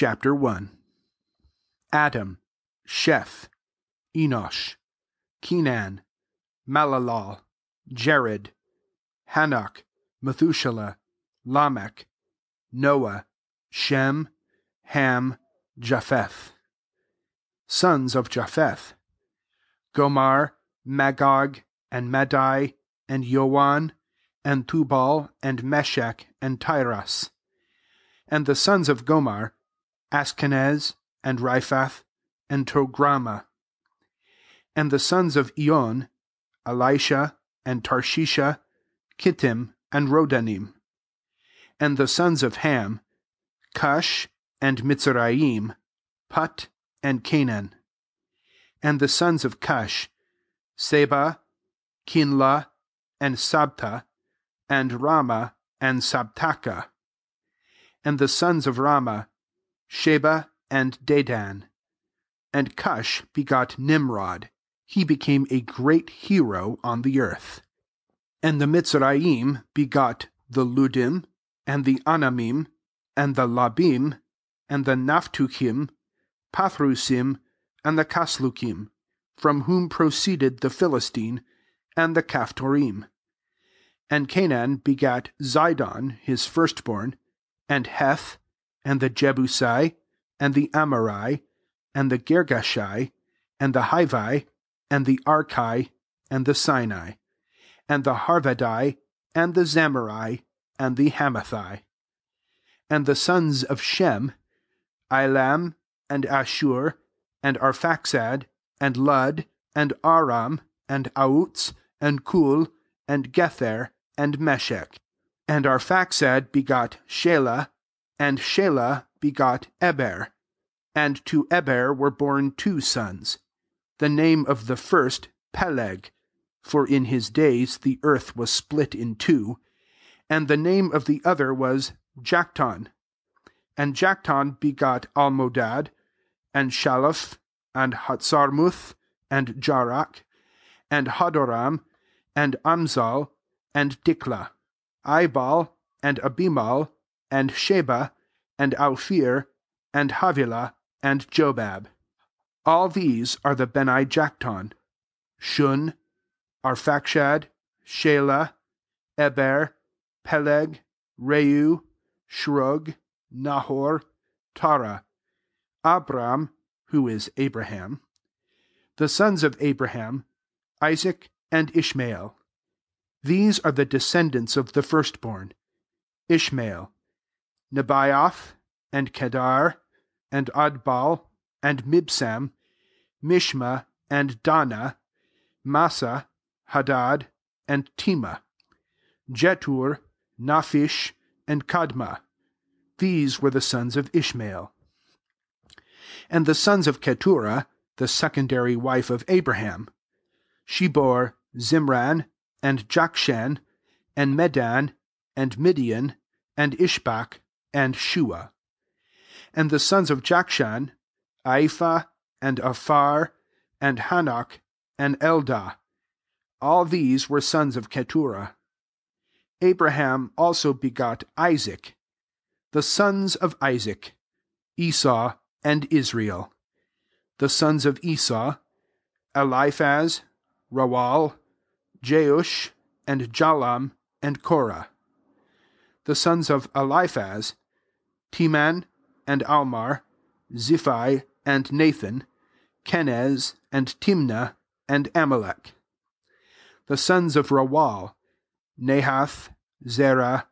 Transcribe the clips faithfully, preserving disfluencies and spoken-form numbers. Chapter one. Adam, Sheth, Enosh, Kenan, Malalal, Jared, Hanok, Methuselah, Lamech, Noah, Shem, Ham, Japheth. Sons of Japheth: Gomer, Magog, and Madai, and Yoan, and Tubal, and Meshech, and Tiras. And the sons of Gomer: Ashkenaz, and Riphath, and Tograma. And the sons of Ion: Elisha, and Tarshisha, Kittim, and Rodanim. And the sons of Ham: Cush, and Mizraim, Put, and Canaan. And the sons of Cush: Seba, Kinla, and Sabta, and Rama, and Sabtaka. And the sons of Rama: Sheba, and Dedan. And Cush begot Nimrod. He became a great hero on the earth. And the Mizraim begot the Ludim, and the Anamim, and the Labim, and the Naphtuchim, Pathrusim, and the Kaslukim, from whom proceeded the Philistine, and the Caphtorim. And Canaan begat Zidon, his firstborn, and Heth, and the Jebusai, and the Amorite, and the Girgashai, and the Hivai, and the Archai, and the Sinai, and the Harvadai, and the Zamarai, and the Hamathai. And the sons of Shem: Ilam, and Ashur, and Arphaxad, and Lud, and Aram, and Autz, and Kul, and Gether, and Meshech. And Arphaxad begot Shelah, and Shelah begot Eber. And to Eber were born two sons. The name of the first, Peleg, for in his days the earth was split in two. And the name of the other was Joktan. And Joktan begot Almodad, and Shalaf, and Hatzarmuth, and Jarak, and Hadoram, and Amzal, and Dikla, Ibal, and Abimal, and Sheba, and Alphir, and Havilah, and Jobab. All these are the Beni Joktan: Shun, Arphaxad, Shelah, Eber, Peleg, Reu, Shrug, Nahor, Tara, Abram, who is Abraham. The sons of Abraham: Isaac, and Ishmael. These are the descendants of the firstborn: Ishmael, Nebaioth, and Kedar, and Adbal, and Mibsam, Mishma, and Dana, Masa, Hadad, and Tema, Jetur, Naphish, and Kadma. These were the sons of Ishmael. And the sons of Keturah, the secondary wife of Abraham: she bore Zimran, and Jokshan, and Medan, and Midian, and Ishbak, and Shua. And the sons of Jokshan: Aiphah, and Afar, and Hanok, and Eldah. All these were sons of Keturah. Abraham also begot Isaac. The sons of Isaac: Esau, and Israel. The sons of Esau: Eliphaz, Rawal, Jeush, and Jalam, and Korah. The sons of Eliphaz: Teman, and Almar, Ziphi, and Nathan, Kenaz, and Timnah, and Amalek. The sons of Rawal: Nahath, Zerah,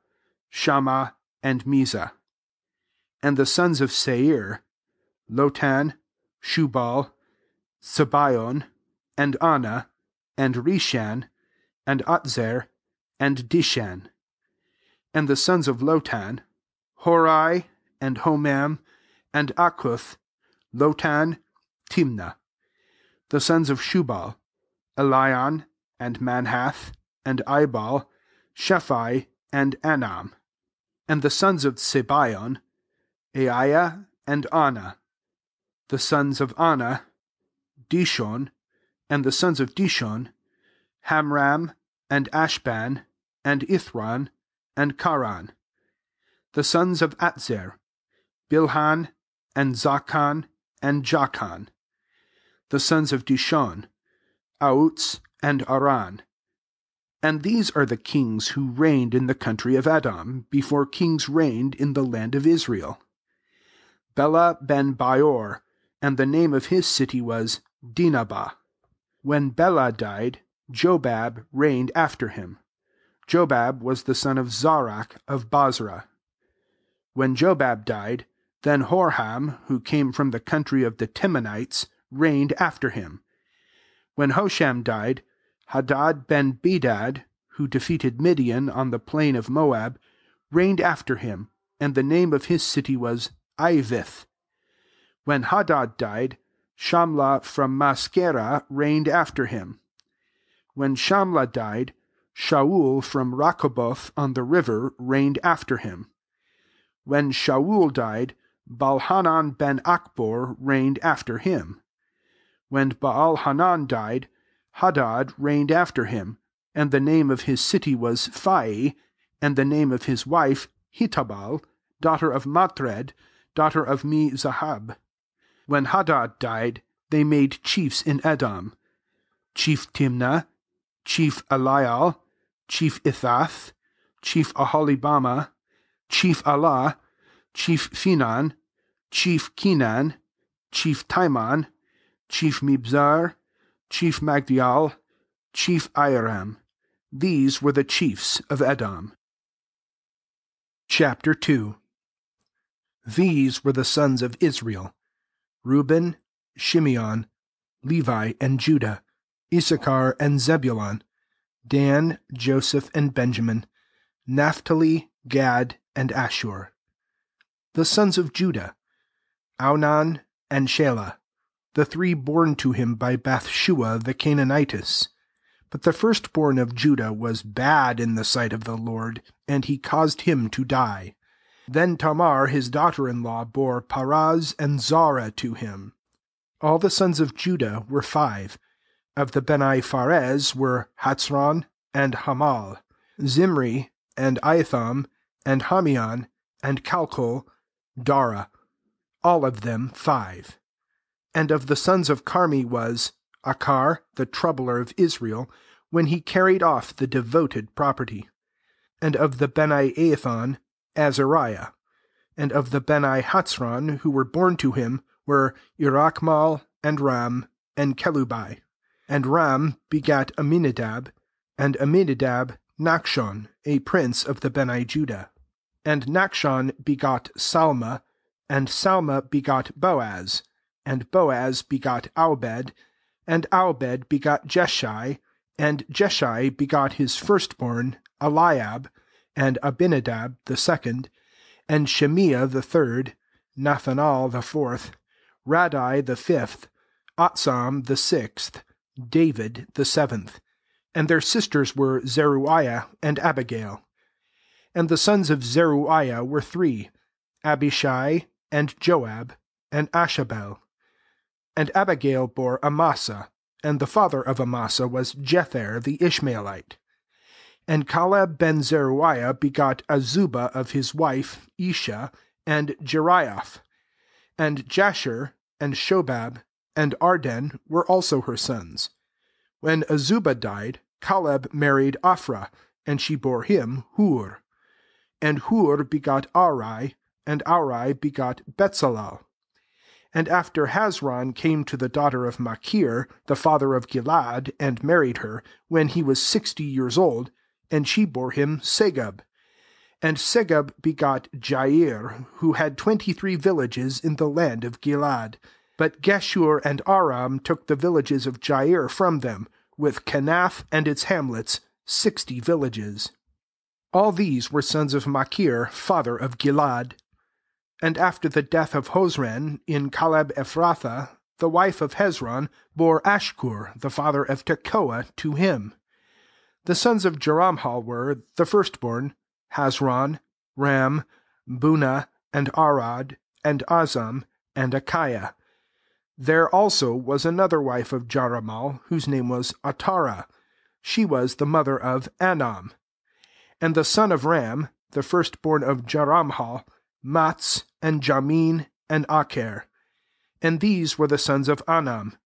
Shammah, and Mizah. And the sons of Seir: Lotan, Shubal, Sabion, and Anna, and Reshan, and Atzer, and Dishan. And the sons of Lotan: Horai, and Homam, and Akuth, Lotan, Timnah. The sons of Shubal: Elion, and Manhath, and Ibal, Shephi, and Anam. And the sons of Sebion: Aiah, and Anna. The sons of Anna: Dishon. And the sons of Dishon: Hamram, and Ashban, and Ithran, and Karan. The sons of Atzer: Bilhan, and Zachan, and Jachan. The sons of Dishon, Aoz, and Aran. And these are the kings who reigned in the country of Edom, before kings reigned in the land of Israel. Bela ben Beor, and the name of his city was Dinabah. When Bela died, Jobab reigned after him. Jobab was the son of Zarach of Bozrah. When Jobab died, then Horham, who came from the country of the Temanites, reigned after him. When Hosham died, Hadad ben Bedad, who defeated Midian on the plain of Moab, reigned after him, and the name of his city was Ivith. When Hadad died, Shamla from Maskerah reigned after him. When Shamla died, Shaul from Rehoboth on the river reigned after him. When Shaul died, Baal-Hanan ben Akbor reigned after him. When Baal-Hanan died, Hadad reigned after him, and the name of his city was Phai, and the name of his wife Hittabal, daughter of Matred, daughter of Me-Zahab. When Hadad died, they made chiefs in Edom: chief Timnah, chief Elial, chief Ithath, chief Aholibamah, chief Alah, chief Phinan, chief Kenan, chief Timon, chief Mibzar, chief Magdial, chief Iram. These were the chiefs of Edom. Chapter two. These were the sons of Israel: Reuben, Shimeon, Levi, and Judah, Issachar, and Zebulun, Dan, Joseph, and Benjamin, Naphtali, Gad, and Ashur. The sons of Judah: Aunan and Shelah, the three born to him by Bathshua the Canaanitess. But the firstborn of Judah was bad in the sight of the Lord, and he caused him to die. Then Tamar his daughter-in-law bore Paraz and Zarah to him. All the sons of Judah were five. Of the Beni Pharez were Hatzron and Hamal, Zimri, and Itham, and Hamion, and Calcol, Dara, all of them five. And of the sons of Carmi was Achar, the troubler of Israel, when he carried off the devoted property. And of the Beni Ethon, Azariah. And of the Beni Hatzron, who were born to him, were Irachmal, and Ram, and Kelubai. And Ram begat Aminadab, and Aminadab Nachshon, a prince of the Beni Judah. And Nachshon begot Salma, and Salma begot Boaz, and Boaz begot Aubed, and Aubed begot Jeshai, and Jeshai begot his firstborn, Eliab, and Abinadab the second, and Shemiah the third, Nathanael the fourth, Radai the fifth, Atsam the sixth, David the seventh. And their sisters were Zeruiah and Abigail. And the sons of Zeruiah were three: Abishai, and Joab, and Ashabel. And Abigail bore Amasa, and the father of Amasa was Jether the Ishmaelite. And Caleb ben Zeruiah begot Azubah of his wife Isha, and Jerioth. And Jasher, and Shobab, and Arden were also her sons. When Azubah died, Caleb married Ophrah, and she bore him Hur. And Hur begot Arai, and Arai begot Bezalel. And after Hezron came to the daughter of Machir, the father of Gilad, and married her, when he was sixty years old, and she bore him Segub. And Segub begot Jair, who had twenty-three villages in the land of Gilad. But Geshur and Aram took the villages of Jair from them, with Kenath and its hamlets, sixty villages. All these were sons of Machir, father of Gilad. And after the death of Hozran, in Caleb Ephrathah, the wife of Hezron, bore Ashkur, the father of Tekoa, to him. The sons of Jeramhal were, the firstborn, Hezron, Ram, Buna, and Arad, and Azam, and Achiah. There also was another wife of Jeramal, whose name was Atara. She was the mother of Anam. And the son of Ram, the firstborn of Jeramhal, Mats, and Jamin, and Acher. And these were the sons of Anam: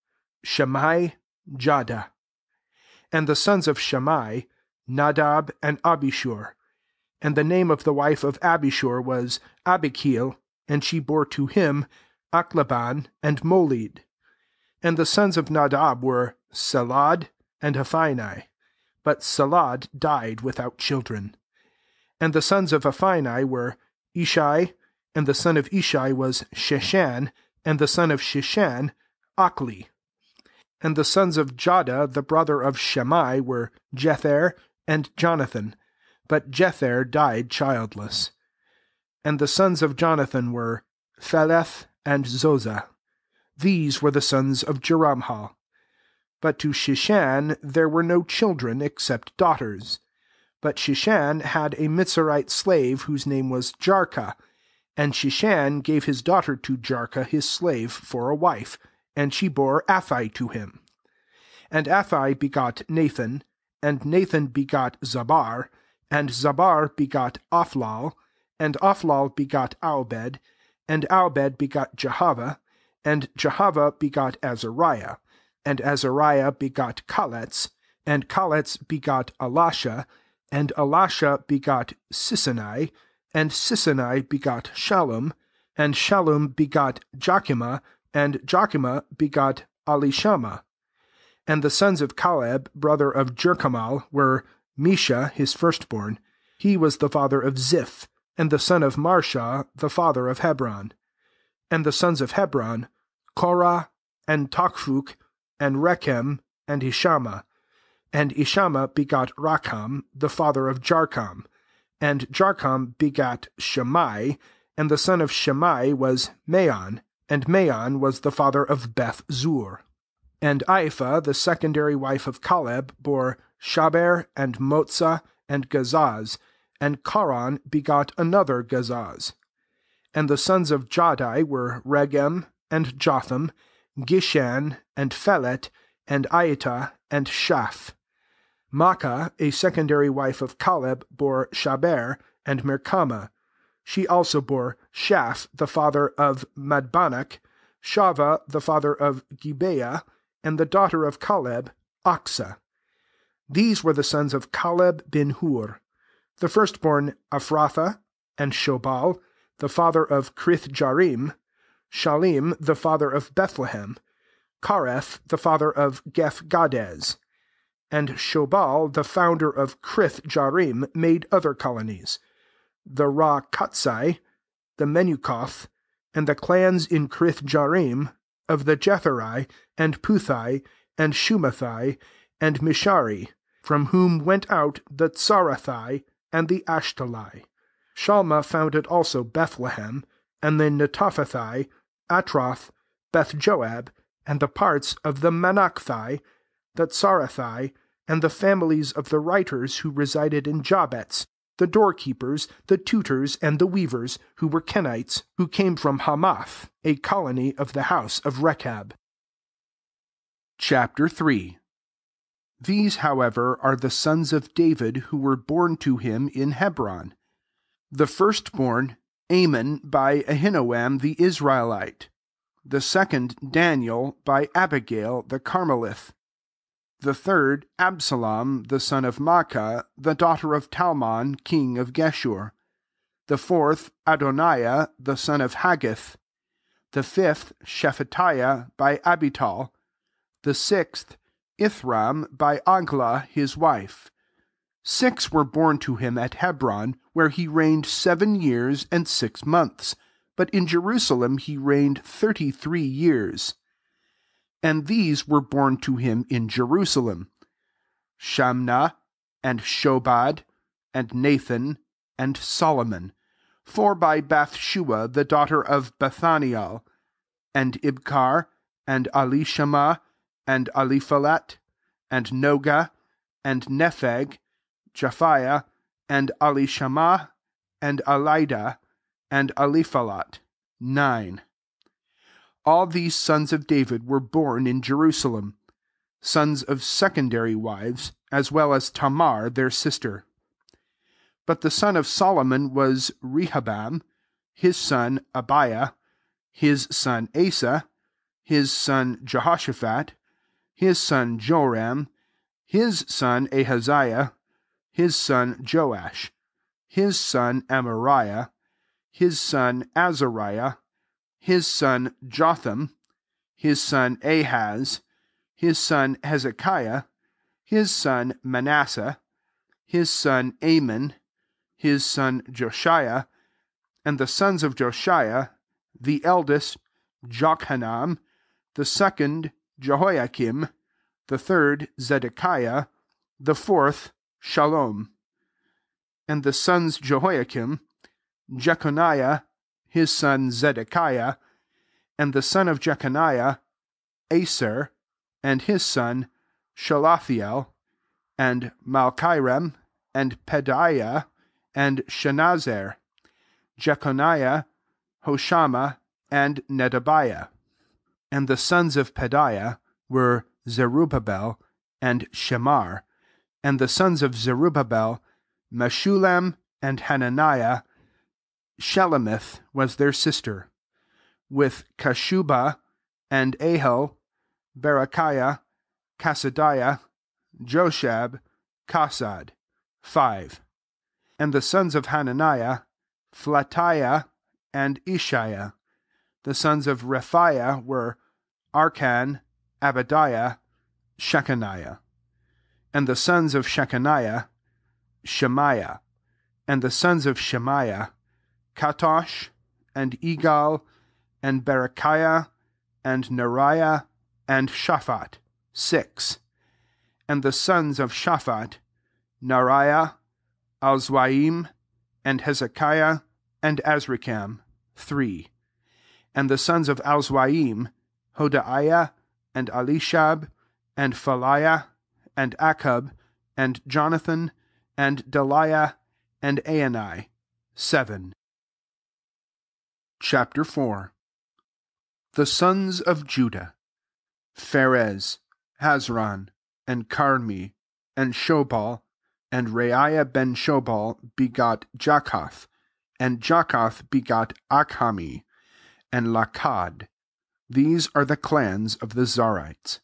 Shammai, Jada. And the sons of Shammai: Nadab and Abishur. And the name of the wife of Abishur was Abigail, and she bore to him Achlaban and Molid. And the sons of Nadab were Selad and Haphani. But Selad died without children. And the sons of Haphani were Ishai, and the son of Ishai was Sheshan, and the son of Sheshan, Achli. And the sons of Jada, the brother of Shammai, were Jether and Jonathan. But Jether died childless. And the sons of Jonathan were Pheleth and Zoza. These were the sons of Jeramhal. But to Sheshan there were no children except daughters. But Sheshan had a Mitzrite slave whose name was Jarkah. And Sheshan gave his daughter to Jarkah his slave for a wife, and she bore Aphai to him. And Aphai begot Nathan, and Nathan begot Zabar, and Zabar begot Ophlal, and Ophlal begot Aobed, and Aobed begot Jehovah, and Jehovah begot Azariah, and Azariah begot Kaletz, and Kaletz begot Elisha, and Elisha begot Sisani, and Sisani begot Shallum, and Shallum begot Jachimah, and Jachimah begot Elishama. And the sons of Caleb, brother of Jerkamal, were Mesha, his firstborn. He was the father of Ziph, and the son of Marsha, the father of Hebron. And the sons of Hebron: Korah, and Tokfuk, and Rechem, and Ishama. And Ishama begot Racham, the father of Jarkam. And Jarkam begat Shammai, and the son of Shammai was Maon, and Maon was the father of Beth Zur. And Aifa, the secondary wife of Caleb, bore Shaber, and Motza, and Gazaz, and Charan begot another Gazaz. And the sons of Jahdai were Regem, and Jotham, Gishan, and Phelet, and Aittah, and Shaph. Makkah, a secondary wife of Caleb, bore Shaber and Merkamah. She also bore Shaph, the father of Madbanach, Shava, the father of Gibeah, and the daughter of Caleb, Aksa. These were the sons of Caleb bin Hur. The firstborn, Ephrathah, and Shobal, the father of Krithjarim, Shalim, the father of Bethlehem, Kareth, the father of Geth-Gadez. And Shobal, the founder of Krith-Jarim, made other colonies: the Ra-Katsai, the Menukoth, and the clans in Krith-Jarim, of the Jetheri, and Puthai, and Shumathai, and Mishari, from whom went out the Tsarathai and the Ashtalai. Shalma founded also Bethlehem, and the Netophathai, Atroth, Beth-Joab, and the parts of the Manachthai, the Tsarathai, and the families of the writers who resided in Jabetz, the doorkeepers, the tutors, and the weavers, who were Kenites, who came from Hamath, a colony of the house of Rechab. Chapter three. These, however, are the sons of David who were born to him in Hebron. The firstborn, Amon by Ahinoam the Israelite. The second, Daniel by Abigail the Carmelith. The third, Absalom, the son of Maacah, the daughter of Talmon, king of Geshur. The fourth, Adoniah, the son of Haggith. The fifth, Shephatiah, by Abital. The sixth, Ithram, by Aglah, his wife. Six were born to him at Hebron, where he reigned seven years and six months. But in Jerusalem he reigned thirty-three years. And these were born to him in Jerusalem: Shamna, and Shobad, and Nathan, and Solomon, four by Bathshua, the daughter of Bethaniel, and Ibkar, and Elishama, and Eliphelet, and Nogah, and Nepheg, Japhiah, and Elishama, and Elida, and Eliphelet, nine. All these sons of David were born in Jerusalem, sons of secondary wives, as well as Tamar their sister. But the son of Solomon was Rehoboam, his son Abiah, his son Asa, his son Jehoshaphat, his son Joram, his son Ahaziah, his son Joash, his son Amariah, his son Azariah, his son Jotham, his son Ahaz, his son Hezekiah, his son Manasseh, his son Amon, his son Josiah, and the sons of Josiah, the eldest, Jokhanam, the second, Jehoiakim, the third, Zedekiah, the fourth, Shallum. And the sons Jehoiakim, Jeconiah, his son Zedekiah, and the son of Jeconiah, Aser, and his son Shalathiel, and Malchiram, and Pedaiah, and Shenazer, Jeconiah, Hoshama, and Nedabiah. And the sons of Pedaiah were Zerubbabel and Shemar, and the sons of Zerubbabel, Meshulam and Hananiah. Shelemith was their sister, with Kashuba and Ahel, Berechiah, Kasadiah, Joshab, Kasad, five. And the sons of Hananiah, Flatiah and Ishiah. The sons of Rephaiah were Arkan, Abadiah, Shechaniah. And the sons of Shechaniah, Shemaiah. And the sons of Shemaiah, Katosh, and Egal, and Berechiah, and Neriah, and Shaphat, six. And the sons of Shaphat, Neriah, Alzwaim, and Hezekiah, and Azrikam, three. And the sons of Alzwaim, Hodaiah, and Elishab, and Phaliah, and Achub, and Jonathan, and Deliah, and Aani, seven. Chapter four. The sons of Judah: Pharez, Hezron, and Carmi, and Shobal, and Reaiah ben Shobal begot Jakoth, and Jakoth begot Achami, and Lakad. These are the clans of the Zarites.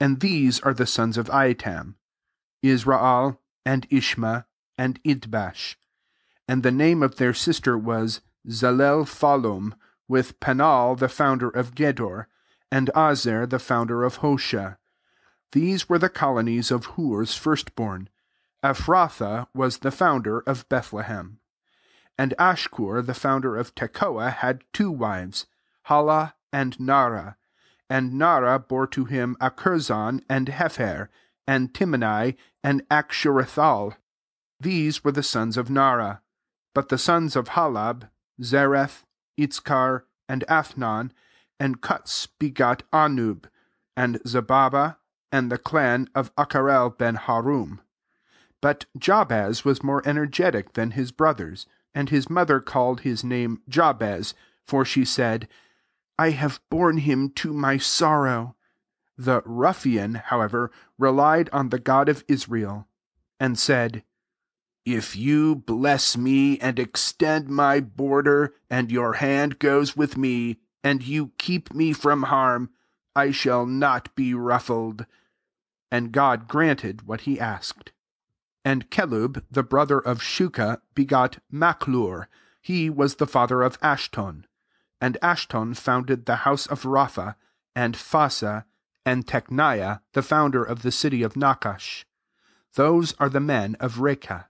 And these are the sons of Iatam: Israel, and Ishma, and Idbash. And the name of their sister was Zelelphalom, with Penal the founder of Gedor, and Azer the founder of Hosha. These were the colonies of Hur's firstborn. Ephrathah was the founder of Bethlehem. And Ashkur the founder of Tekoa had two wives, Hala and Nara. And Nara bore to him Achurzon, and Hefer, and Timnai, and Akshirithal. These were the sons of Nara. But the sons of Halab, Zareth, Itzkar, and Aphnon, and Cuts begot Anub, and Zababa, and the clan of Acherel ben Harum. But Jabez was more energetic than his brothers, and his mother called his name Jabez, for she said, "I have borne him to my sorrow." The ruffian, however, relied on the God of Israel, and said, "If you bless me, and extend my border, and your hand goes with me, and you keep me from harm, I shall not be ruffled." And God granted what he asked. And Kelub, the brother of Shuka, begot Machlur. He was the father of Ashton. And Ashton founded the house of Rapha, and Phasa, and Techniah, the founder of the city of Nachash. Those are the men of Rekah.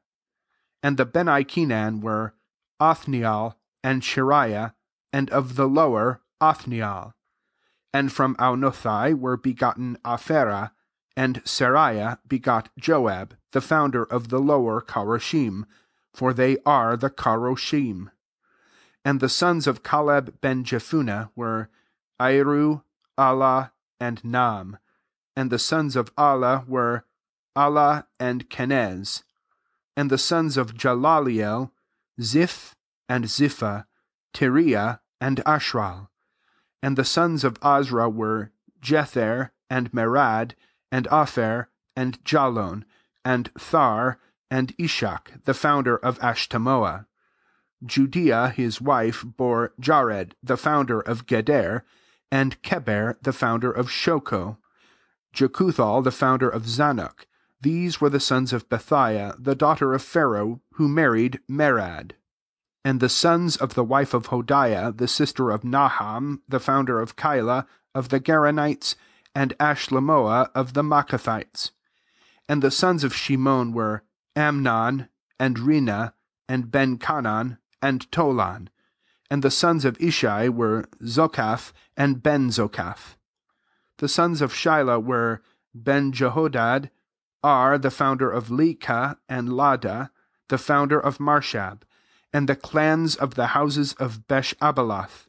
And the Beni Kenan were Othniel, and Shariah, and of the lower, Othniel. And from Aunothai were begotten Apherah, and Seraiah begot Joab, the founder of the lower Karoshim, for they are the Karoshim. And the sons of Caleb ben Jephunneh were Iru, Ala, and Nam. And the sons of Ala were Ala and Kenaz. And the sons of Jalaliel, Ziph, and Ziphah, Tiriah, and Ashral. And the sons of Azra were Jether, and Merad, and Afer, and Jalon, and Thar, and Ishak, the founder of Ashtemoa. Judea his wife bore Jared, the founder of Geder, and Keber, the founder of Shoko, Jocuthal, the founder of Zanoch. These were the sons of Bethiah, the daughter of Pharaoh, who married Merad. And the sons of the wife of Hodiah, the sister of Naham, the founder of Keilah, of the Geronites, and Ashlemoah of the Maacathites. And the sons of Shimon were Amnon, and Rina, and Ben-Kanan, and Tolan. And the sons of Ishai were Zokath, and Ben-Zokath. The sons of Shilah were Ben-Jehodad, Ar, the founder of Lekah, and Lada, the founder of Marshab, and the clans of the houses of Besh-Abalath,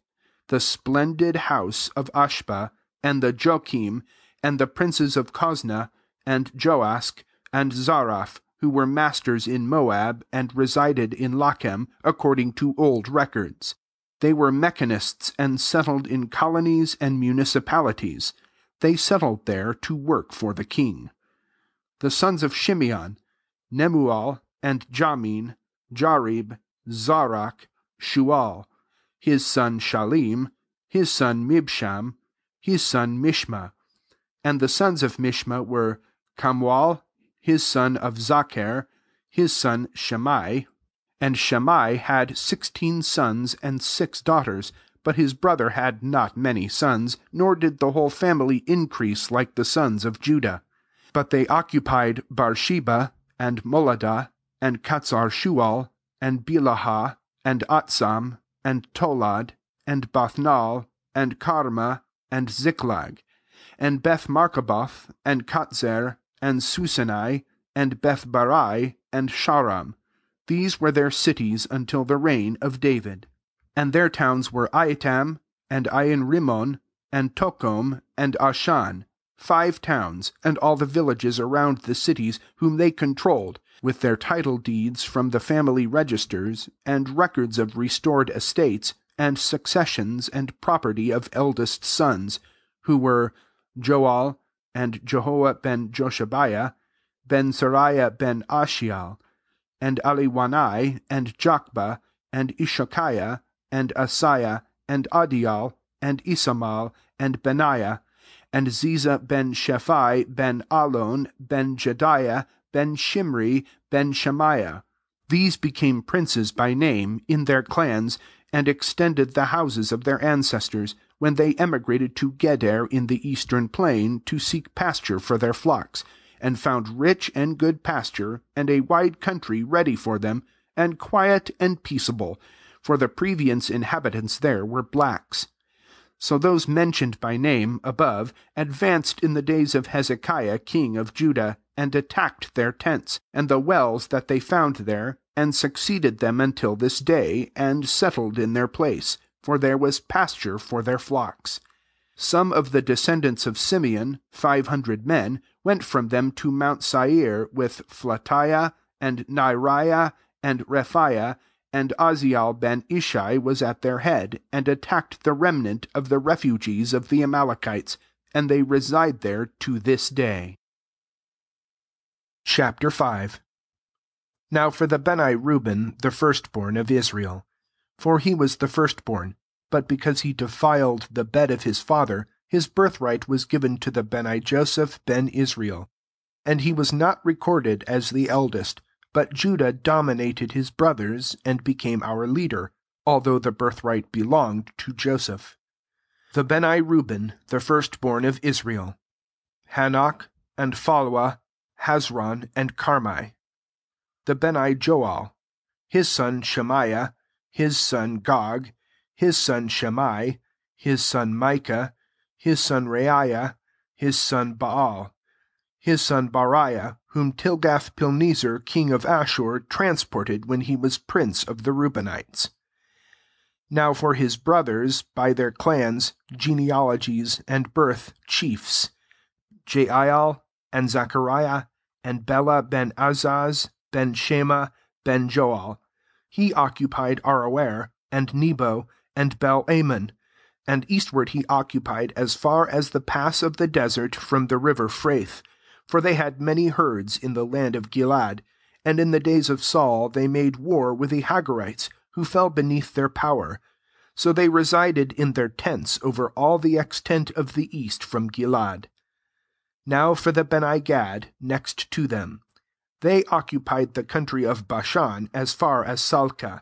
the splendid house of Ashba, and the Joachim, and the princes of Kozna, and Joask, and Zaraph, who were masters in Moab, and resided in Lachem, according to old records. They were mechanists, and settled in colonies and municipalities. They settled there to work for the king. The sons of Shimeon, Nemuel, and Jamin, Jarib, Zarach, Shual, his son Shalim, his son Mibsham, his son Mishma. And the sons of Mishma were Kamuel, his son of Zacher, his son Shammai. And Shammai had sixteen sons and six daughters, but his brother had not many sons, nor did the whole family increase like the sons of Judah. But they occupied Beersheba, and Molada, and Katzar Shual, and Bilahah, and Atsam, and Tolad, and Bethnal, and Carma, and Ziklag, and Beth Markaboth, and Katzer, and Susanai, and Beth Barai, and Sharam. These were their cities until the reign of David. And their towns were Iatam, and Ain Rimmon, and Tokom, and Ashan, five towns, and all the villages around the cities whom they controlled, with their title deeds from the family registers, and records of restored estates, and successions, and property of eldest sons, who were Joel, and Jehoah ben Joshabiah, ben Sariah ben Ashiel, and Aliwanai, and Jokba, and Ishakiah, and Asaiah, and Adiel, and Isamal, and Benaiah, and Ziza ben Shephai, ben Alon, ben Jediah, ben Shimri, ben Shemaiah. These became princes by name in their clans, and extended the houses of their ancestors, when they emigrated to Geder in the eastern plain to seek pasture for their flocks, and found rich and good pasture, and a wide country ready for them, and quiet and peaceable, for the previous inhabitants there were blacks. So those mentioned by name above advanced in the days of Hezekiah king of Judah, and attacked their tents, and the wells that they found there, and succeeded them until this day, and settled in their place, for there was pasture for their flocks. Some of the descendants of Simeon, five hundred men, went from them to Mount Seir, with Flatiah, and Neariah, and Rephaiah, and Aziel ben Ishai was at their head, and attacked the remnant of the refugees of the Amalekites, and they reside there to this day. Chapter five. Now for the Beni Reuben, the firstborn of Israel. For he was the firstborn, but because he defiled the bed of his father, his birthright was given to the Beni Joseph ben Israel. And he was not recorded as the eldest, but Judah dominated his brothers, and became our leader, although the birthright belonged to Joseph. The Beni Reuben, the firstborn of Israel: Hanoch, and Phaluah, Hezron, and Carmi. The Beni Joel: his son Shemaiah, his son Gog, his son Shammai, his son Micah, his son Reiah, his son Baal, his son Bariah, whom Tilgath-Pilneser king of Ashur transported when he was prince of the Reubenites. Now for his brothers, by their clans, genealogies, and birth, chiefs: Jeiel, and Zechariah, and Bela ben Azaz, ben Shema, ben Joel. He occupied Aroer, and Nebo, and Bel-Ammon, and eastward he occupied as far as the pass of the desert from the river Phrath, for they had many herds in the land of Gilad. And in the days of Saul they made war with the Hagarites, who fell beneath their power. So they resided in their tents over all the extent of the east from Gilad. Now for the Beni-Gad, next to them. They occupied the country of Bashan as far as Salka.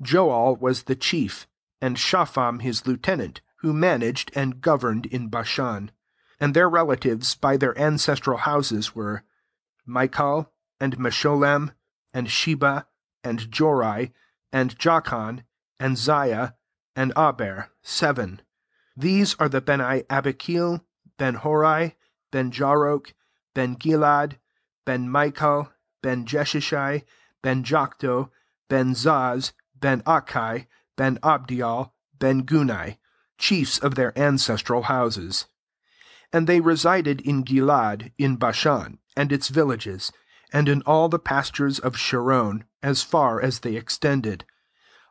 Joel was the chief, and Shapham his lieutenant, who managed and governed in Bashan. And their relatives by their ancestral houses were Michal, and Meshullam, and Sheba, and Jorai, and Jachan, and Ziah, and Aber, seven. These are the Beni Abikil, Ben Horai, Ben Jarok, Ben Gilad, Ben Michal, Ben Jeshishai, Ben Jokto, Ben Zaz, Ben Akai, Ben Abdiel, Ben Gunai, chiefs of their ancestral houses. And they resided in Gilad, in Bashan, and its villages, and in all the pastures of Sharon, as far as they extended.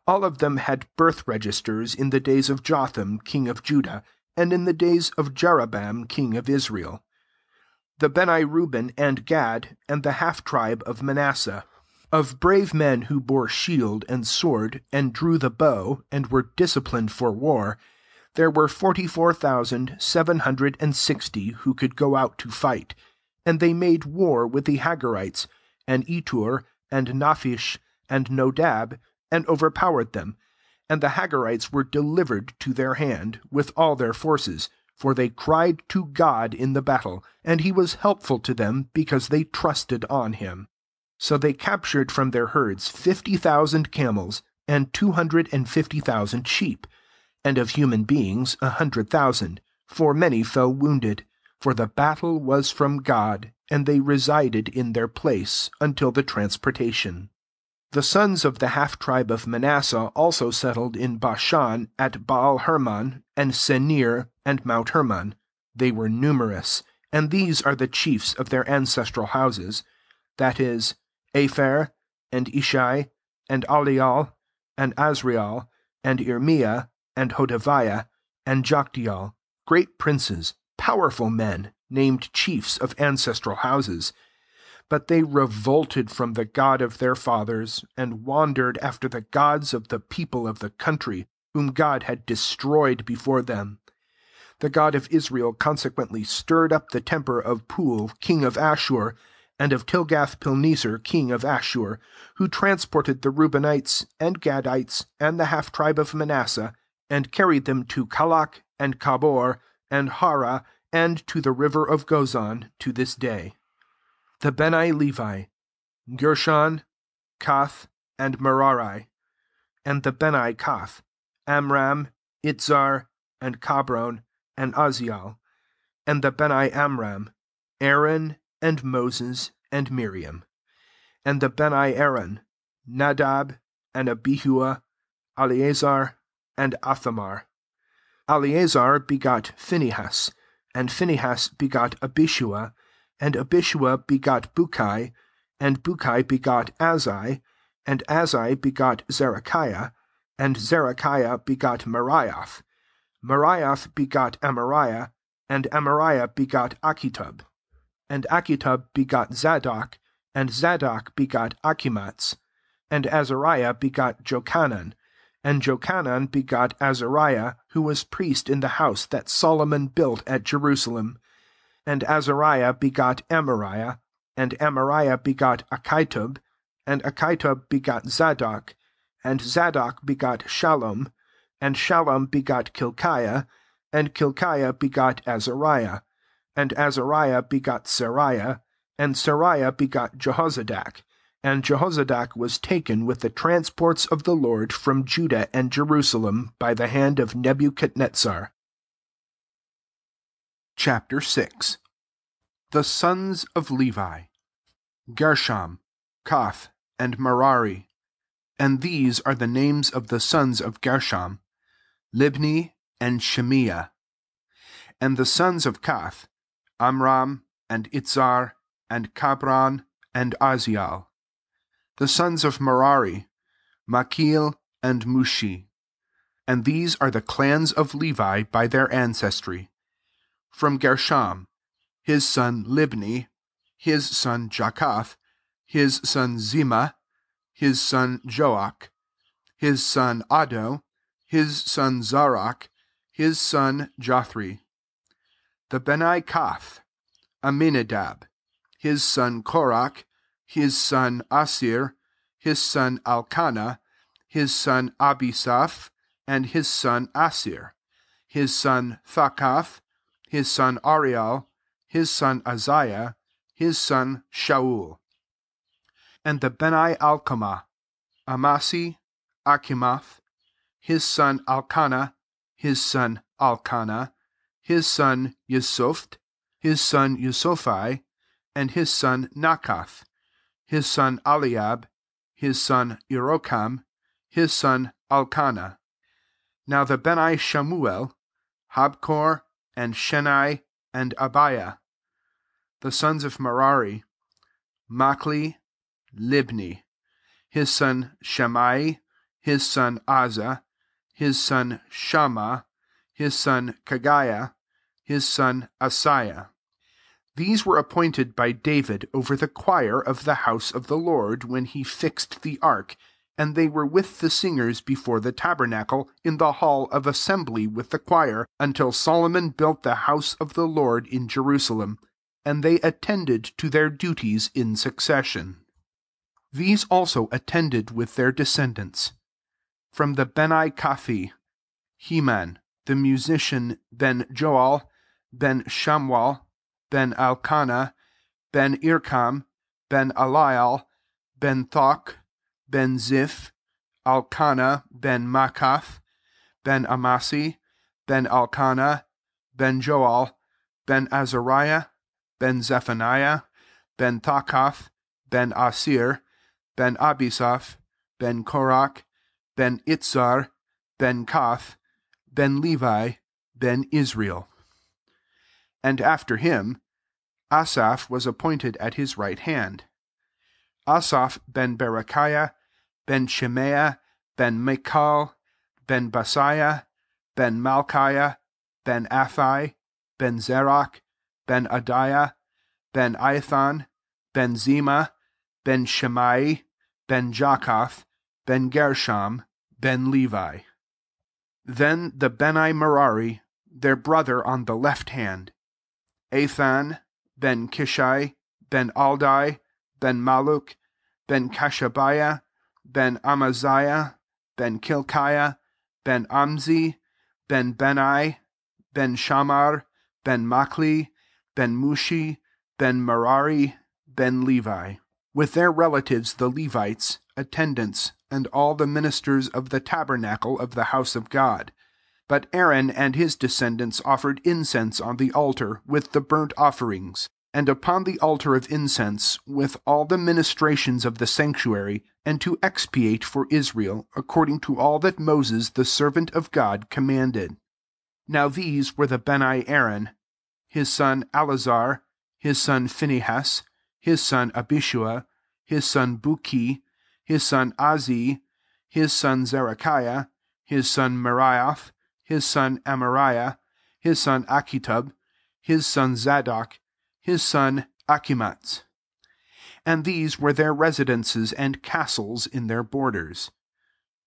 All of them had birth registers in the days of Jotham, king of Judah, and in the days of Jeroboam, king of Israel. The Beni Reuben and Gad, and the half-tribe of Manasseh, of brave men who bore shield and sword, and drew the bow, and were disciplined for war, there were forty-four thousand seven hundred and sixty who could go out to fight. And they made war with the Hagarites, and Etur, and Naphish, and Nodab, and overpowered them. And the Hagarites were delivered to their hand, with all their forces, for they cried to God in the battle, and he was helpful to them, because they trusted on him. So they captured from their herds fifty thousand camels, and two hundred and fifty thousand sheep, and of human beings a hundred thousand, for many fell wounded. For the battle was from God, and they resided in their place until the transportation. The sons of the half-tribe of Manasseh also settled in Bashan at Baal-Hermon, and Senir, and Mount Hermon. They were numerous, and these are the chiefs of their ancestral houses, that is, Aphar, and Ishai, and Alial, and Azriel, and Irmiah, and Hodaviah, and Joktiel, great princes, powerful men, named chiefs of ancestral houses. But they revolted from the God of their fathers, and wandered after the gods of the people of the country, whom God had destroyed before them. The God of Israel consequently stirred up the temper of Pul, king of Ashur, and of Tilgath-Pilneser, king of Ashur, who transported the Reubenites, and Gadites, and the half-tribe of Manasseh, and carried them to Kalach, and Kabor, and Hara, and to the river of Gozan, to this day. The Beni Levi, Gershon, Kath, and Merari, and the Beni Kath, Amram, Itzar, and Cabron, and Aziel, and the Beni Amram, Aaron, and Moses, and Miriam, and the Beni Aaron, Nadab, and Abihua, Eleazar, and Athamar. Eleazar begot Phinehas, and Phinehas begot Abishua, and Abishua begot Bukai, and Bukai begot Azai, and Azai begot Zerachiah, and Zerachiah begot Merioth. Merioth begot Amariah, and Amariah begot Achitub, and Achitub begot Zadok, and Zadok begot Achimatz, and Azariah begot Jochanan, and Jochanan begot Azariah, who was priest in the house that Solomon built at Jerusalem. And Azariah begot Amariah, and Amariah begot Achitub, and Achitub begot Zadok, and Zadok begot Shallum, and Shallum begot Kilkiah, and Kilkiah begot Azariah, and Azariah begot Seraiah, and Seraiah begot Jehozadak. And Jehozadak was taken with the transports of the Lord from Judah and Jerusalem by the hand of Nebuchadnezzar. Chapter six. The sons of Levi, Gershom, Koth, and Merari. And these are the names of the sons of Gershom, Libni and Shemiah. And the sons of Koth, Amram, and Itzar, and Cabron, and Aziel. The sons of Merari, Machil, and Mushi. And these are the clans of Levi by their ancestry. From Gershom, his son Libni, his son Jakoth, his son Zima, his son Joach, his son Addo, his son Zarach, his son Jothri. The Benai Kath, Aminadab, his son Korach, his son Asir, his son Elkanah, his son Abisaph, and his son Asir, his son Thakath, his son Ariel, his son Azariah, his son Shaul. And the Benai Alkamah, Amasi, Akimath, his son Alkanah, his son Alkanah, his son Yesopht, his son Yesophi, and his son Nakath, his son Eliab, his son Irokam, his son Elkanah. Now the Benai Shamuel, Habkor, and Shennai, and Abiah. The sons of Merari, Machli, Libni, his son Shammai, his son Azza, his son Shammah, his son Kagiah, his son Asaiah. These were appointed by David over the choir of the house of the Lord, when he fixed the ark, and they were with the singers before the tabernacle, in the hall of assembly with the choir, until Solomon built the house of the Lord in Jerusalem, and they attended to their duties in succession. These also attended with their descendants. From the Benai Kathi, Heman, the musician, Ben Joel, Ben Shamuel, Ben Elkanah, Ben Irkam, Ben Eliel, Ben Thok, Ben Ziph, Elkanah, Ben Makath, Ben Amasi, Ben Elkanah, Ben Joel, Ben Azariah, Ben Zephaniah, Ben Thakath, Ben Asir, Ben Abisaph, Ben Korach, Ben Itzar, Ben Kath, Ben Levi, Ben Israel. And after him, Asaph was appointed at his right hand. Asaph ben Berechiah, ben Shemaiah, ben Michal, ben Basaiah, ben Malchiah, ben Athai, ben Zerach, ben Adiah, ben Ithan, ben Zema, ben Shemai, ben Jakoth, ben Gershom, ben Levi. Then the Benai Merari, their brother on the left hand, Athan, ben Kishai, ben Aldai, ben Maluk, ben Kashabiah, ben Amaziah, ben Kilkiah, ben Amzi, ben Benai, ben Shamar, ben Machli, ben Mushi, ben Merari, ben Levi, with their relatives the Levites, attendants, and all the ministers of the tabernacle of the house of God. But Aaron and his descendants offered incense on the altar with the burnt offerings, and upon the altar of incense, with all the ministrations of the sanctuary, and to expiate for Israel, according to all that Moses the servant of God commanded. Now these were the Benai Aaron, his son Eleazar, his son Phinehas, his son Abishua, his son Buki, his son Azi, his son Zerachiah, his son Merioth, his son Amariah, his son Achitub, his son Zadok, his son Achimatz. And these were their residences and castles in their borders.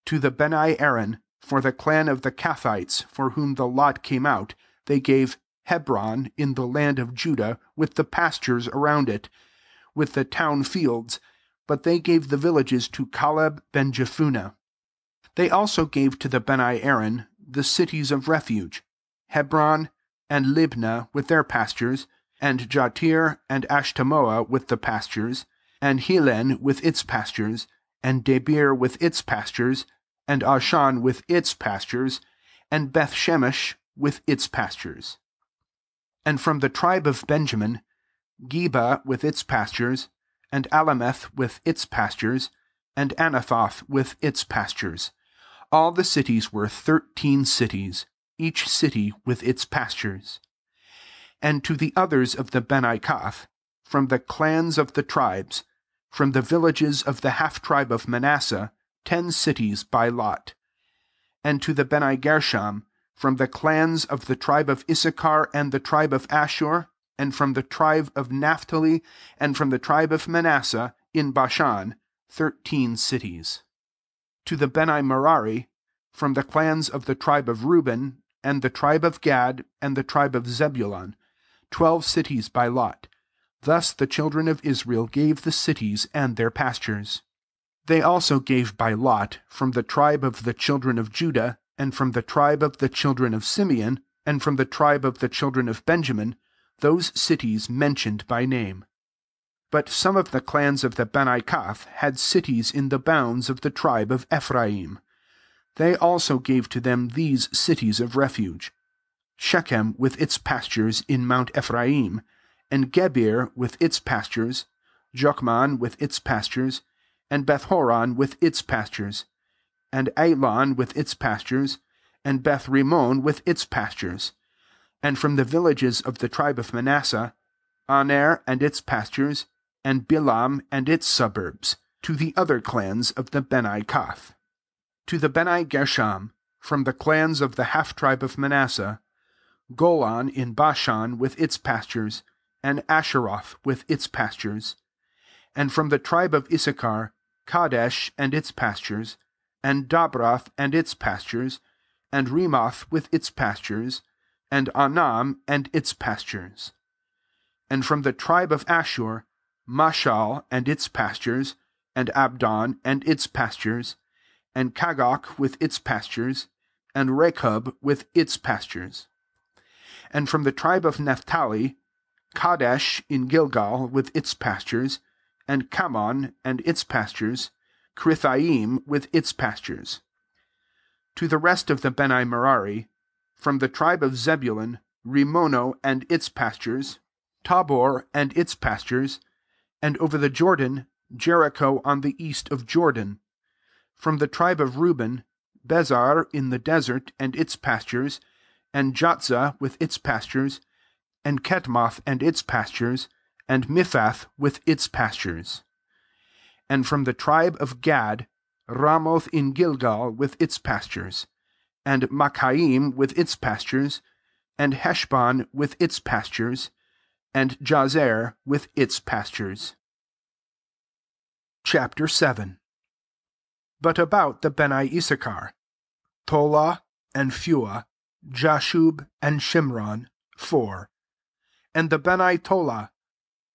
To the Benai Aaron, for the clan of the Kathites, for whom the lot came out, they gave Hebron in the land of Judah, with the pastures around it, with the town fields, but they gave the villages to Caleb ben Jephunneh. They also gave to the Benai Aaron the cities of refuge, Hebron and Libnah with their pastures, and Jatir and Ashtamoa with the pastures, and Helen with its pastures, and Debir with its pastures, and Ashan with its pastures, and Beth Shemesh with its pastures. And from the tribe of Benjamin, Geba with its pastures, and Alameth with its pastures, and Anathoth with its pastures. All the cities were thirteen cities, each city with its pastures. And to the others of the Benai Kath, from the clans of the tribes, from the villages of the half-tribe of Manasseh, ten cities by lot. And to the Benai Gershom, from the clans of the tribe of Issachar and the tribe of Ashur, and from the tribe of Naphtali, and from the tribe of Manasseh, in Bashan, thirteen cities. to the Beni Merari, from the clans of the tribe of Reuben, and the tribe of Gad, and the tribe of Zebulun, twelve cities by lot. Thus the children of Israel gave the cities and their pastures. They also gave by lot, from the tribe of the children of Judah, and from the tribe of the children of Simeon, and from the tribe of the children of Benjamin, those cities mentioned by name. But some of the clans of the Beni Kohath had cities in the bounds of the tribe of Ephraim. They also gave to them these cities of refuge: Shechem with its pastures in Mount Ephraim, and Gebir with its pastures, Jokman with its pastures, and Beth-horon with its pastures, and Ailon with its pastures, and Beth-Rimmon with its pastures. And from the villages of the tribe of Manasseh, Aner and its pastures, and Bilam and its suburbs, to the other clans of the Beni Kohath. To the Beni Gershom, from the clans of the half-tribe of Manasseh, Golan in Bashan with its pastures, and Asheroth with its pastures. And from the tribe of Issachar, Kadesh and its pastures, and Dabroth and its pastures, and Remoth with its pastures, and Anam and its pastures. And from the tribe of Ashur, Mashal and its pastures, and Abdon and its pastures, and Kagok with its pastures, and Rechab with its pastures. And from the tribe of Naphtali, Kadesh in Gilgal with its pastures, and Kammon and its pastures, Krithaim with its pastures. To the rest of the Beni Merari, from the tribe of Zebulun, Rimono and its pastures, Tabor and its pastures, and over the Jordan, Jericho on the east of Jordan. From the tribe of Reuben, Bezar in the desert and its pastures, and Jotza with its pastures, and Ketmoth and its pastures, and Miphath with its pastures. And from the tribe of Gad, Ramoth in Gilgal with its pastures, and Machaim with its pastures, and Heshbon with its pastures, and Jazer with its pastures. Chapter seven. But about the Beni Issachar: Tola and Phua, Jashub and Shimron, four. And the Beni Tola: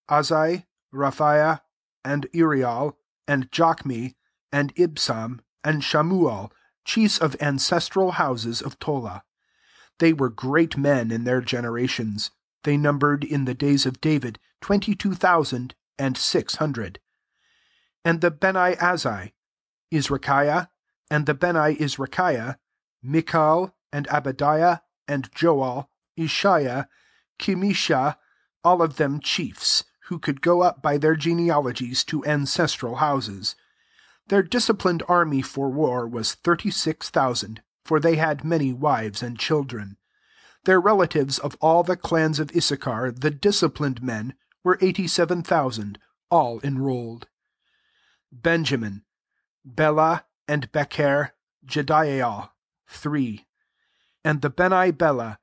Azai, Raphiah, and Irial, and Jokmi, and Ibsam, and Shamuel, chiefs of ancestral houses of Tola. They were great men in their generations. They numbered in the days of David twenty-two thousand and six hundred. And the Beni Azai: Izrakiah, and the Beni Izrakiah, Michal, and Abadiah, and Joel, Ishiah, Chemisha, all of them chiefs, who could go up by their genealogies to ancestral houses. Their disciplined army for war was thirty-six thousand, for they had many wives and children. Their relatives of all the clans of Issachar, the disciplined men, were eighty-seven thousand, all enrolled. Benjamin: Bela and Becher, Jediael, three. And the Beni Bela: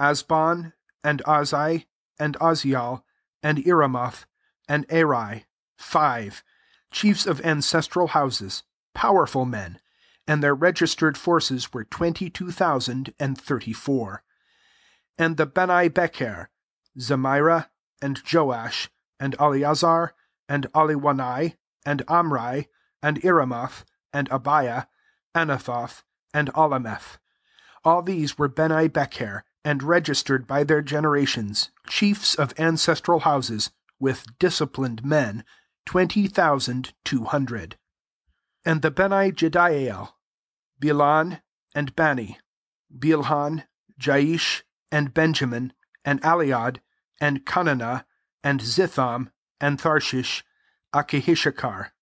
Asbon, and Azai, and Azial, and Iramoth, and Arai, five, chiefs of ancestral houses, powerful men, and their registered forces were twenty-two thousand and thirty-four. And the Beni Becher: Zemira, and Joash, and Eleazar, and Aliwanai, and Amri, and Iramoth, and Abiah, Anathoth, and Alameth. All these were Beni Becher, and registered by their generations, chiefs of ancestral houses, with disciplined men, twenty thousand two hundred. And the Beni Jediael: Bilan, and Bani, Bilhan, Jaish, and Benjamin, and Aliad, and Kananah, and Zitham, and Tharshish, Achihishakar.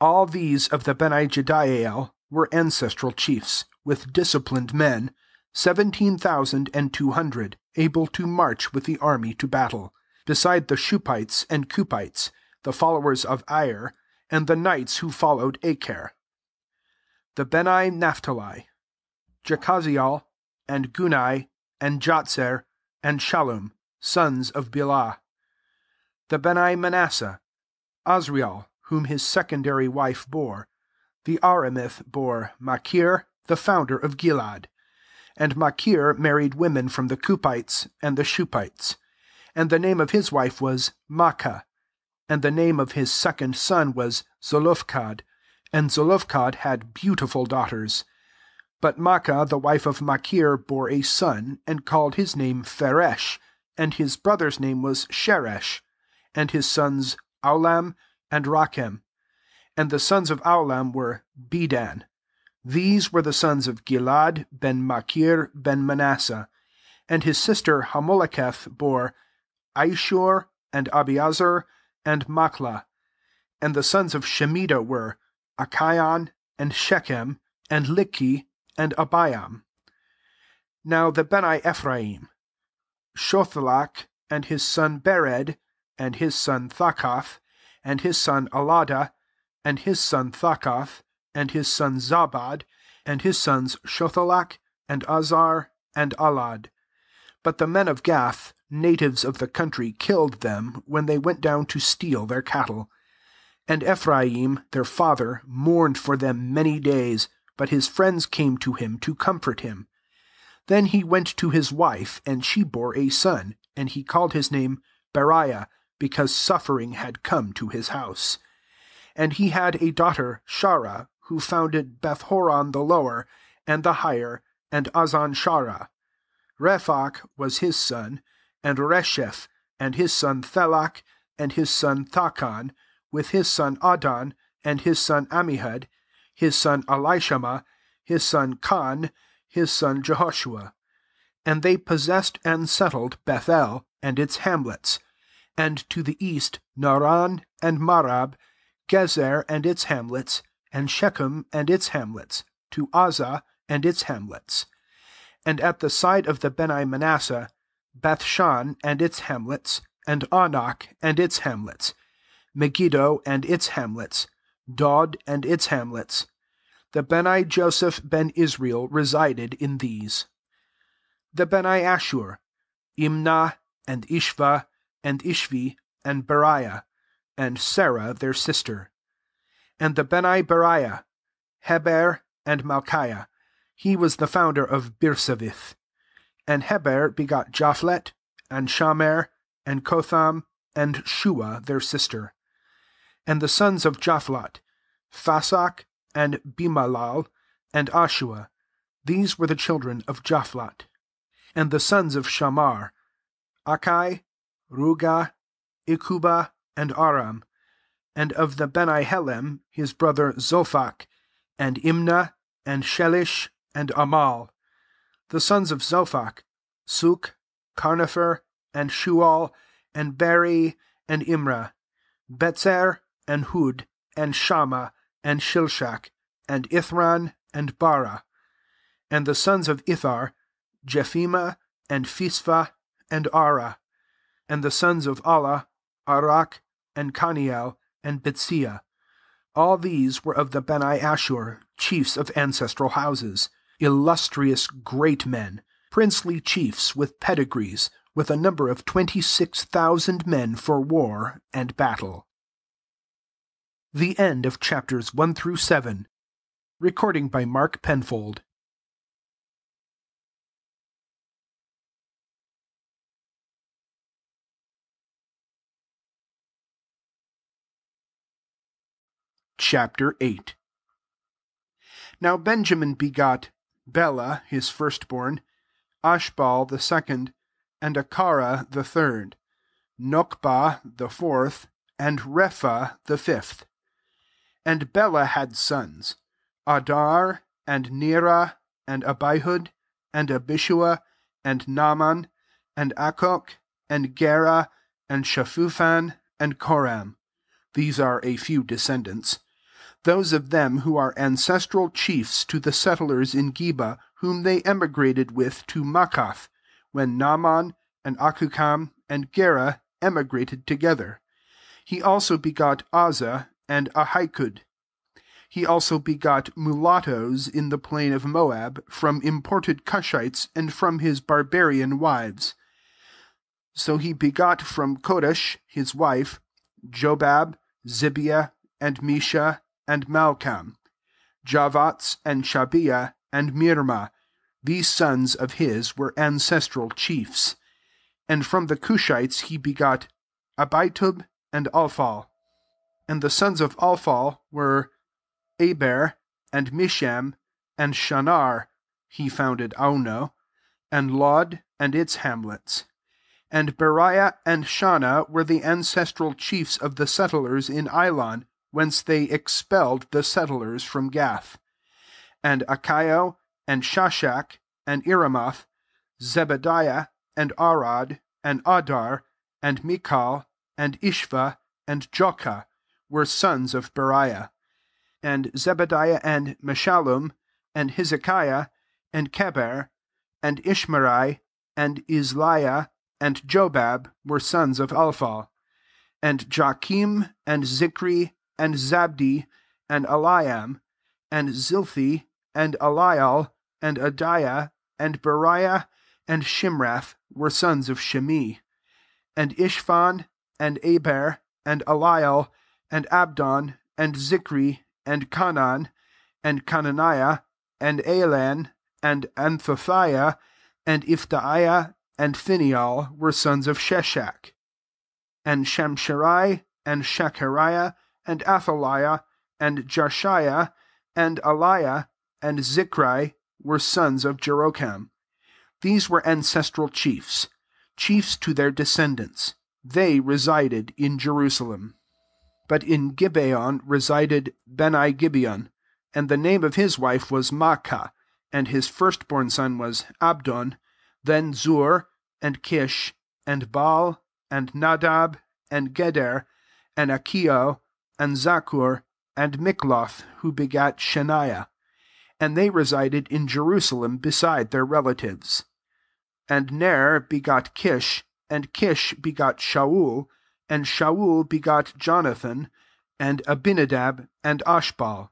All these of the Beni Jediael were ancestral chiefs, with disciplined men, seventeen thousand and two hundred, able to march with the army to battle, beside the Shupites and Cupites, the followers of Ayer, and the knights who followed Acher. The Beni Naphtali: Jekaziel, and Gunai, and Jotzer, and Shallum, sons of Bilah. The Beni Manasseh: Azriel, whom his secondary wife bore, The Aramith bore Machir, the founder of Gilad. And Machir married women from the Cupites and the Shupites. And the name of his wife was Makkah. And the name of his second son was Zelophehad. And Zelophehad had beautiful daughters. But Makkah, the wife of Machir, bore a son, and called his name Pharesh. And his brother's name was Sheresh. And his sons Aulam and Rachem. And the sons of Aulam were Bedan. These were the sons of Gilad, ben Machir, ben Manasseh. And his sister Hamoleketh bore Aishur, and Abiazar, and Maklah. And the sons of Shemida were Achion, and Shechem, and Likhi, and Abiam. Now the Beni Ephraim, Shothelach, and his son Bered, and his son Thakath, and his son Alada, and his son Thakath, and his son Zabad, and his sons Shothelach, and Azar, and Alad. But the men of Gath, natives of the country, killed them, when they went down to steal their cattle. And Ephraim, their father, mourned for them many days, but his friends came to him to comfort him. Then he went to his wife, and she bore a son, and he called his name Beriah, because suffering had come to his house. And he had a daughter, Shara, who founded Beth-horon the lower, and the higher, and Azan-Shara. Rephach was his son, and Resheph, and his son Thelach, and his son Thakan, with his son Adon, and his son Amihud, his son Elishama, his son Khan, his son Jehoshua. And they possessed and settled Bethel and its hamlets, and to the east Naran and Marab, Gezer and its hamlets, and Shechem and its hamlets, to Azah and its hamlets. And at the side of the Beni Manasseh, Bethshan and its hamlets, and Anak and its hamlets, Megiddo and its hamlets, Dod and its hamlets. The Beni Joseph ben Israel resided in these. The Beni Ashur, Imnah, and Ishva, and Ishvi, and Beriah, and Sarah their sister. And the Beni Beriah, Heber, and Malchiah. He was the founder of Birsavith. And Heber begot Japhlet, and Shamer, and Kotham, and Shua their sister. And the sons of Japhlet, Phasach, and Bimalal, and Ashua. These were the children of Japhlet. And the sons of Shamar, Achai, Ruga, Ikuba, and Aram. And of the Beni Helem, his brother Zophach, and Imnah, and Shelish, and Amal. The sons of Zophach, Suk, Carnifer, and Shual, and Beri, and Imrah, Betzer, and Hud, and Shama, and Shilshak, and Ithran, and Bara. And the sons of Ithar, Jephimah, and Phisva, and Ara. And the sons of Allah, Arak, and Caniel, and Bitsia. All these were of the Beni Ashur, chiefs of ancestral houses, illustrious great men, princely chiefs with pedigrees, with a number of twenty-six thousand men for war and battle. The end of chapters one through seven. Recording by Mark Penfold. Chapter eight. Now Benjamin begot Bela, his firstborn, Ashbal the second, and Achara the third, Nokba the fourth, and Repha the fifth. And Bela had sons, Adar, and Nera, and Abihud, and Abishua, and Naaman, and Akok, and Gera, and Shafufan, and Koram. These are a few descendants. Those of them who are ancestral chiefs to the settlers in Geba, whom they emigrated with to Machath, when Naaman, and Akukam, and Gera emigrated together. He also begot Azza, and Ahikud. He also begot mulattoes in the plain of Moab, from imported Cushites, and from his barbarian wives. So he begot from Kodesh, his wife, Jobab, Zibiah, and Mesha, and Malcham. Jaavats, and Shabbia, and Mirma. These sons of his were ancestral chiefs. And from the Cushites he begot Abitub and Alphal. And the sons of Alphal were Eber, and Misham, and Shanar, he founded Auno, and Lod, and its hamlets. And Beriah and Shana were the ancestral chiefs of the settlers in Ilon, whence they expelled the settlers from Gath. And Achio, and Shashak, and Iramath, Zebadiah, and Arad, and Adar, and Michal, and Ishva, and Jokha, were sons of Beriah. And Zebadiah, and Meshullam, and Hezekiah, and Keber, and Ishmerai, and Isliah, and Jobab were sons of Alphal. And Joachim, and Zikri, and Zabdi, and Eliam, and Zilthi, and Elial, and Adiah, and Beriah, and Shimrath were sons of Shimi. And Ishvan, and Eber, and Elial, and Abdon, and Zikri, and Canaan, and Cananiah, and Elan, and Anthothiah, and Iphthaiah, and Phinehal were sons of Sheshach. And Shamsherai, and Shechariah, and Athaliah, and Jashiah, and Aliah, and Zikri were sons of Jeroham. These were ancestral chiefs, chiefs to their descendants. They resided in Jerusalem. But in Gibeon resided Beni Gibeon, and the name of his wife was Maacah, and his firstborn son was Abdon, then Zur, and Kish, and Baal, and Nadab, and Geder, and Achio, and Zakur, and Mikloth, who begat Shaniah. And they resided in Jerusalem beside their relatives. And Ner begot Kish, and Kish begot Shaul, and Shaul begot Jonathan, and Abinadab, and Ashbal.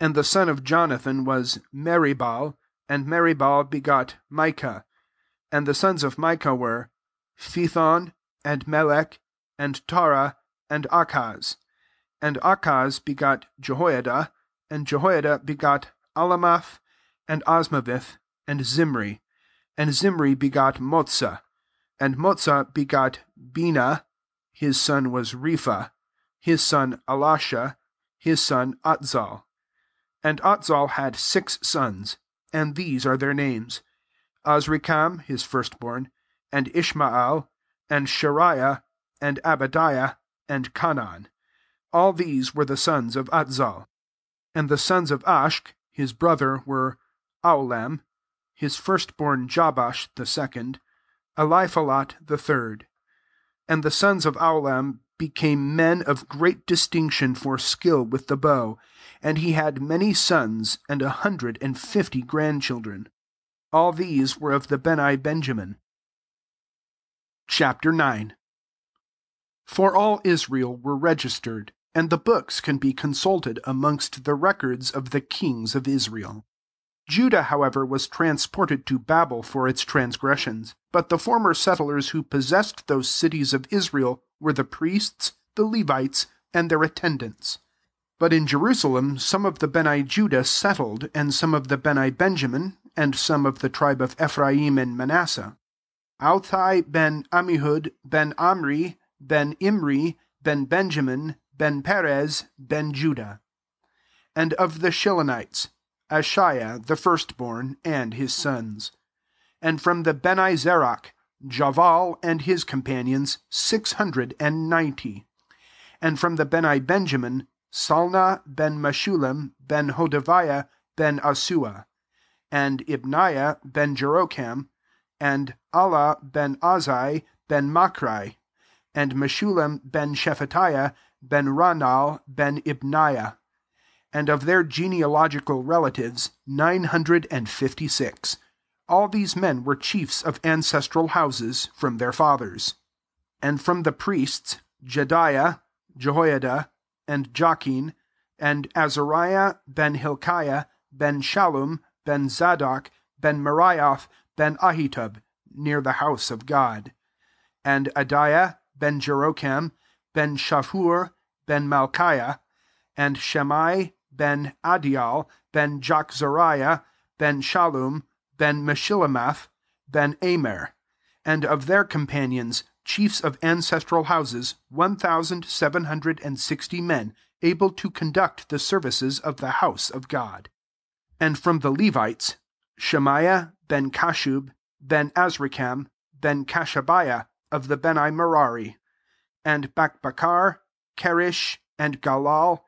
And the son of Jonathan was Meribal, and Meribal begot Micah. And the sons of Micah were Phethon, and Melech, and Tara, and Achaz. And Achaz begot Jehoiada, and Jehoiada begot Alamath, and Osmavith, and Zimri. And Zimri begot Motza, and Motza begot Bina. His son was Repha, his son Elisha, his son Atzal. And Atzal had six sons, and these are their names: Azrikam, his firstborn, and Ishmael, and Shariah, and Abadiah, and Canaan. All these were the sons of Atzal. And the sons of Ashk, his brother, were Aulam, his firstborn Jabash the second, Eliphalet the third. And the sons of Aulam became men of great distinction for skill with the bow, and he had many sons, and a hundred and fifty grandchildren. All these were of the Beni Benjamin. Chapter nine. For all Israel were registered, and the books can be consulted amongst the records of the kings of Israel. Judah, however, was transported to Babel for its transgressions. But the former settlers who possessed those cities of Israel were the priests, the Levites, and their attendants. But in Jerusalem some of the Beni Judah settled, and some of the Beni Benjamin, and some of the tribe of Ephraim and Manasseh. Authai ben Amihud, ben Amri, ben Imri, ben Benjamin, ben Perez, ben Judah. And of the Shilonites, Ashiah the firstborn, and his sons. And from the Beni Zerach, Javal and his companions, six hundred and ninety. And from the Beni Benjamin, Salna ben Meshullam, ben Hodaviah, ben Asua, and Ibniah ben Jeroham, and Ala ben Azai, ben Machri, and Meshullam ben Shephatiah, ben Ranal, ben Ibniah. And of their genealogical relatives, nine hundred and fifty-six. All these men were chiefs of ancestral houses from their fathers. And from the priests, Jediah, Jehoiada, and Jachin, and Azariah, ben Hilkiah, ben Shallum, ben Zadok, ben Merioth, ben Ahitub, near the house of God. And Adiah, ben Jeroham, ben Shapur, ben Malchiah, and Shemai, ben Adiel, ben Jochzariah, ben Shallum, ben Meshillamath, ben Amer; and of their companions, chiefs of ancestral houses, one thousand seven hundred and sixty men, able to conduct the services of the house of God. And from the Levites, Shemaiah ben Kashub, ben Azrikam, ben Kashabiah, of the Beni Merari; and Bakbakar, Karish, and Galal,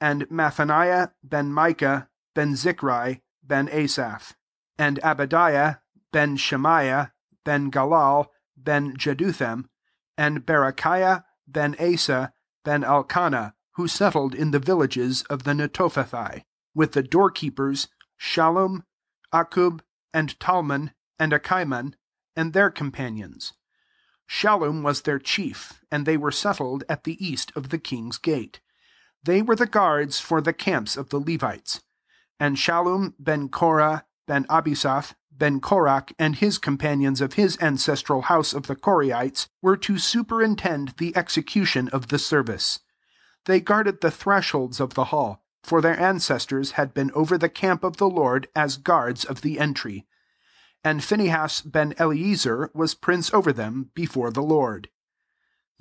and Mathaniah ben Micah, ben Zichri, ben Asaph; and Abadiah, ben Shemaiah, ben Galal, ben Jeduthun, and Barakiah, ben Asa, ben Elkanah, who settled in the villages of the Netophathi, with the doorkeepers, Shallum, Akub, and Talmon, and Achiman, and their companions. Shallum was their chief, and they were settled at the east of the king's gate. They were the guards for the camps of the Levites. And Shallum ben Korah, ben Abisaph, ben Korach, and his companions of his ancestral house of the Koraites, were to superintend the execution of the service. They guarded the thresholds of the hall, for their ancestors had been over the camp of the Lord as guards of the entry. And Phinehas ben Eleazar was prince over them before the Lord.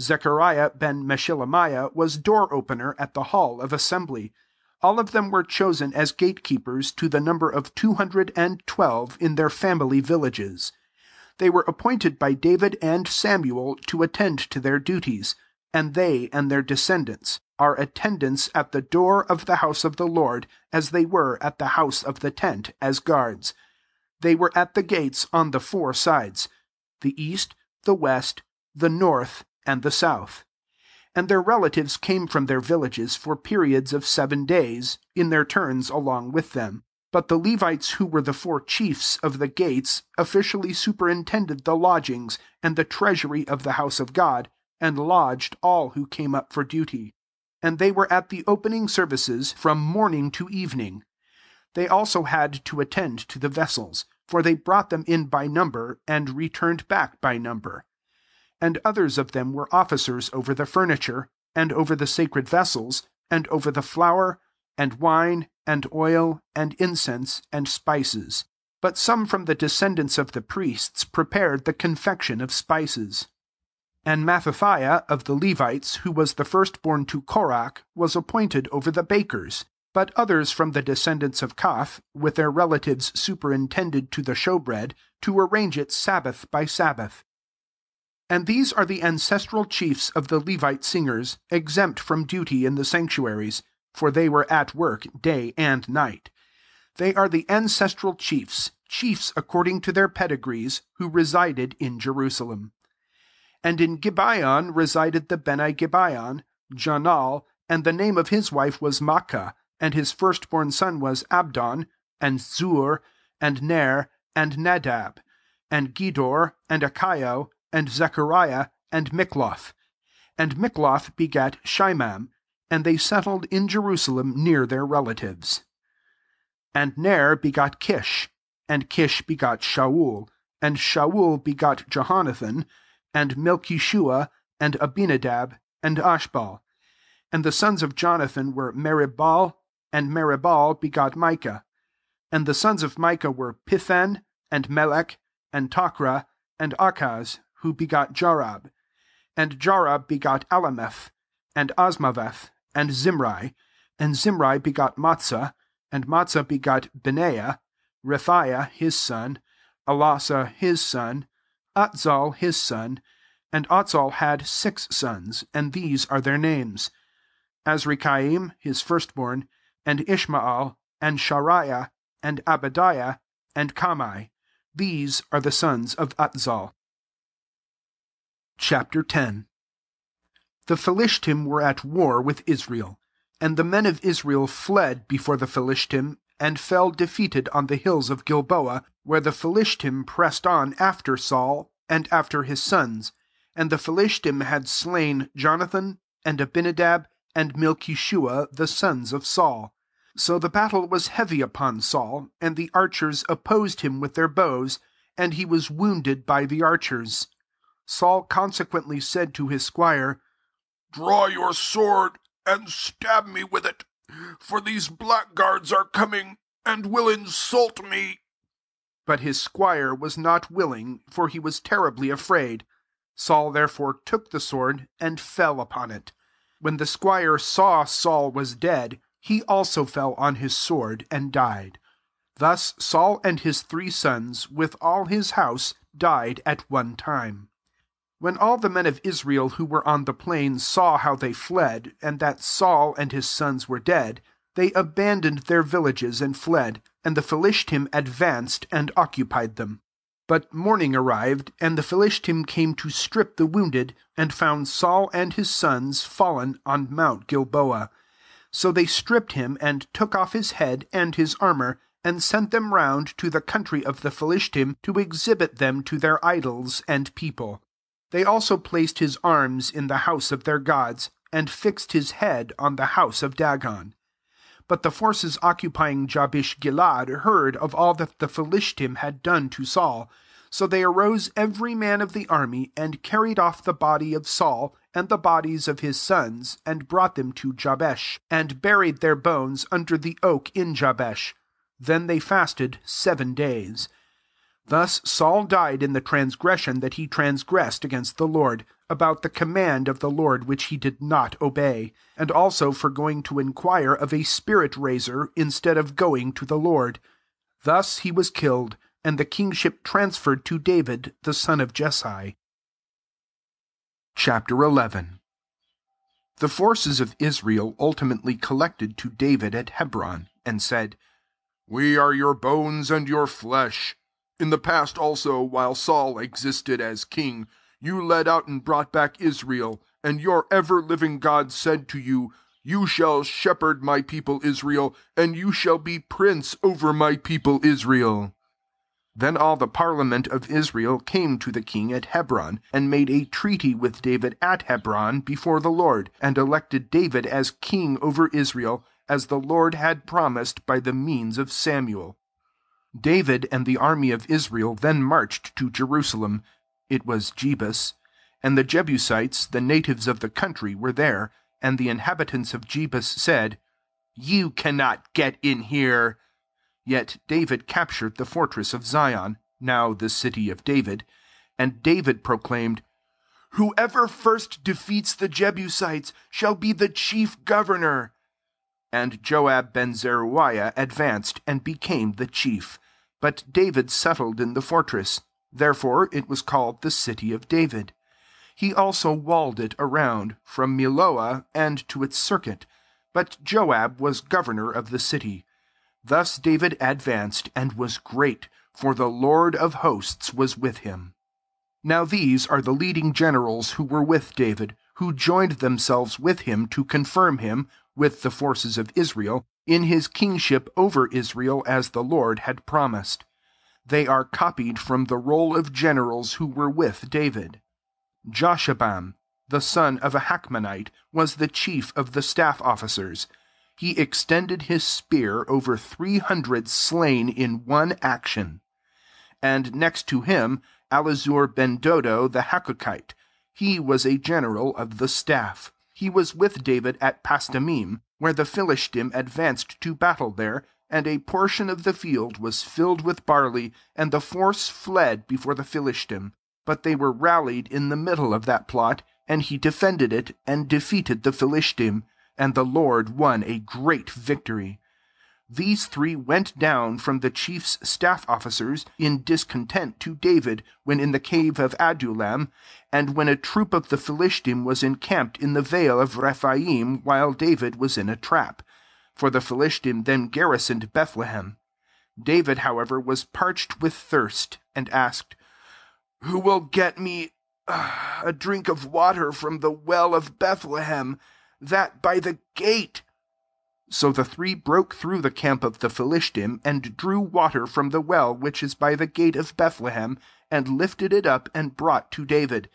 Zechariah ben Meshillamiah was door-opener at the hall of assembly. All of them were chosen as gatekeepers, to the number of two hundred and twelve in their family villages. They were appointed by David and Samuel to attend to their duties, and they and their descendants are attendants at the door of the house of the Lord, as they were at the house of the tent as guards. They were at the gates on the four sides, the east, the west, the north, and the south. And their relatives came from their villages for periods of seven days, in their turns along with them. But the Levites, who were the four chiefs of the gates, officially superintended the lodgings, and the treasury of the house of God, and lodged all who came up for duty. And they were at the opening services from morning to evening. They also had to attend to the vessels, for they brought them in by number, and returned back by number. And others of them were officers over the furniture, and over the sacred vessels, and over the flour, and wine, and oil, and incense, and spices. But some from the descendants of the priests prepared the confection of spices. And Mattathiah of the Levites, who was the firstborn to Korach, was appointed over the bakers. But others from the descendants of Koth, with their relatives, superintended to the showbread, to arrange it Sabbath by Sabbath. And these are the ancestral chiefs of the Levite singers, exempt from duty in the sanctuaries, for they were at work day and night. They are the ancestral chiefs, chiefs according to their pedigrees, who resided in Jerusalem. And in Gibeon resided the Beni Gibeon, Jonal, and the name of his wife was Makkah, and his firstborn son was Abdon, and Zur, and Ner, and Nadab, and Gedor, and Achio, and Zechariah, and Mikloth. And Mikloth begat Shimam, and they settled in Jerusalem near their relatives. And Ner begot Kish, and Kish begot Shaul, and Shaul begot Jehonathan, and Melchishua, and Abinadab, and Ashbal. And the sons of Jonathan were Meribbaal, and Meribbaal begot Micah. And the sons of Micah were Pithon, and Melech, and Tokra, and Achaz, who begot Jarab. And Jarab begot Alameth, and Asmaveth, and Zimri. And Zimri begot Matzah, and Matzah begot Benaiah, Rethiah his son, Elasa his son, Atzal his son. And Atzal had six sons, and these are their names: Azrikaim his firstborn, and Ishmael, and Shariah, and Abadiah, and Kamai. These are the sons of Atzal. Chapter ten. The Philishtim were at war with Israel. And the men of Israel fled before the Philishtim, and fell defeated on the hills of Gilboa, where the Philishtim pressed on after Saul, and after his sons. And the Philishtim had slain Jonathan, and Abinadab, and Melchishua, the sons of Saul. So the battle was heavy upon Saul, and the archers opposed him with their bows, and he was wounded by the archers. Saul consequently said to his squire, "Draw your sword, and stab me with it, for these blackguards are coming and will insult me." But his squire was not willing, for he was terribly afraid. Saul therefore took the sword, and fell upon it. When the squire saw Saul was dead, he also fell on his sword, and died. Thus Saul and his three sons, with all his house, died at one time. When all the men of Israel who were on the plain saw how they fled, and that Saul and his sons were dead, they abandoned their villages and fled, and the Philistine advanced and occupied them. But morning arrived, and the Philistine came to strip the wounded, and found Saul and his sons fallen on Mount Gilboa. So they stripped him, and took off his head and his armor, and sent them round to the country of the Philistine to exhibit them to their idols and people. They also placed his arms in the house of their gods, and fixed his head on the house of Dagon. But the forces occupying Jabesh-Gilead heard of all that the Philistine had done to Saul. So they arose every man of the army, and carried off the body of Saul, and the bodies of his sons, and brought them to Jabesh, and buried their bones under the oak in Jabesh. Then they fasted seven days. Thus Saul died in the transgression that he transgressed against the Lord, about the command of the Lord which he did not obey, and also for going to inquire of a spirit-raiser, instead of going to the Lord. Thus he was killed, and the kingship transferred to David, the son of Jessai. Chapter eleven. The forces of Israel ultimately collected to David at Hebron, and said, "We are your bones and your flesh. In the past also, while Saul existed as king, you led out and brought back Israel, and your ever-living God said to you, 'You shall shepherd my people Israel, and you shall be prince over my people Israel.'" Then all the parliament of Israel came to the king at Hebron, and made a treaty with David at Hebron before the Lord, and elected David as king over Israel, as the Lord had promised by the means of Samuel. David and the army of Israel then marched to Jerusalem. It was Jebus. And the Jebusites, the natives of the country, were there. And the inhabitants of Jebus said, "You cannot get in here." Yet David captured the fortress of Zion, now the city of David. And David proclaimed, "Whoever first defeats the Jebusites shall be the chief governor." And Joab ben Zeruiah advanced and became the chief. But David settled in the fortress. Therefore it was called the city of David. He also walled it around, from Miloah and to its circuit. But Joab was governor of the city. Thus David advanced, and was great, for the Lord of hosts was with him. Now these are the leading generals who were with David, who joined themselves with him to confirm him, with the forces of Israel, in his kingship over Israel, as the Lord had promised. They are copied from the roll of generals who were with David. Joshabam, the son of a Hachmonite, was the chief of the staff officers. He extended his spear over three hundred slain in one action. And next to him, Alazur ben Dodo the Hakkokite. He was a general of the staff. He was with David at Pasdamim, where the Philistine advanced to battle there, and a portion of the field was filled with barley, and the force fled before the Philistine. But they were rallied in the middle of that plot, and he defended it, and defeated the Philistine, and the Lord won a great victory. These three went down from the chief's staff officers in discontent to David when in the cave of Adullam, and when a troop of the Philistine was encamped in the vale of Rephaim while David was in a trap. For the Philistine then garrisoned Bethlehem. David, however, was parched with thirst, and asked, "Who will get me uh, a drink of water from the well of Bethlehem, that by the gate?" So the three broke through the camp of the Philistine, and drew water from the well which is by the gate of Bethlehem, and lifted it up, and brought to David.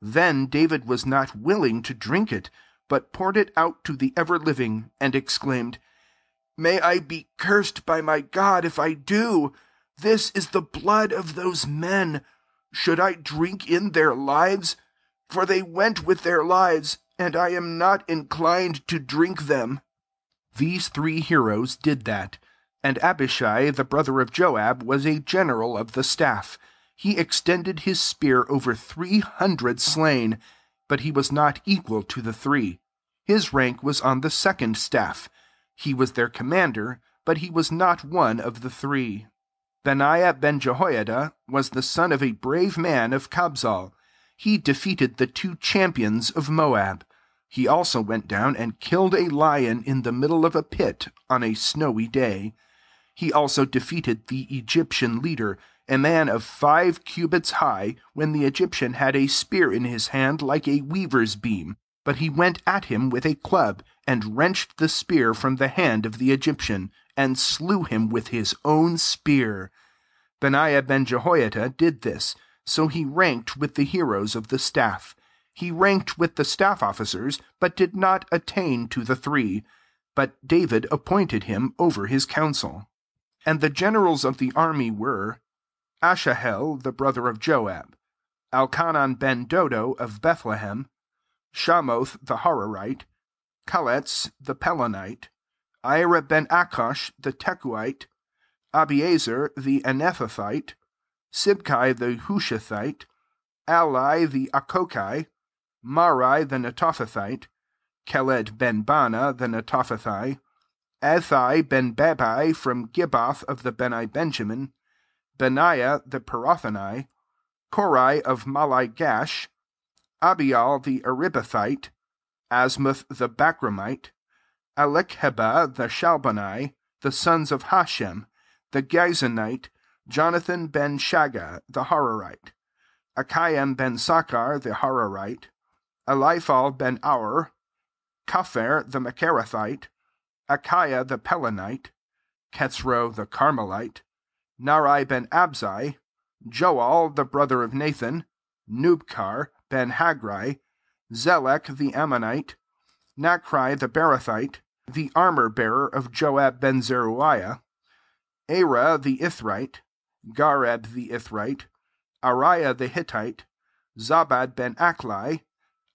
Then David was not willing to drink it, but poured it out to the ever-living, and exclaimed, "May I be cursed by my God if I do! This is the blood of those men. Should I drink in their lives? For they went with their lives, and I am not inclined to drink them." These three heroes did that. And Abishai, the brother of Joab, was a general of the staff. He extended his spear over three hundred slain, but he was not equal to the three. His rank was on the second staff. He was their commander, but he was not one of the three. Benaiah ben Jehoiada was the son of a brave man of Kabzal. He defeated the two champions of Moab. He also went down and killed a lion in the middle of a pit on a snowy day. He also defeated the Egyptian leader, a man of five cubits high, when the Egyptian had a spear in his hand like a weaver's beam. But he went at him with a club, and wrenched the spear from the hand of the Egyptian, and slew him with his own spear. Benaiah ben Jehoiada did this, so he ranked with the heroes of the staff. He ranked with the staff officers, but did not attain to the three. But David appointed him over his council. And the generals of the army were Asahel, the brother of Joab, Elkanan ben Dodo of Bethlehem, Shamoth the Hararite, Kaletz the Pelonite, Ira ben Akash the Tekoite, Abiezer the Anethathite, Sibkai the Hushathite, Ali the Akokai, Marai the Netophathite, Keled ben Bana the Netophathai, Athai ben Babai from Gibbath of the Beni Benjamin, Benaiah the Pirathonai, Korai of Malai-Gash, Abial the Aribathite, Asmuth the Bakramite, Alekheba the Shalbonai, the sons of Hashem, the Gizonite, Jonathan ben Shaga the Hararite, Achaim ben Sakar the Hararite, Eliphal ben Aur, Kafer the Makarathite, Achaia the Pelonite, Ketzro the Carmelite, Nari ben Abzai, Joel the brother of Nathan, Nubkar ben Hagri, Zelek the Ammonite, Nachri the Barathite, the armor-bearer of Joab ben Zeruiah, Arah the Ithrite, Gareb the Ithrite, Ariah the Hittite, Zabad ben Akli,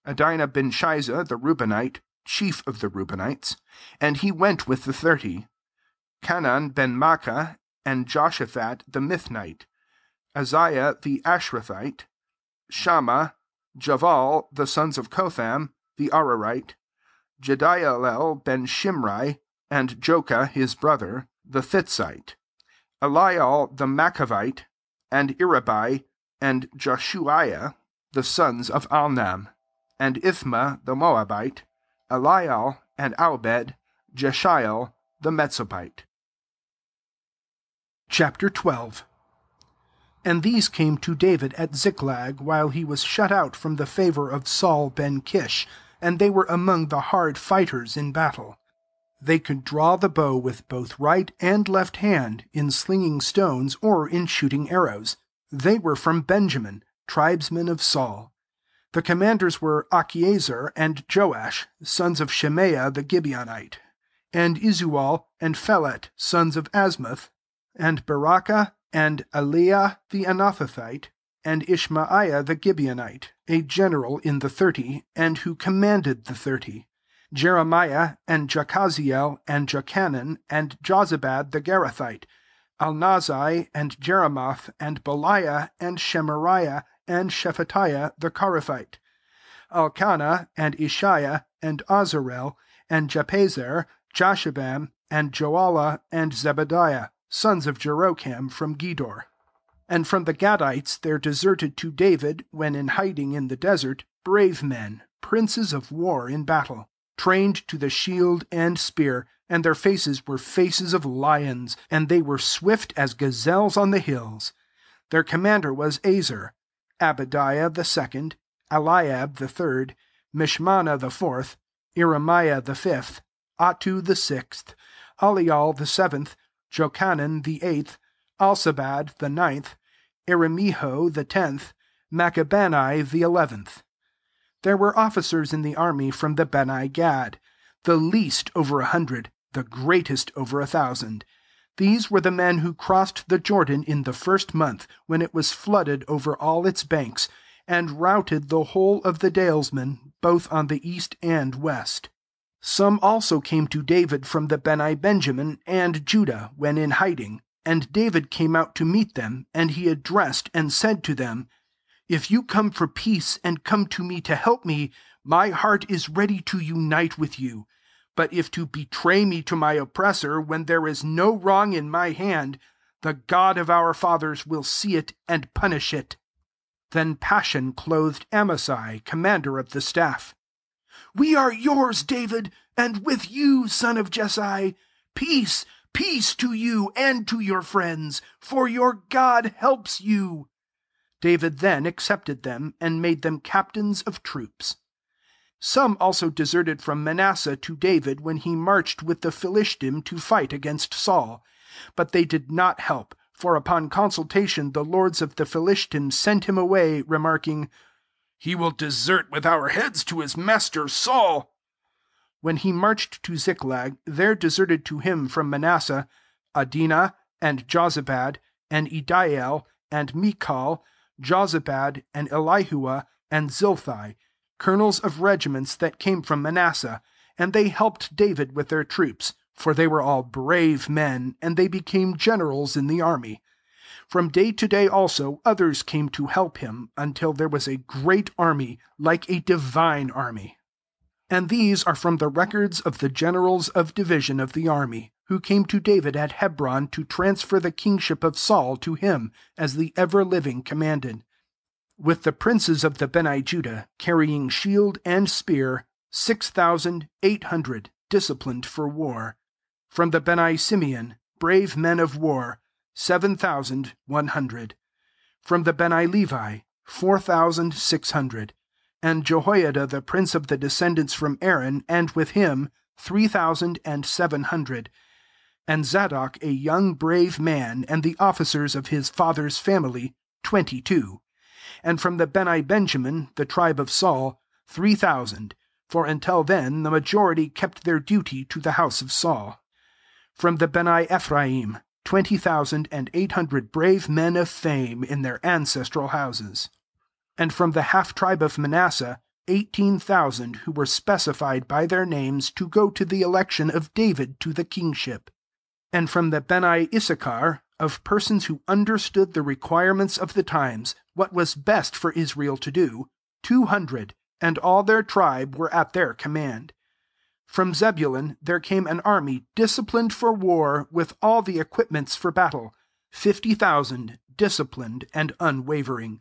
Adinah ben Shiza the Reubenite, chief of the Reubenites, and he went with the thirty, Canan ben Makkah, and Joshaphat the Mithnite, Azariah the Ashrathite, Shammah, Javal, the sons of Kotham, the Ararite, Jediael ben Shimri, and Jokah his brother, the Thitzite, Elial the Maccavite, and Irabai, and Joshuiah, the sons of Alnam, and Ithma the Moabite, Elial, and Aubed, Jeshiel the Metzopite. Chapter twelve. And these came to David at Ziklag, while he was shut out from the favor of Saul ben Kish, and they were among the hard fighters in battle. They could draw the bow with both right and left hand, in slinging stones or in shooting arrows. They were from Benjamin, tribesmen of Saul. The commanders were Achiezer and Joash, sons of Shemaiah the Gibeonite, and Izual and Phelet, sons of Asmuth, and Barakah, and Aliah the Anathathite, and Ishmaiah the Gibeonite, a general in the thirty, and who commanded the thirty, Jeremiah, and Jachaziel, and Jochanan, and Jozabad the Gerathite, Alnazai, and Jeremoth, and Beliah, and Shemariah, and Shephatiah the Korathite, Elkanah, and Ishiah, and Azarel, and Japazer, Joshabam, and Joala, and Zebadiah, sons of Jeroham from Gedor. And from the Gadites there deserted to David, when in hiding in the desert, brave men, princes of war in battle, trained to the shield and spear, and their faces were faces of lions, and they were swift as gazelles on the hills. Their commander was Azer, Abadiah the second, Eliab the third, Mishmana the fourth, Iremiah the fifth, Attu the sixth, Alial the seventh, Jochanan the eighth, Alsabad the ninth, Eremiho the tenth, Maccabani the eleventh. There were officers in the army from the Beni Gad, the least over a hundred, the greatest over a thousand. These were the men who crossed the Jordan in the first month, when it was flooded over all its banks, and routed the whole of the dalesmen, both on the east and west. Some also came to David from the Beni Benjamin and Judah, when in hiding. And David came out to meet them, and he addressed and said to them, If you come for peace, and come to me to help me, my heart is ready to unite with you. But if to betray me to my oppressor, when there is no wrong in my hand, the God of our fathers will see it and punish it. Then passion clothed Amasai, commander of the staff. We are yours, David, and with you, son of Jessai. Peace, peace to you and to your friends, for your God helps you. David then accepted them, and made them captains of troops. Some also deserted from Manasseh to David when he marched with the Philistine to fight against Saul. But they did not help, for upon consultation the lords of the Philistine sent him away, remarking, He will desert with our heads to his master Saul. When he marched to Ziklag, there deserted to him from Manasseh Adinah, and Jozabad, and Ediel, and Michal, Jozabad, and Elihua, and Zilthai, colonels of regiments that came from Manasseh, and they helped David with their troops, for they were all brave men, and they became generals in the army. From day to day also others came to help him, until there was a great army, like a divine army. And these are from the records of the generals of division of the army, who came to David at Hebron to transfer the kingship of Saul to him, as the ever-living commanded. With the princes of the Beni Judah, carrying shield and spear, six thousand eight hundred, disciplined for war. From the Beni Simeon, brave men of war, seven thousand one hundred. From the Beni Levi, four thousand six hundred. And Jehoiada the prince of the descendants from Aaron, and with him three thousand and seven hundred. And Zadok a young brave man, and the officers of his father's family, twenty-two. And from the Beni Benjamin, the tribe of Saul, three thousand. For until then the majority kept their duty to the house of Saul. From the Beni Ephraim, twenty thousand and eight hundred brave men of fame in their ancestral houses. And from the half-tribe of Manasseh, eighteen thousand who were specified by their names to go to the election of David to the kingship. And from the Beni Issachar, of persons who understood the requirements of the times, what was best for Israel to do, two hundred, and all their tribe were at their command. From Zebulun there came an army disciplined for war, with all the equipments for battle, fifty thousand, disciplined and unwavering.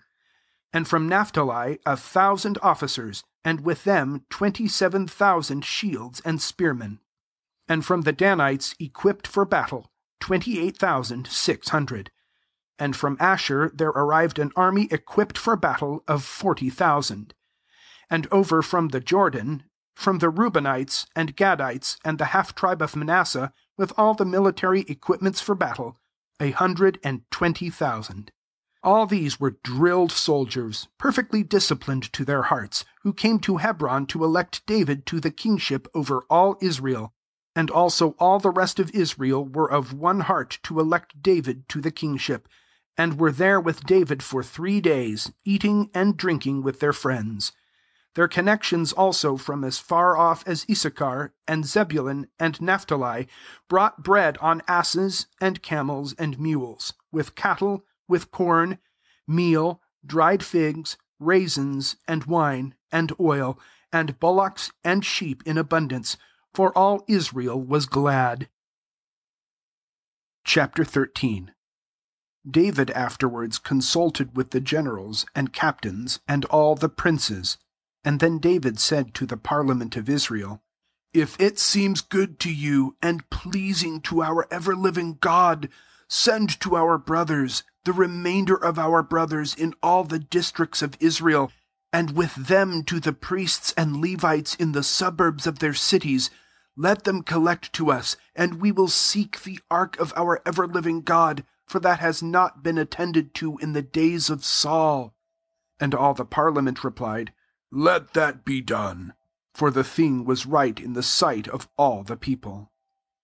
And from Naphtali a thousand officers, and with them twenty-seven thousand shields and spearmen. And from the Danites equipped for battle, twenty-eight thousand six hundred. And from Asher there arrived an army equipped for battle of forty thousand. And over from the Jordan, from the Reubenites, and Gadites, and the half-tribe of Manasseh, with all the military equipments for battle, a hundred and twenty thousand. All these were drilled soldiers, perfectly disciplined to their hearts, who came to Hebron to elect David to the kingship over all Israel. And also all the rest of Israel were of one heart to elect David to the kingship, and were there with David for three days, eating and drinking with their friends. Their connections also from as far off as Issachar, and Zebulun, and Naphtali, brought bread on asses, and camels, and mules, with cattle, with corn, meal, dried figs, raisins, and wine, and oil, and bullocks and sheep in abundance, for all Israel was glad. Chapter thirteen. David afterwards consulted with the generals, and captains, and all the princes. And then David said to the parliament of Israel, If it seems good to you, and pleasing to our ever-living God, send to our brothers, the remainder of our brothers in all the districts of Israel, and with them to the priests and Levites in the suburbs of their cities. Let them collect to us, and we will seek the ark of our ever-living God, for that has not been attended to in the days of Saul. And all the parliament replied, Let that be done. For the thing was right in the sight of all the people.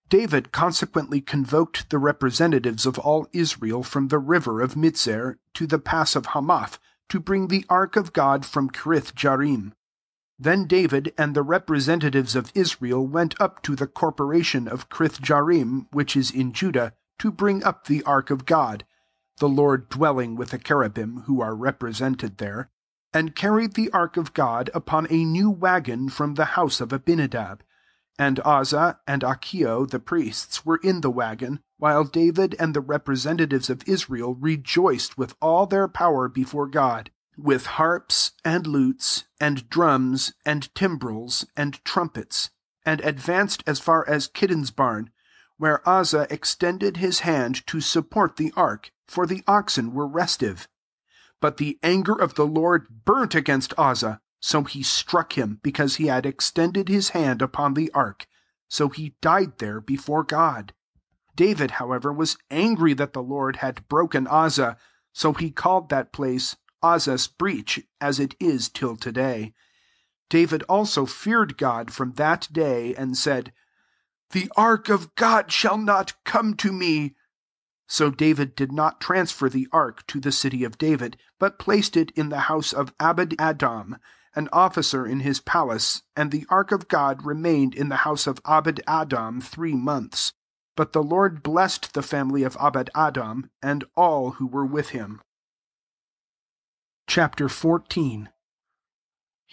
David consequently convoked the representatives of all Israel from the river of Mitzer to the pass of Hamath, to bring the ark of God from Kirith Jearim. Then David and the representatives of Israel went up to the corporation of Krithjarim, which is in Judah, to bring up the ark of God, the Lord dwelling with the cherubim, who are represented there, and carried the ark of God upon a new wagon from the house of Abinadab. And Uzzah and Achio the priests were in the wagon, while David and the representatives of Israel rejoiced with all their power before God, with harps, and lutes, and drums, and timbrels, and trumpets, and advanced as far as Kidden's barn, where Uzzah extended his hand to support the ark, for the oxen were restive. But the anger of the Lord burnt against Uzzah, so he struck him, because he had extended his hand upon the ark. So he died there before God. David, however, was angry that the Lord had broken Uzzah, so he called that place Uzzah's breach, as it is till today. David also feared God from that day, and said, "The ark of God shall not come to me." So David did not transfer the ark to the city of David, but placed it in the house of Obed-Edom, an officer in his palace, and the ark of God remained in the house of Obed-Edom three months. But the Lord blessed the family of Obed-Edom, and all who were with him. Chapter fourteen.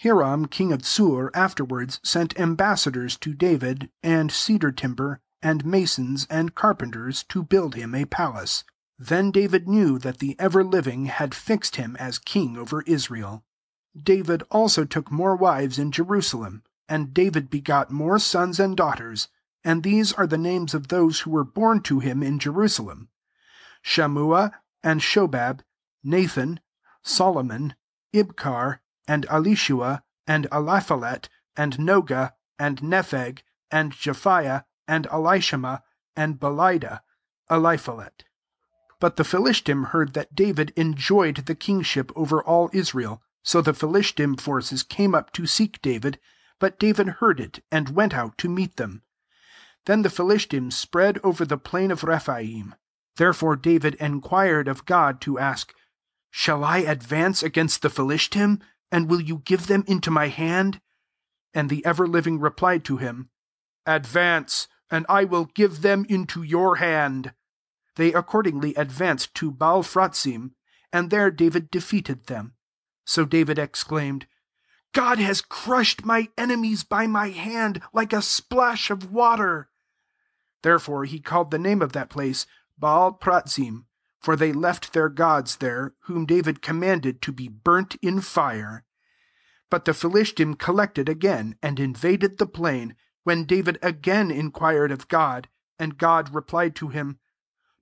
Hiram king of Sur afterwards sent ambassadors to David, and cedar timber, and masons, and carpenters, to build him a palace. Then David knew that the ever-living had fixed him as king over Israel. David also took more wives in Jerusalem, and David begot more sons and daughters, and these are the names of those who were born to him in Jerusalem: Shammua, and Shobab, Nathan, Solomon, Ibkar, and Elishua, and Eliphelet, and Noga, and Nepheg, and Japhiah, and Elishama, and Belida, Eliphelet. But the Philistine heard that David enjoyed the kingship over all Israel, so the Philistine forces came up to seek David, but David heard it, and went out to meet them. Then the Philistine spread over the plain of Rephaim. Therefore David enquired of God to ask, "Shall I advance against the Philistine, and will you give them into my hand?" And the ever-living replied to him, "Advance, and I will give them into your hand." They accordingly advanced to Baal-Phrasim, and there David defeated them. So David exclaimed, "God has crushed my enemies by my hand like a splash of water." Therefore he called the name of that place Baal-Phrasim, for they left their gods there, whom David commanded to be burnt in fire. But the Philistine collected again, and invaded the plain, when David again inquired of God, and God replied to him,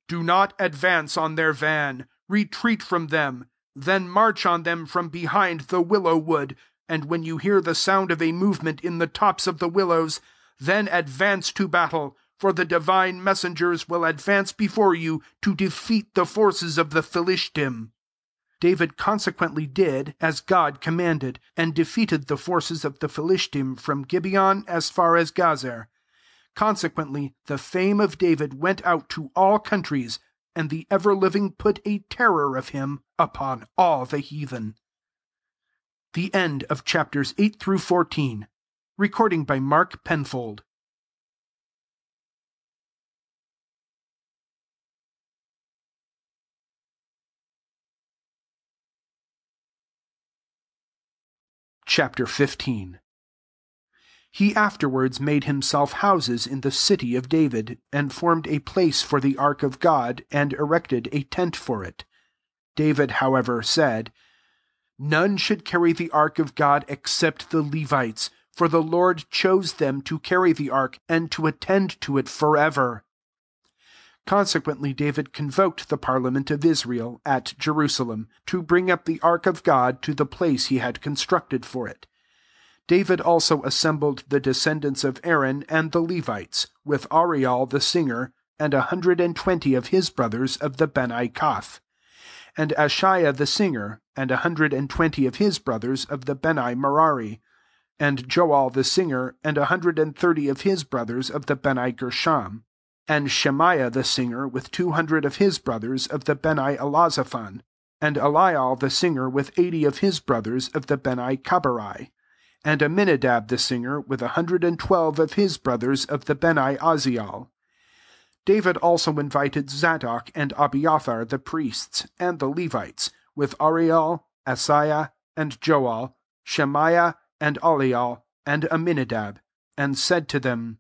"Do not advance on their van, retreat from them, then march on them from behind the willow wood, and when you hear the sound of a movement in the tops of the willows, then advance to battle, for the divine messengers will advance before you to defeat the forces of the Philistine." David consequently did as God commanded, and defeated the forces of the Philistine from Gibeon as far as Gazer. Consequently, the fame of David went out to all countries, and the ever-living put a terror of him upon all the heathen. The end of chapters eight through fourteen. Recording by Mark Penfold. Chapter fifteen. He afterwards made himself houses in the city of David, and formed a place for the ark of God, and erected a tent for it. David, however, said, "None should carry the ark of God except the Levites, for the Lord chose them to carry the ark, and to attend to it forever." Consequently, David convoked the parliament of Israel at Jerusalem to bring up the ark of God to the place he had constructed for it. David also assembled the descendants of Aaron and the Levites, with Ariel the singer, and a hundred and twenty of his brothers of the Beni Koth, and Ashiah the singer, and a hundred and twenty of his brothers of the Beni Merari, and Joel the singer, and a hundred and thirty of his brothers of the Beni Gershom, and Shemaiah the singer, with two hundred of his brothers of the Beni Elazaphan, and Eliel the singer, with eighty of his brothers of the Beni Caberai, and Aminadab the singer, with a hundred and twelve of his brothers of the Beni Aziel. David also invited Zadok and Abiathar the priests, and the Levites, with Ariel, Asaiah, and Joel, Shemaiah, and Aliel, and Aminadab, and said to them,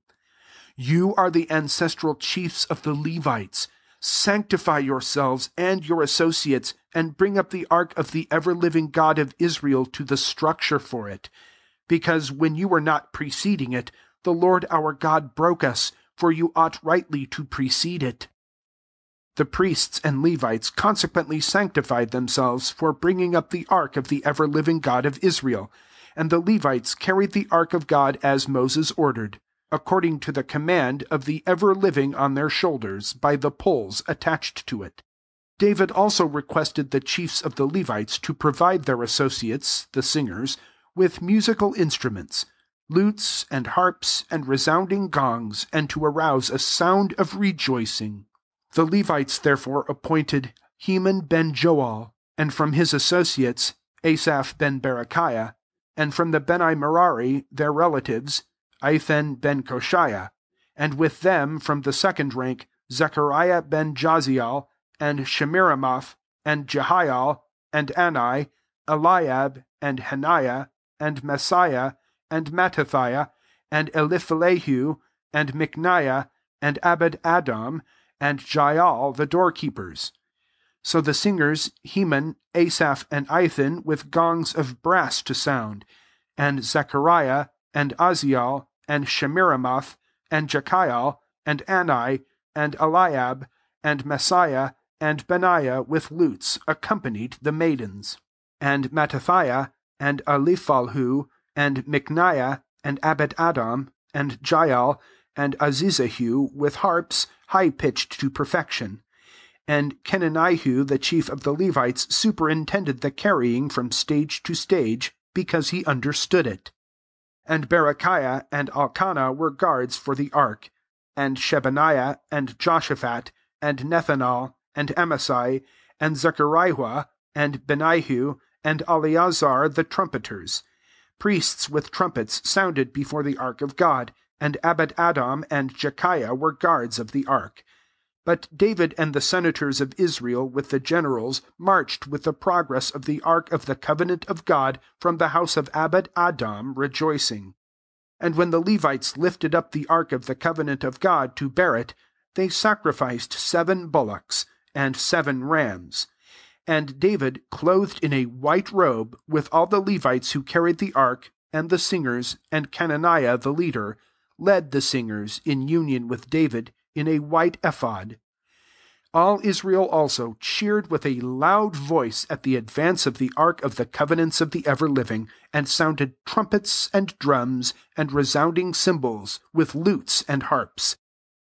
"You are the ancestral chiefs of the Levites. Sanctify yourselves and your associates, and bring up the ark of the ever-living God of Israel to the structure for it. Because when you were not preceding it, the Lord our God broke us, for you ought rightly to precede it." The priests and Levites consequently sanctified themselves for bringing up the ark of the ever-living God of Israel, and the Levites carried the ark of God as Moses ordered, according to the command of the ever-living on their shoulders, by the poles attached to it. David also requested the chiefs of the Levites to provide their associates, the singers, with musical instruments, lutes and harps and resounding gongs, and to arouse a sound of rejoicing. The Levites therefore appointed Heman ben Joel, and from his associates, Asaph ben Berechiah, and from the Beni Merari, their relatives, Ithan ben Koshiah, and with them, from the second rank, Zechariah ben Jaziel, and Shemiramoth, and Jehiel, and Ani, Eliab, and Hananiah, and Messiah, and Mattathiah, and Eliphelehu, and Micniah, and Abed-Adam, and Jael the doorkeepers. So the singers, Heman, Asaph, and Ithan, with gongs of brass to sound, and Zechariah, and Aziel, and Shemiramoth, and Jechiel, and Ani, and Eliab, and Messiah, and Benaiah with lutes, accompanied the maidens. And Mattathiah, and Eliphelehu, and Micniah, and Abed-Adam, and Jael, and Azizahu, with harps, high-pitched to perfection. And Kenanihu, the chief of the Levites, superintended the carrying from stage to stage, because he understood it. And Berechiah and Elkanah were guards for the ark, and Shebaniah, and Joshaphat, and Nethanel, and Amasai, and Zechariah, and Benihu, and Eleazar the trumpeters. Priests with trumpets sounded before the ark of God, and Abed-Adam and Jechiah were guards of the ark. But David and the senators of Israel, with the generals, marched with the progress of the ark of the covenant of God from the house of Abed-Adam, rejoicing. And when the Levites lifted up the ark of the covenant of God to bear it, they sacrificed seven bullocks and seven rams. And David, clothed in a white robe, with all the Levites who carried the ark, and the singers, and Chenaniah the leader, led the singers, in union with David, in a white ephod. All Israel also cheered with a loud voice at the advance of the ark of the covenants of the ever-living, and sounded trumpets and drums, and resounding cymbals, with lutes and harps.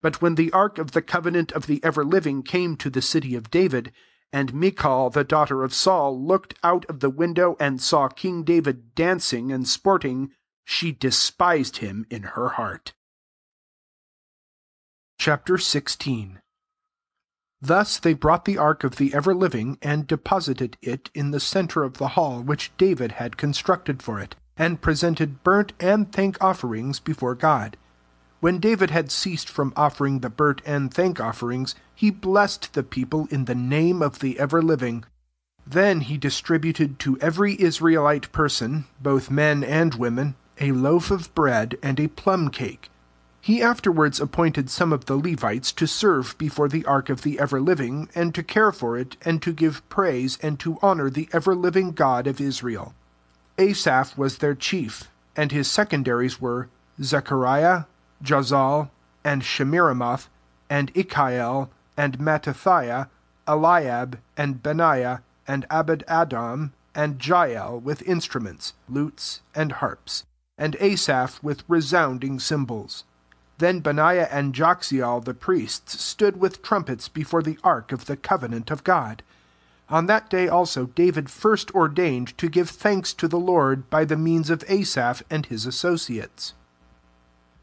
But when the ark of the covenant of the ever-living came to the city of David, and Michal the daughter of Saul looked out of the window and saw King David dancing and sporting, she despised him in her heart. Chapter sixteen. Thus they brought the ark of the ever-living, and deposited it in the center of the hall which David had constructed for it, and presented burnt and thank offerings before God. When David had ceased from offering the burnt and thank offerings, he blessed the people in the name of the ever-living. Then he distributed to every Israelite person, both men and women, a loaf of bread and a plum cake. He afterwards appointed some of the Levites to serve before the ark of the ever-living, and to care for it, and to give praise, and to honor the ever-living God of Israel. Asaph was their chief, and his secondaries were Zechariah, Jazal, and Shemiramoth, and Ichael, and Mattathiah, Eliab, and Benaiah, and Abed-Adam, and Jael with instruments, lutes, and harps, and Asaph with resounding cymbals. Then Benaiah and Joxiel the priests stood with trumpets before the ark of the covenant of God. On that day also David first ordained to give thanks to the Lord by the means of Asaph and his associates.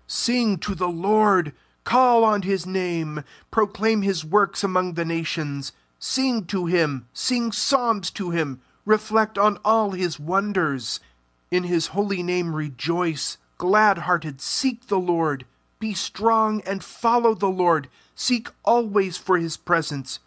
"Sing to the Lord, call on his name, proclaim his works among the nations, sing to him, sing psalms to him, reflect on all his wonders. In his holy name rejoice. Glad-hearted, seek the Lord. Be strong and follow the Lord. Seek always for his presence.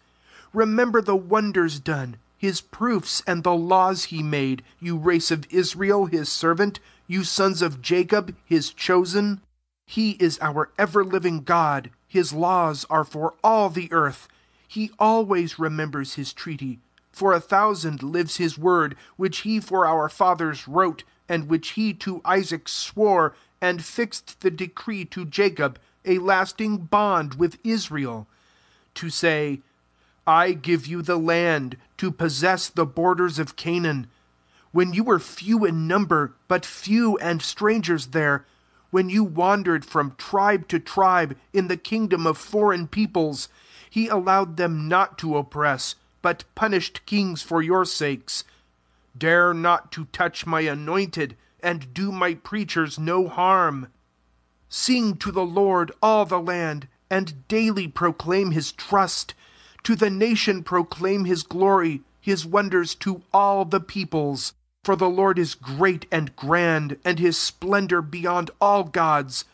Remember the wonders done, his proofs and the laws he made, you race of Israel, his servant, you sons of Jacob, his chosen. He is our ever-living God. His laws are for all the earth. He always remembers his treaty. For a thousand lives his word, which he for our fathers wrote, and which he to Isaac swore, and fixed the decree to Jacob, a lasting bond with Israel, to say, I give you the land, to possess the borders of Canaan. When you were few in number, but few and strangers there, when you wandered from tribe to tribe in the kingdom of foreign peoples, he allowed them not to oppress, but punished kings for your sakes. Dare not to touch my anointed, and do my preachers no harm. Sing to the Lord all the land, and daily proclaim his trust. To the nation proclaim his glory, his wonders to all the peoples. For the Lord is great and grand, and his splendor beyond all gods.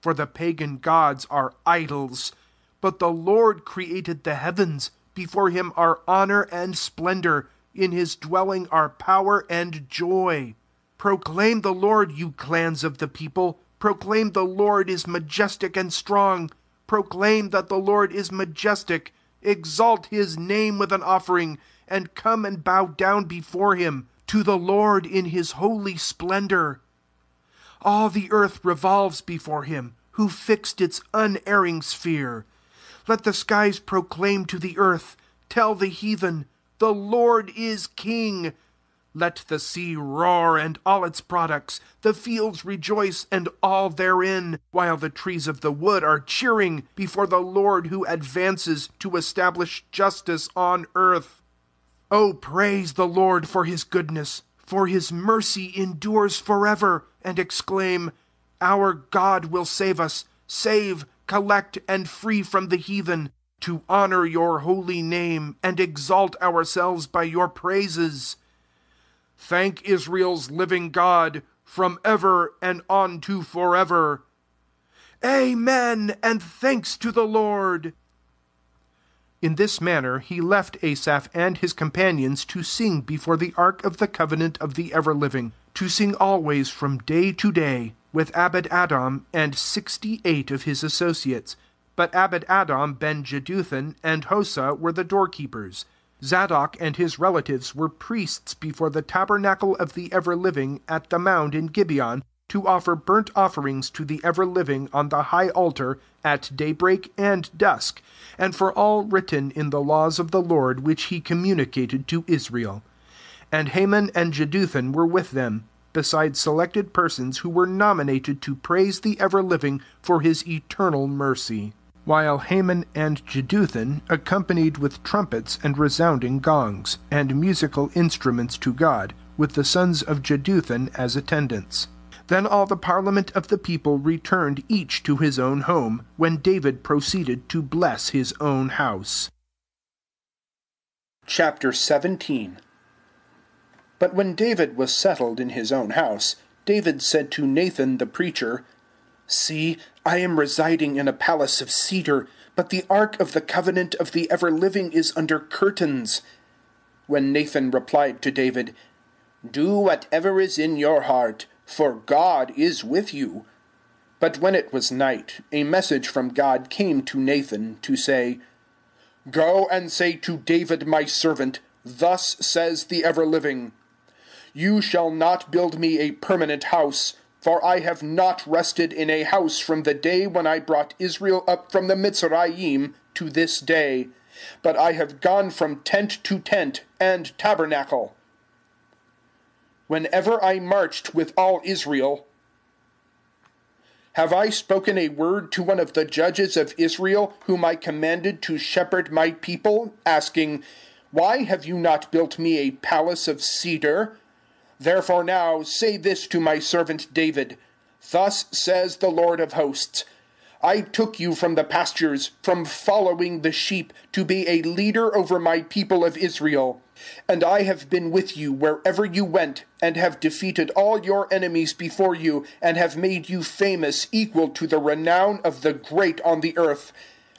For the pagan gods are idols. But the Lord created the heavens. Before him are honor and splendor. In his dwelling are power and joy. Proclaim the Lord, you clans of the people. Proclaim the Lord is majestic and strong. Proclaim that the Lord is majestic. Exalt his name with an offering, and come and bow down before him, to the Lord in his holy splendor. All the earth revolves before him, who fixed its unerring sphere. Let the skies proclaim to the earth, tell the heathen, the Lord is king. Let the sea roar and all its products, the fields rejoice and all therein, while the trees of the wood are cheering before the Lord who advances to establish justice on earth. Oh, praise the Lord for his goodness, for his mercy endures forever, and exclaim, Our God will save us, save, collect, and free from the heathen, to honor your holy name and exalt ourselves by your praises. Thank Israel's living God, from ever and on to forever. Amen, and thanks to the Lord. In this manner he left Asaph and his companions to sing before the ark of the covenant of the ever-living, to sing always from day to day, with Abed-Adom and sixty-eight of his associates. But Abed-Adom, Ben-Jeduthun, and Hosa were the doorkeepers. Zadok and his relatives were priests before the tabernacle of the ever-living at the mound in Gibeon, to offer burnt offerings to the ever-living on the high altar at daybreak and dusk, and for all written in the laws of the Lord which he communicated to Israel. And Heman and Jeduthun were with them, besides selected persons who were nominated to praise the ever-living for his eternal mercy, while Heman and Jeduthun accompanied with trumpets and resounding gongs, and musical instruments to God, with the sons of Jeduthun as attendants. Then all the parliament of the people returned each to his own home, when David proceeded to bless his own house. Chapter seventeen. But when David was settled in his own house, David said to Nathan the preacher, See, I am residing in a palace of cedar, but the ark of the covenant of the ever-living is under curtains. When Nathan replied to David, Do whatever is in your heart, for God is with you. But when it was night, a message from God came to Nathan to say, Go and say to David my servant, Thus says the ever-living, You shall not build me a permanent house, for I have not rested in a house from the day when I brought Israel up from the Mitzrayim to this day, but I have gone from tent to tent and tabernacle. Whenever I marched with all Israel, have I spoken a word to one of the judges of Israel, whom I commanded to shepherd my people, asking, Why have you not built me a palace of cedar? Therefore now say this to my servant David, Thus says the Lord of hosts, I took you from the pastures, from following the sheep, to be a leader over my people of Israel. And I have been with you wherever you went, and have defeated all your enemies before you, and have made you famous, equal to the renown of the great on the earth.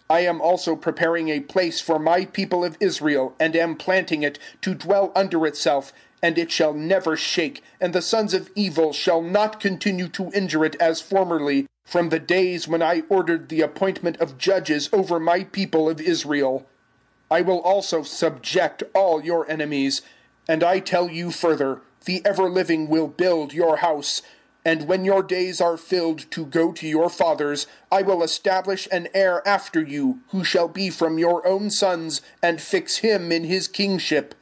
I am also preparing a place for my people of Israel, and am planting it, to dwell under itself, and it shall never shake, and the sons of evil shall not continue to injure it as formerly, from the days when I ordered the appointment of judges over my people of Israel. I will also subject all your enemies. And I tell you further, the ever-living will build your house. And when your days are filled to go to your fathers, I will establish an heir after you, who shall be from your own sons, and fix him in his kingship.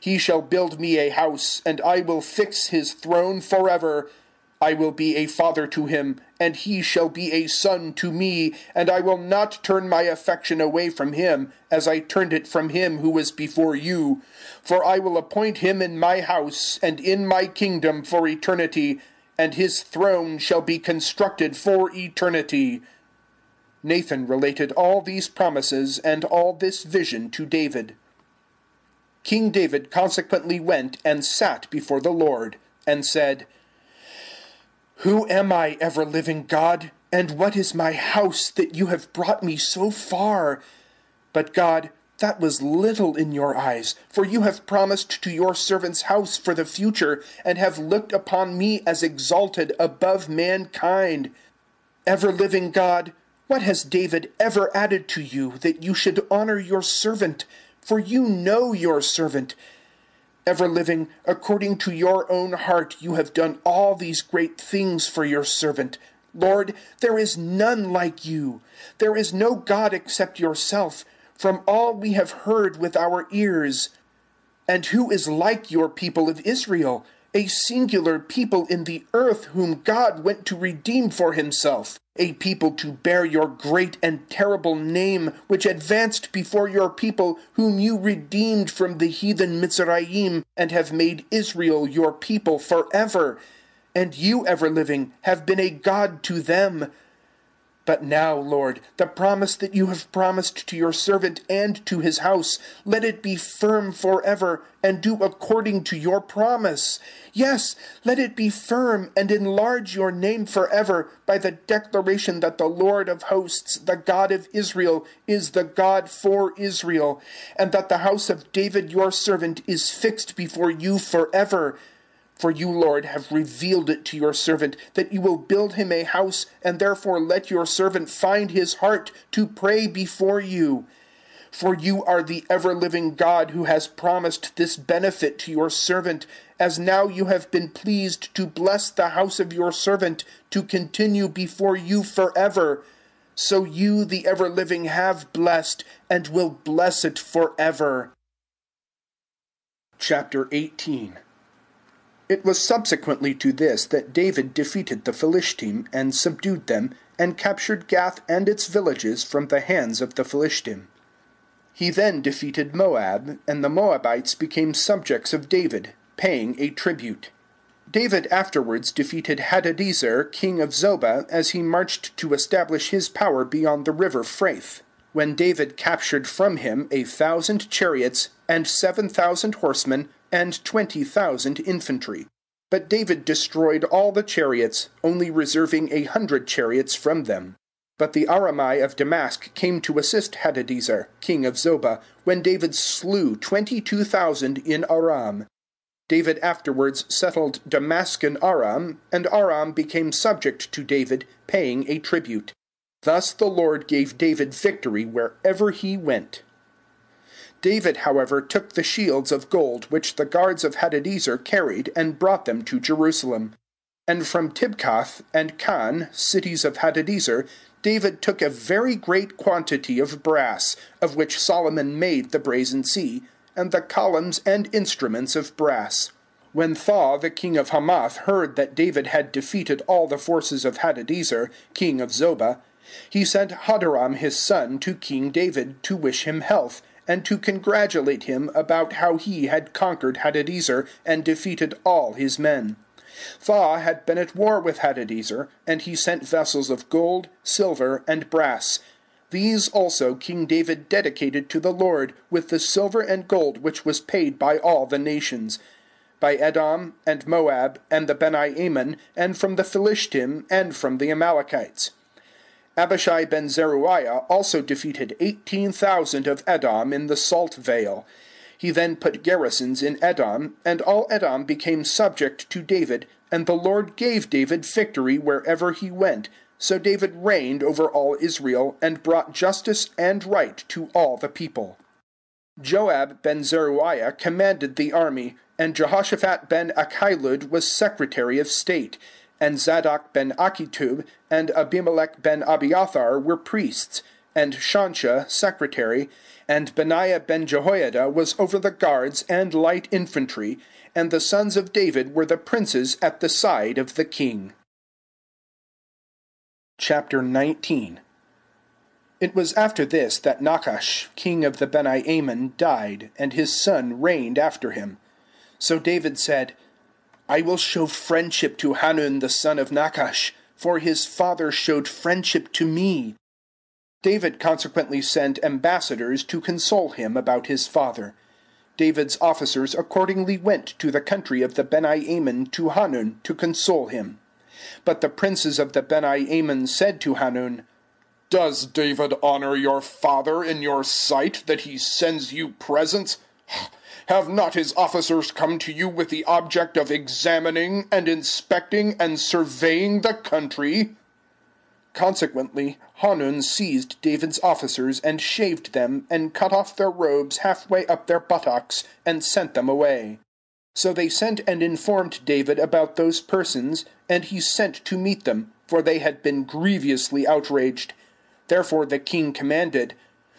He shall build me a house, and I will fix his throne forever. I will be a father to him, and he shall be a son to me, and I will not turn my affection away from him, as I turned it from him who was before you. For I will appoint him in my house, and in my kingdom for eternity, and his throne shall be constructed for eternity. Nathan related all these promises and all this vision to David. King David consequently went and sat before the Lord, and said, "Who am I, ever-living God, and what is my house that you have brought me so far? But God, that was little in your eyes, for you have promised to your servant's house for the future, and have looked upon me as exalted above mankind. Ever-living God, what has David ever added to you, that you should honor your servant? For you know your servant. Ever-living, according to your own heart you have done all these great things for your servant. Lord, there is none like you. There is no God except yourself, from all we have heard with our ears. And who is like your people of Israel, a singular people in the earth whom God went to redeem for himself? A people to bear your great and terrible name, which advanced before your people, whom you redeemed from the heathen Mizraim, and have made Israel your people forever. And you, ever-living, have been a God to them. But now, Lord, the promise that you have promised to your servant and to his house, let it be firm forever, and do according to your promise. Yes, let it be firm, and enlarge your name forever, by the declaration that the Lord of hosts, the God of Israel, is the God for Israel, and that the house of David your servant is fixed before you forever. For you, Lord, have revealed it to your servant, that you will build him a house, and therefore let your servant find his heart to pray before you. For you are the ever-living God who has promised this benefit to your servant, as now you have been pleased to bless the house of your servant, to continue before you forever. So you, the ever-living, have blessed, and will bless it forever." Chapter eighteen. It was subsequently to this that David defeated the Philistine, and subdued them, and captured Gath and its villages from the hands of the Philistine. He then defeated Moab, and the Moabites became subjects of David, paying a tribute. David afterwards defeated Hadadezer, king of Zobah, as he marched to establish his power beyond the river Phrath, when David captured from him a thousand chariots and seven thousand horsemen, and twenty thousand infantry. But David destroyed all the chariots, only reserving a hundred chariots from them. But the Aramai of Damascus came to assist Hadadezer, king of Zobah, when David slew twenty-two thousand in Aram. David afterwards settled Damascus in Aram, and Aram became subject to David, paying a tribute. Thus the Lord gave David victory wherever he went. David, however, took the shields of gold which the guards of Hadadezer carried, and brought them to Jerusalem. And from Tibcath and Can, cities of Hadadezer, David took a very great quantity of brass, of which Solomon made the brazen sea, and the columns and instruments of brass. When Thaw, the king of Hamath, heard that David had defeated all the forces of Hadadezer, king of Zobah, he sent Hadoram his son to King David to wish him health, and to congratulate him about how he had conquered Hadadezer and defeated all his men. Thaw had been at war with Hadadezer, and he sent vessels of gold, silver, and brass. These also King David dedicated to the Lord, with the silver and gold which was paid by all the nations, by Edom, and Moab, and the Beni-Ammon, and from the Philistine, and from the Amalekites. Abishai ben Zeruiah also defeated eighteen thousand of Edom in the Salt Vale. He then put garrisons in Edom, and all Edom became subject to David, and the Lord gave David victory wherever he went. So David reigned over all Israel, and brought justice and right to all the people. Joab ben Zeruiah commanded the army, and Jehoshaphat ben Achilud was secretary of state, and Zadok ben Achitub and Abimelech ben Abiathar were priests, and Shansha secretary, and Benaiah ben Jehoiada was over the guards and light infantry, and the sons of David were the princes at the side of the king. Chapter nineteen. It was after this that Nachash, king of the Beni-Ammon, died, and his son reigned after him. So David said, "I will show friendship to Hanun the son of Nachash, for his father showed friendship to me." David consequently sent ambassadors to console him about his father. David's officers accordingly went to the country of the Beni-Ammon to Hanun to console him. But the princes of the Beni-Ammon said to Hanun, "Does David honor your father in your sight, that he sends you presents? Have not his officers come to you with the object of examining and inspecting and surveying the country?" Consequently, Hanun seized David's officers and shaved them, and cut off their robes halfway up their buttocks, and sent them away. So they sent and informed David about those persons, and he sent to meet them, for they had been grievously outraged. Therefore the king commanded,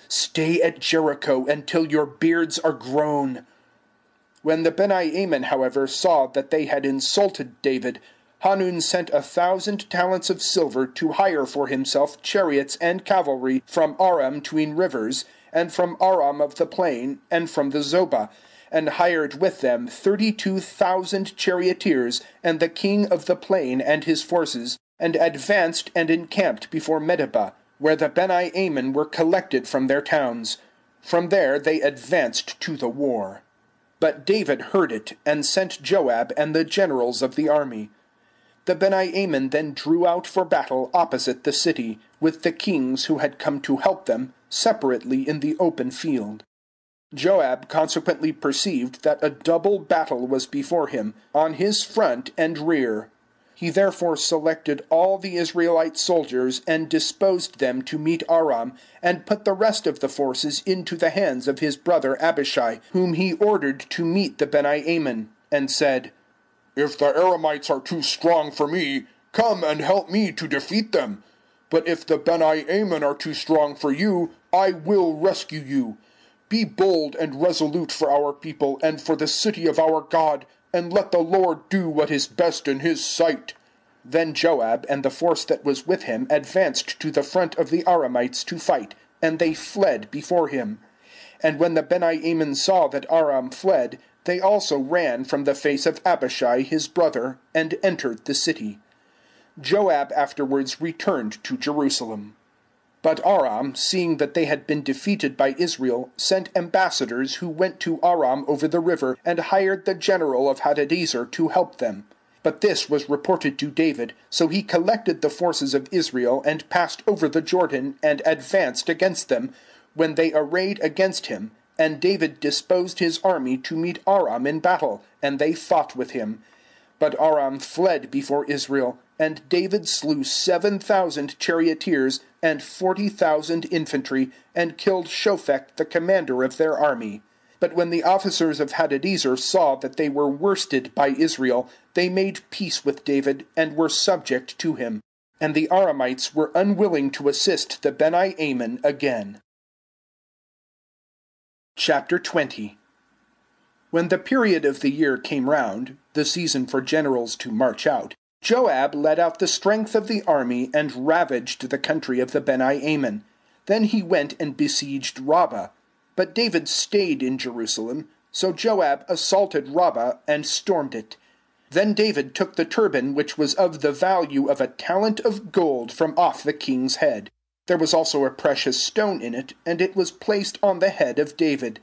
"Stay at Jericho until your beards are grown." When the Beni-Ammon, however, saw that they had insulted David, Hanun sent a thousand talents of silver to hire for himself chariots and cavalry from Aram tween rivers, and from Aram of the plain, and from the Zobah, and hired with them thirty-two thousand charioteers, and the king of the plain and his forces, and advanced and encamped before Medeba, where the Beni-Ammon were collected from their towns. From there they advanced to the war. But David heard it, and sent Joab and the generals of the army. The Beni-Ammon then drew out for battle opposite the city, with the kings who had come to help them, separately in the open field. Joab consequently perceived that a double battle was before him, on his front and rear. He therefore selected all the Israelite soldiers, and disposed them to meet Aram, and put the rest of the forces into the hands of his brother Abishai, whom he ordered to meet the Beni-Ammon, and said, "If the Aramites are too strong for me, come and help me to defeat them. But if the Beni-Ammon are too strong for you, I will rescue you. Be bold and resolute for our people and for the city of our God, and let the Lord do what is best in his sight." Then Joab and the force that was with him advanced to the front of the Aramites to fight, and they fled before him. And when the Beni-Ammon saw that Aram fled, they also ran from the face of Abishai his brother, and entered the city. Joab afterwards returned to Jerusalem. But Aram, seeing that they had been defeated by Israel, sent ambassadors who went to Aram over the river, and hired the general of Hadadezer to help them. But this was reported to David, so he collected the forces of Israel, and passed over the Jordan, and advanced against them, when they arrayed against him. And David disposed his army to meet Aram in battle, and they fought with him. But Aram fled before Israel, and David slew seven thousand charioteers, and forty thousand infantry, and killed Shophek the commander of their army. But when the officers of Hadadezer saw that they were worsted by Israel, they made peace with David, and were subject to him. And the Aramites were unwilling to assist the Beni-Ammon again. Chapter twenty. When the period of the year came round, the season for generals to march out, Joab led out the strength of the army, and ravaged the country of the Beni-Ammon. Then he went and besieged Rabbah. But David stayed in Jerusalem, so Joab assaulted Rabbah, and stormed it. Then David took the turban, which was of the value of a talent of gold, from off the king's head. There was also a precious stone in it, and it was placed on the head of David.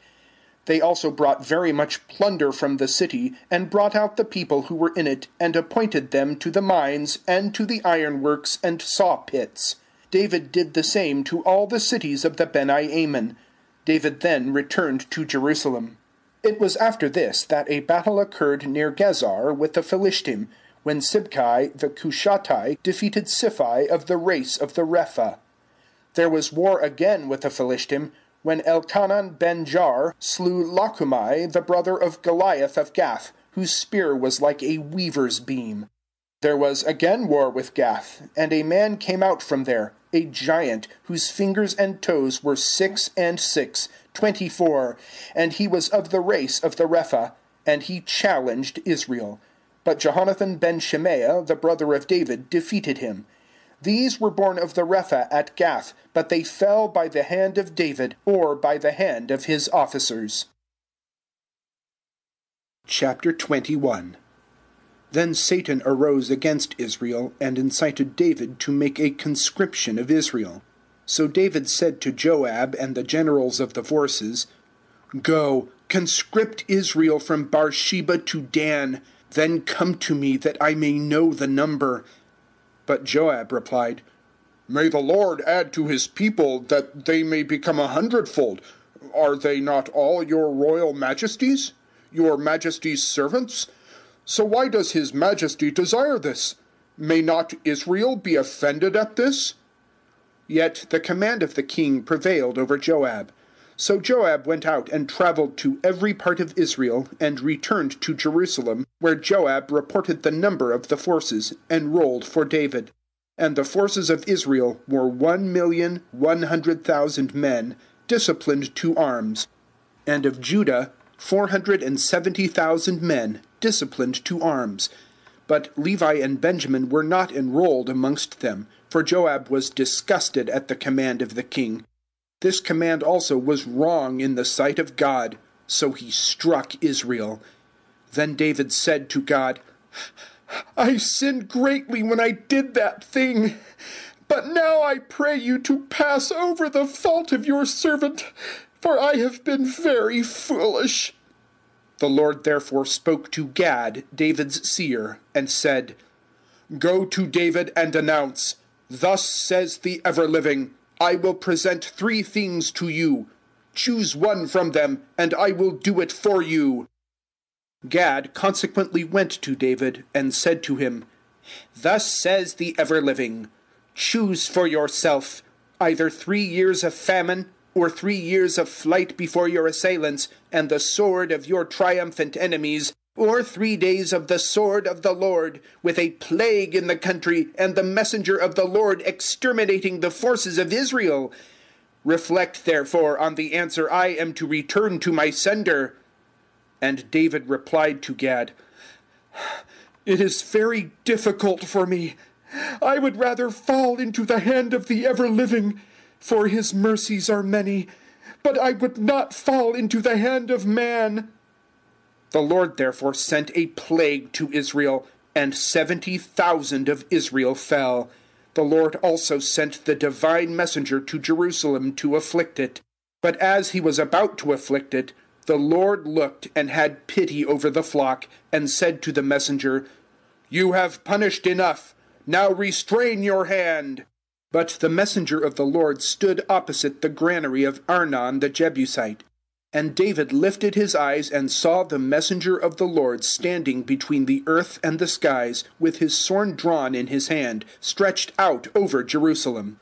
They also brought very much plunder from the city, and brought out the people who were in it, and appointed them to the mines, and to the ironworks, and saw pits. David did the same to all the cities of the Benaiaman. David then returned to Jerusalem. It was after this that a battle occurred near Gezer with the Philistine, when Sibcai the Cushatite defeated Siphi of the race of the Repha. There was war again with the Philistine, when Elkanan ben Jar slew Lachumai, the brother of Goliath of Gath, whose spear was like a weaver's beam. There was again war with Gath, and a man came out from there, a giant, whose fingers and toes were six and six, twenty-four, and he was of the race of the Repha, and he challenged Israel. But Jehonathan ben Shemaiah, the brother of David, defeated him. These were born of the Repha at Gath, but they fell by the hand of David, or by the hand of his officers. Chapter twenty-one. Then Satan arose against Israel, and incited David to make a conscription of Israel. So David said to Joab and the generals of the forces, "Go, conscript Israel from Beersheba to Dan. Then come to me, that I may know the number." But Joab replied, "May the Lord add to his people, that they may become a hundredfold. Are they not all your royal majesties, your majesty's servants? So why does his majesty desire this? May not Israel be offended at this?" Yet the command of the king prevailed over Joab. So Joab went out and traveled to every part of Israel, and returned to Jerusalem, where Joab reported the number of the forces, and rolled for David. And the forces of Israel were one million one hundred thousand men, disciplined to arms, and of Judah four hundred and seventy thousand men, disciplined to arms. But Levi and Benjamin were not enrolled amongst them, for Joab was disgusted at the command of the king. This command also was wrong in the sight of God, so he struck Israel. Then David said to God, "I sinned greatly when I did that thing, but now I pray you to pass over the fault of your servant, for I have been very foolish." The Lord therefore spoke to Gad, David's seer, and said, "Go to David and announce, 'Thus says the ever-living, I will present three things to you. Choose one from them, and I will do it for you.'" Gad consequently went to David, and said to him, "Thus says the ever-living, choose for yourself either three years of famine, or three years of flight before your assailants, and the sword of your triumphant enemies, or three days of the sword of the Lord, with a plague in the country, and the messenger of the Lord exterminating the forces of Israel. Reflect, therefore, on the answer I am to return to my sender." And David replied to Gad, "It is very difficult for me. I would rather fall into the hand of the ever-living, for his mercies are many, but I would not fall into the hand of man." The Lord therefore sent a plague to Israel, and seventy thousand of Israel fell. The Lord also sent the divine messenger to Jerusalem to afflict it. But as he was about to afflict it, the Lord looked and had pity over the flock, and said to the messenger, "You have punished enough. Now restrain your hand." But the messenger of the Lord stood opposite the granary of Arnon the Jebusite. And David lifted his eyes and saw the messenger of the Lord standing between the earth and the skies, with his sword drawn in his hand, stretched out over Jerusalem.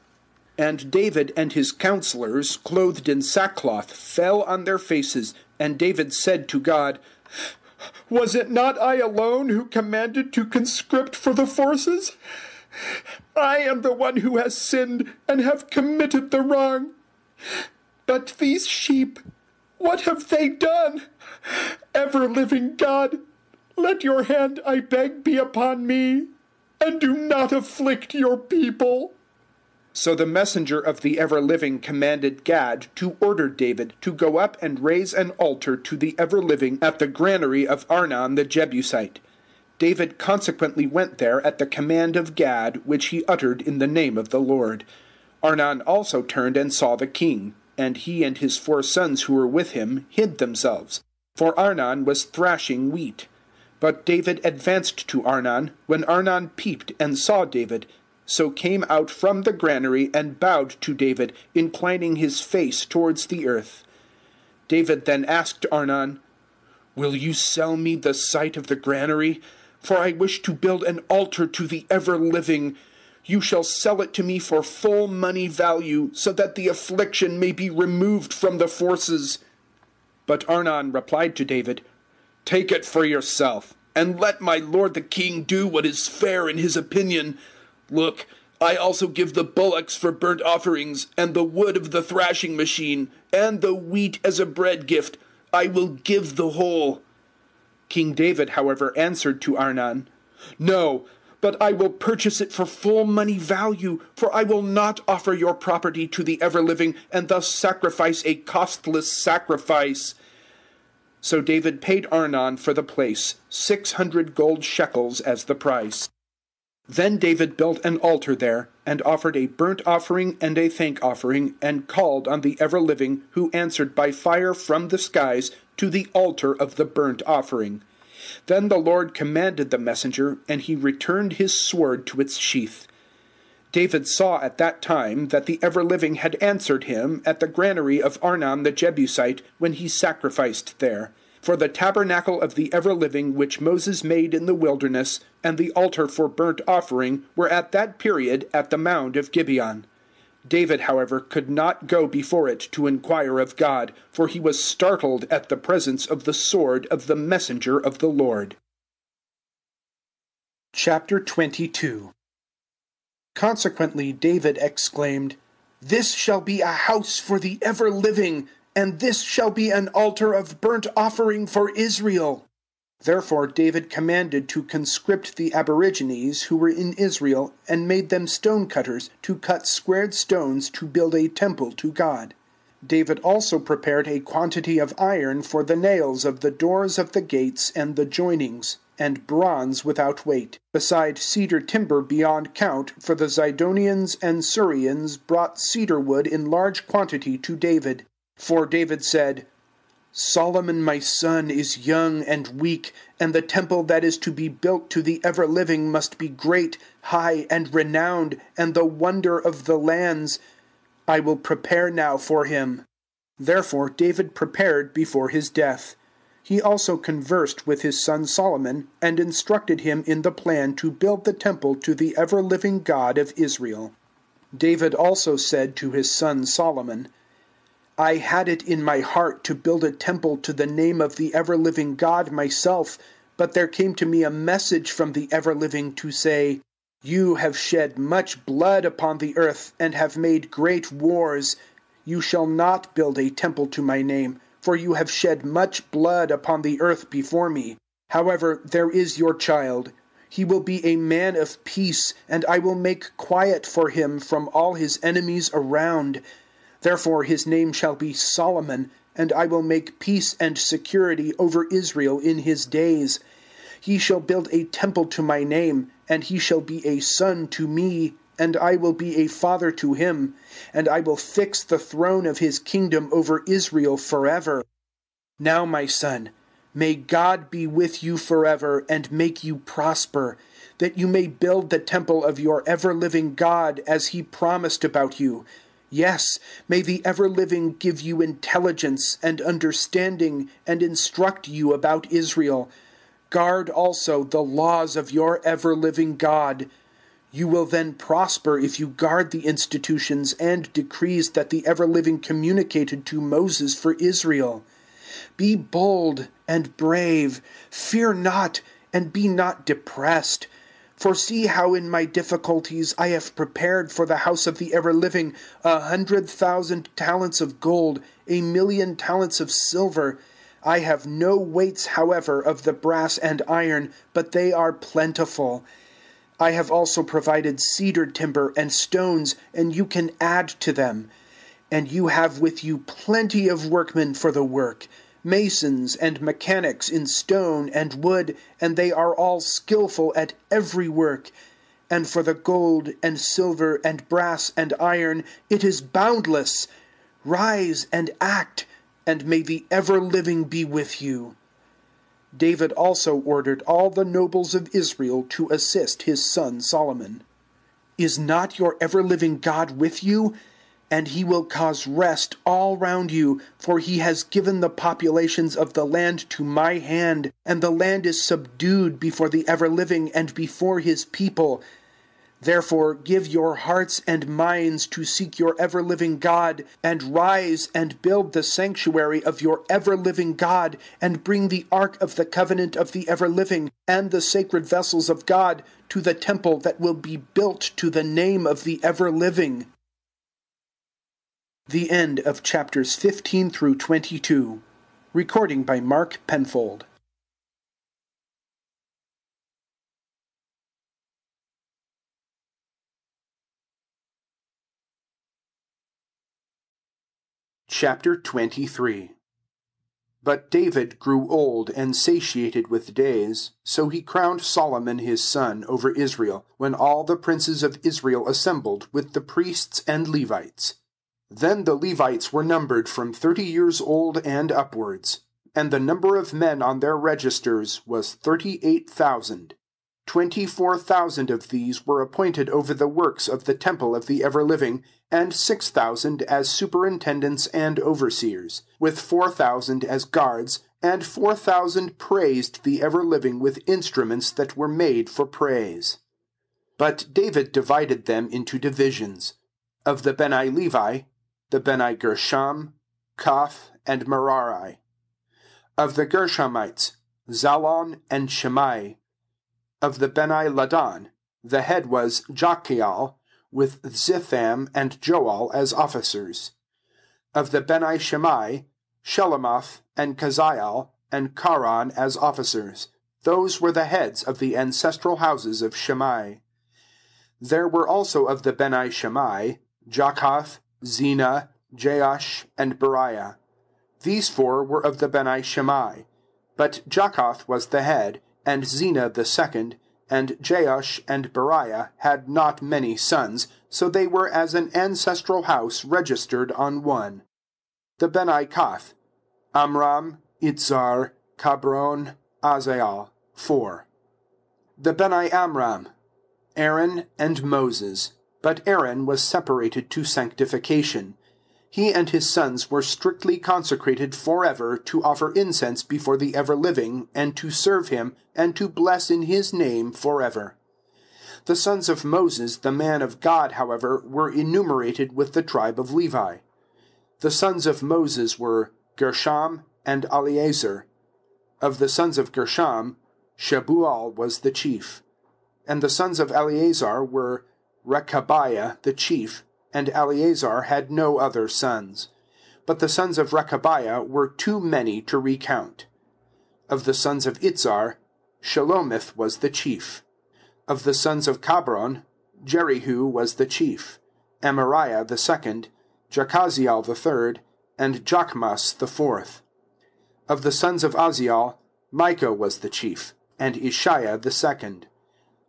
And David and his counselors, clothed in sackcloth, fell on their faces, and David said to God, "Was it not I alone who commanded to conscript for the forces? I am the one who has sinned, and have committed the wrong. But these sheep, what have they done? Ever-living God, let your hand, I beg, be upon me, and do not afflict your people." So the messenger of the ever-living commanded Gad to order David to go up and raise an altar to the ever-living at the granary of Arnon the Jebusite. David consequently went there at the command of Gad, which he uttered in the name of the Lord. Arnon also turned and saw the king, and he and his four sons who were with him hid themselves, for Arnon was thrashing wheat. But David advanced to Arnon, when Arnon peeped and saw David, so came out from the granary and bowed to David, inclining his face towards the earth. David then asked Arnon, "Will you sell me the site of the granary? For I wish to build an altar to the ever-living. You shall sell it to me for full money value, so that the affliction may be removed from the forces." But Arnon replied to David, "Take it for yourself, and let my lord the king do what is fair in his opinion. Look, I also give the bullocks for burnt offerings, and the wood of the thrashing machine, and the wheat as a bread gift. I will give the whole." King David, however, answered to Arnon, "No, but I will purchase it for full money value, for I will not offer your property to the ever-living, and thus sacrifice a costless sacrifice." So David paid Arnon for the place, six hundred gold shekels as the price. Then David built an altar there, and offered a burnt offering and a thank offering, and called on the ever-living, who answered by fire from the skies to the altar of the burnt offering. Then the Lord commanded the messenger, and he returned his sword to its sheath. David saw at that time that the ever-living had answered him at the granary of Arnon the Jebusite, when he sacrificed there. For the tabernacle of the ever-living which Moses made in the wilderness, and the altar for burnt offering, were at that period at the mound of Gibeon. David, however, could not go before it to inquire of God, for he was startled at the presence of the sword of the messenger of the Lord. Chapter twenty-two. Consequently David exclaimed, "This shall be a house for the ever-living, and this shall be an altar of burnt offering for Israel." Therefore David commanded to conscript the aborigines who were in Israel, and made them stone-cutters, to cut squared stones to build a temple to God. David also prepared a quantity of iron for the nails of the doors of the gates and the joinings, and bronze without weight, beside cedar timber beyond count, for the Zidonians and Syrians brought cedar wood in large quantity to David. For David said, "Solomon my son is young and weak, and the temple that is to be built to the ever-living must be great, high, and renowned, and the wonder of the lands. I will prepare now for him." Therefore David prepared before his death. He also conversed with his son Solomon, and instructed him in the plan to build the temple to the ever-living God of Israel. David also said to his son Solomon, "I had it in my heart to build a temple to the name of the ever-living God myself, but there came to me a message from the ever-living to say, 'You have shed much blood upon the earth, and have made great wars. You shall not build a temple to my name, for you have shed much blood upon the earth before me. However, there is your child. He will be a man of peace, and I will make quiet for him from all his enemies around. Therefore his name shall be Solomon, and I will make peace and security over Israel in his days. He shall build a temple to my name, and he shall be a son to me, and I will be a father to him, and I will fix the throne of his kingdom over Israel forever. Now, my son, may God be with you forever, and make you prosper, that you may build the temple of your ever-living God as he promised about you. Yes, may the ever-living give you intelligence and understanding, and instruct you about Israel. Guard also the laws of your ever-living God. You will then prosper if you guard the institutions and decrees that the ever-living communicated to Moses for Israel. Be bold and brave, fear not, and be not depressed. For see how in my difficulties I have prepared for the house of the ever-living a hundred thousand talents of gold, a million talents of silver. I have no weights, however, of the brass and iron, but they are plentiful. I have also provided cedar timber and stones, and you can add to them. And you have with you plenty of workmen for the work, masons and mechanics in stone and wood, and they are all skillful at every work. And for the gold and silver and brass and iron, it is boundless. Rise and act, and may the ever-living be with you." David also ordered all the nobles of Israel to assist his son Solomon. "Is not your ever-living God with you? And he will cause rest all round you, for he has given the populations of the land to my hand, and the land is subdued before the ever-living and before his people. Therefore give your hearts and minds to seek your ever-living God, and rise and build the sanctuary of your ever-living God, and bring the ark of the covenant of the ever-living and the sacred vessels of God to the temple that will be built to the name of the ever-living." The end of chapters fifteen through twenty-two. Recording by Mark Penfold. Chapter twenty-three. But David grew old and satiated with days, so he crowned Solomon his son over Israel, when all the princes of Israel assembled with the priests and Levites. Then the Levites were numbered from thirty years old and upwards, and the number of men on their registers was thirty-eight thousand. Twenty-four thousand of these were appointed over the works of the temple of the ever-living, and six thousand as superintendents and overseers, with four thousand as guards, and four thousand praised the ever-living with instruments that were made for praise. But David divided them into divisions. Of the Beni Levi, the Beni Gershom, Kof, and Merari. Of the Gershomites, Zalon and Shimei. Of the Beni Ladan, the head was Jachiel, with Zitham and Joel as officers. Of the Beni Shimei, Shelemoth and Kaziel and Karan as officers. Those were the heads of the ancestral houses of Shimei. There were also of the Beni Shimei, Jakoth, Zena, Jaash, and Beriah. These four were of the Beni Shimei, but Jakoth was the head, and Zena the second, and Jaash and Beriah had not many sons, so they were as an ancestral house registered on one. The Beni Koth, Amram, Itzar, Cabron, Azael, four. The Beni Amram, Aaron and Moses. But Aaron was separated to sanctification. He and his sons were strictly consecrated forever to offer incense before the ever-living, and to serve him, and to bless in his name forever. The sons of Moses, the man of God, however, were enumerated with the tribe of Levi. The sons of Moses were Gershom and Eleazar. Of the sons of Gershom, Shebuel was the chief. And the sons of Eleazar were Rechabiah the chief, and Eleazar had no other sons. But the sons of Rechabiah were too many to recount. Of the sons of Itzar, Shelomith was the chief. Of the sons of Cabron, Jerihu was the chief, Amariah the second, Jachaziel the third, and Jachmas the fourth. Of the sons of Aziel, Micah was the chief, and Ishiah the second.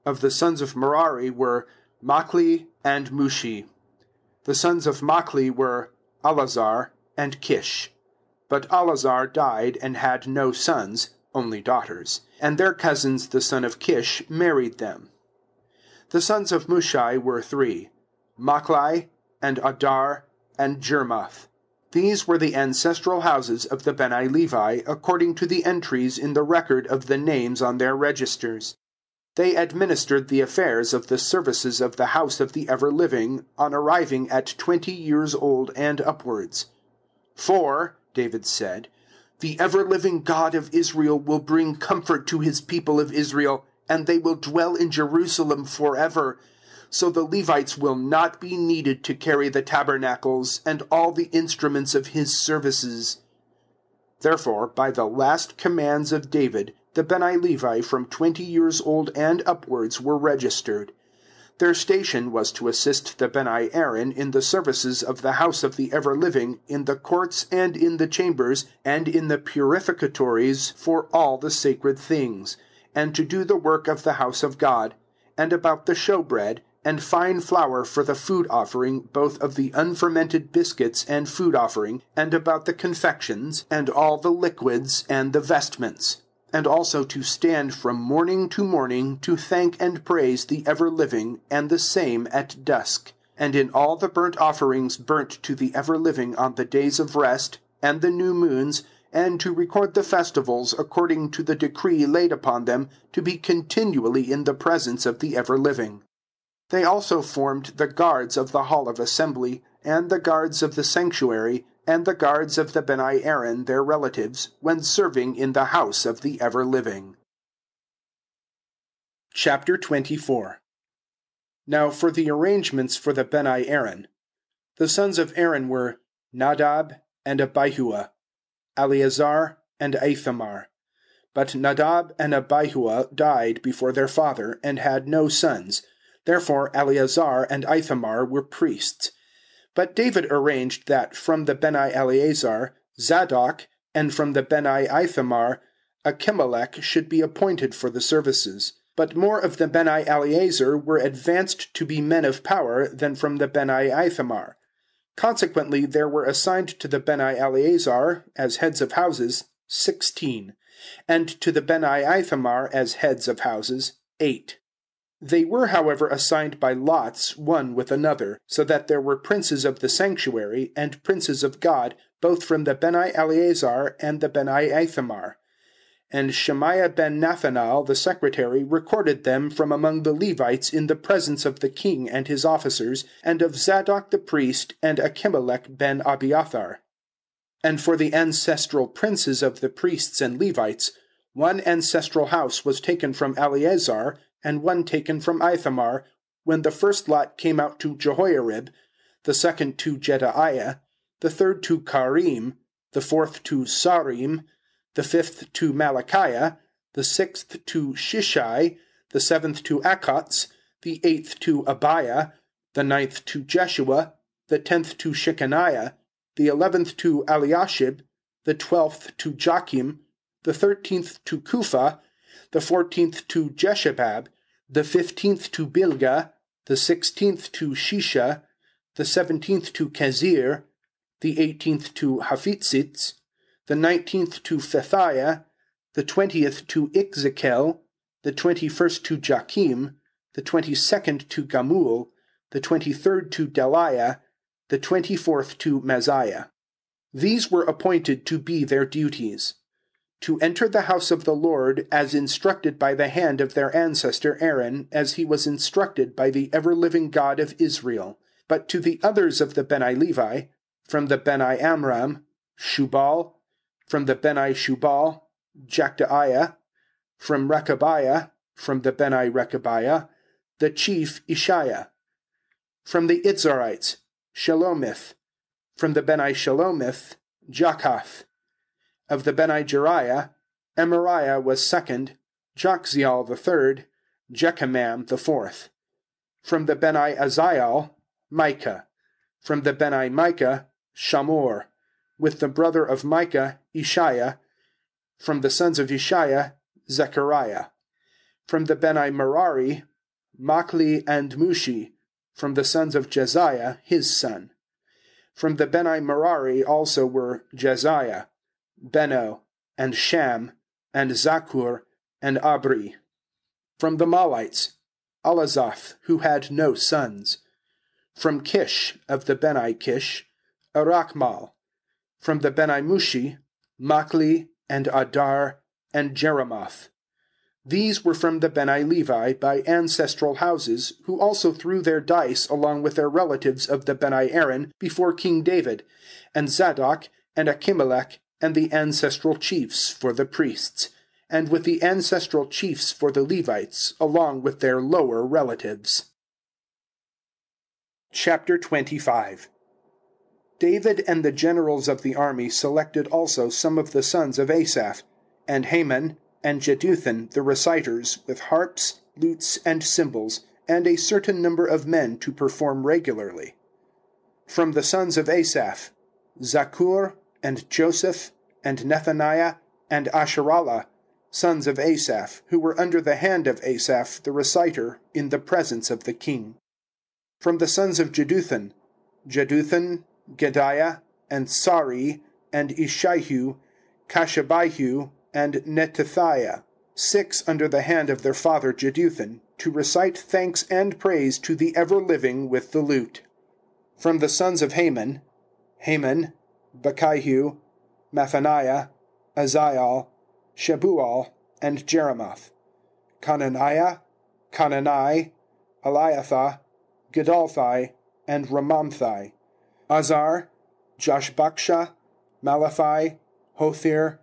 Of the sons of Merari were Machli and Mushi. The sons of Machli were Alazar and Kish. But Alazar died and had no sons, only daughters, and their cousins the son of Kish married them. The sons of Mushi were three, Machli and Adar and Jermoth. These were the ancestral houses of the Beni Levi, according to the entries in the record of the names on their registers. They administered the affairs of the services of the house of the ever-living on arriving at twenty years old and upwards. "For," David said, "the ever-living God of Israel will bring comfort to his people of Israel, and they will dwell in Jerusalem forever. So the Levites will not be needed to carry the tabernacles and all the instruments of his services." Therefore, by the last commands of David, the Beni Levi from twenty years old and upwards were registered. Their station was to assist the Beni Aaron in the services of the house of the ever-living, in the courts and in the chambers, and in the purificatories for all the sacred things, and to do the work of the house of God, and about the showbread, and fine flour for the food offering, both of the unfermented biscuits and food offering, and about the confections, and all the liquids, and the vestments, and also to stand from morning to morning to thank and praise the ever-living, and the same at dusk, and in all the burnt offerings burnt to the ever-living on the days of rest, and the new moons, and to record the festivals according to the decree laid upon them, to be continually in the presence of the ever-living. They also formed the guards of the hall of assembly, and the guards of the sanctuary, and the guards of the Beni Aaron their relatives, when serving in the house of the ever-living. Chapter twenty-four. Now for the arrangements for the Beni Aaron. The sons of Aaron were Nadab and Abihuah, Eleazar and Ithamar. But Nadab and Abihuah died before their father, and had no sons. Therefore Eleazar and Ithamar were priests. But David arranged that from the Beni Eleazar, Zadok, and from the Beni Ithamar, Achimelech should be appointed for the services. But more of the Beni Eleazar were advanced to be men of power than from the Beni Ithamar. Consequently there were assigned to the Beni Eleazar, as heads of houses, sixteen, and to the Beni Ithamar, as heads of houses, eight. They were, however, assigned by lots one with another, so that there were princes of the sanctuary and princes of God, both from the Beni Eleazar and the Beni Ithamar. And Shemaiah ben Nathanael the secretary recorded them from among the Levites in the presence of the king and his officers, and of Zadok the priest, and Achimelech ben Abiathar. And for the ancestral princes of the priests and Levites, one ancestral house was taken from Eleazar, and one taken from Ithamar, when the first lot came out to Jehoiarib, the second to Jedaiah, the third to Karim, the fourth to Sarim, the fifth to Malachiah, the sixth to Shishai, the seventh to Akkoz, the eighth to Abiah, the ninth to Jeshua, the tenth to Shechaniah, the eleventh to Eliashib, the twelfth to Joachim, the thirteenth to Cuphah, the fourteenth to Jeshebab, the fifteenth to Bilgah, the sixteenth to Shisha, the seventeenth to Kezir, the eighteenth to Hafitzitz, the nineteenth to Phethiah, the twentieth to Ixekel, the twenty-first to Joachim, the twenty-second to Gamul, the twenty-third to Deliah, the twenty-fourth to Maziah. These were appointed to be their duties: to enter the house of the Lord, as instructed by the hand of their ancestor Aaron, as he was instructed by the ever-living God of Israel. But to the others of the Beni Levi, from the Beni Amram, Shubal, from the Beni Shubal, Jectaiah, from Rechabiah, from the Beni Rechabiah, the chief Ishiah, from the Itzarites, Shelomith, from the Beni Shelomith, Jachath. Of the Beni Jeriah, Amariah was second, Joxiel the third, Jechamam the fourth. From the Beni Aziel, Micah. From the Beni Micah, Shamor, with the brother of Micah, Ishiah. From the sons of Ishiah, Zechariah. From the Beni Merari, Machli and Mushi, from the sons of Jesiah, his son. From the Beni Merari also were Jesiah, Beno, and Sham, and Zakur, and Abri. From the Mahlites, Alazaph, who had no sons. From Kish, of the Beni Kish, Arachmal. From the Beni Mushi, Machli, and Adar, and Jeremoth. These were from the Beni Levi by ancestral houses, who also threw their dice along with their relatives of the Beni Aaron before King David, and Zadok, and Achimelech, and the ancestral chiefs for the priests, and with the ancestral chiefs for the Levites, along with their lower relatives. Chapter twenty-five. David and the generals of the army selected also some of the sons of Asaph, and Heman, and Jeduthun the reciters, with harps, lutes, and cymbals, and a certain number of men to perform regularly. From the sons of Asaph, Zakur, and Joseph, and Nethaniah, and Asherallah, sons of Asaph, who were under the hand of Asaph the reciter, in the presence of the king. From the sons of Jeduthun, Jeduthun, Gediah, and Sari, and Ishihu, Kashabihu, and Netithiah, six under the hand of their father Jeduthun, to recite thanks and praise to the ever-living with the lute. From the sons of Haman, Haman, Bakihu, Mathaniah, Aziel, Shebuel, and Jeremoth, Conaniah, Conani, Eliathah, Gedalthai, and Ramamthai, Azar, Joshbaksha, Malathi, Hothir,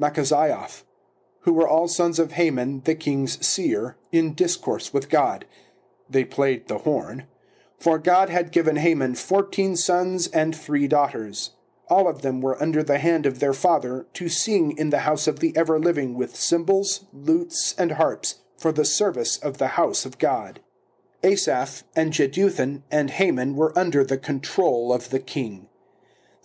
Machazioth, who were all sons of Haman the king's seer, in discourse with God. They played the horn. For God had given Haman fourteen sons and three daughters. All of them were under the hand of their father, to sing in the house of the ever-living with cymbals, lutes, and harps, for the service of the house of God. Asaph and Jeduthun and Haman were under the control of the king.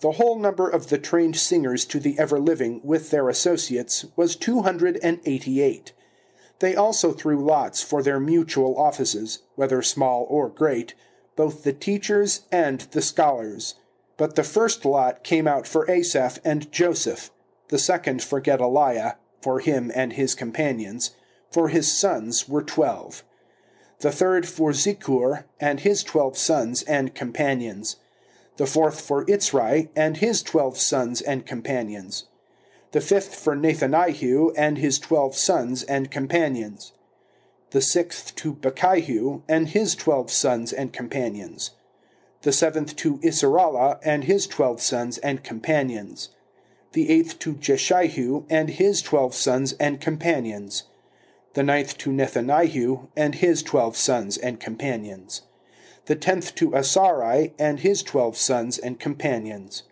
The whole number of the trained singers to the ever-living with their associates was two hundred and eighty-eight. They also threw lots for their mutual offices, whether small or great, both the teachers and the scholars. But the first lot came out for Asaph and Joseph, the second for Gedaliah, for him and his companions, for his sons were twelve. The third for Zichor and his twelve sons and companions. The fourth for Itzrai and his twelve sons and companions. The fifth for Nathanihu and his twelve sons and companions. The sixth to Bakihu and his twelve sons and companions. The seventh to Isarallah and his twelve sons and companions, the eighth to Jeshihu and his twelve sons and companions, the ninth to Nethanihu and his twelve sons and companions, the tenth to Asarai and his twelve sons and companions,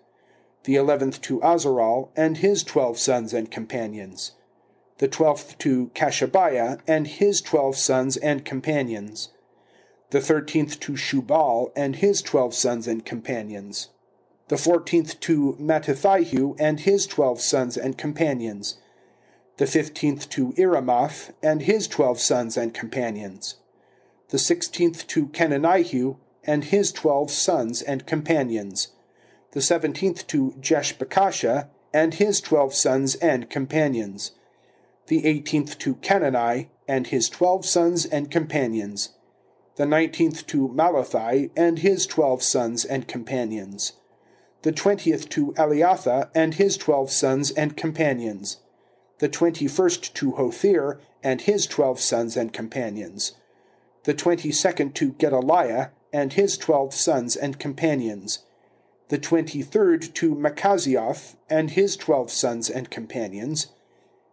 the eleventh to Azaral and his twelve sons and companions, the twelfth to Kashabiah and his twelve sons and companions, the thirteenth to Shubal and his twelve sons and companions, the fourteenth to Mattithihu and his twelve sons and companions, the fifteenth to Iramoth and his twelve sons and companions, the sixteenth to Kenanihu and his twelve sons and companions, the seventeenth to Jeshbekasha and his twelve sons and companions, the eighteenth to Kenani and his twelve sons and companions, the nineteenth to Malathi and his twelve sons and companions, the twentieth to Eliathah and his twelve sons and companions, the twenty-first to Hothir and his twelve sons and companions, the twenty-second to Gedaliah and his twelve sons and companions, the twenty-third to Machazioth and his twelve sons and companions,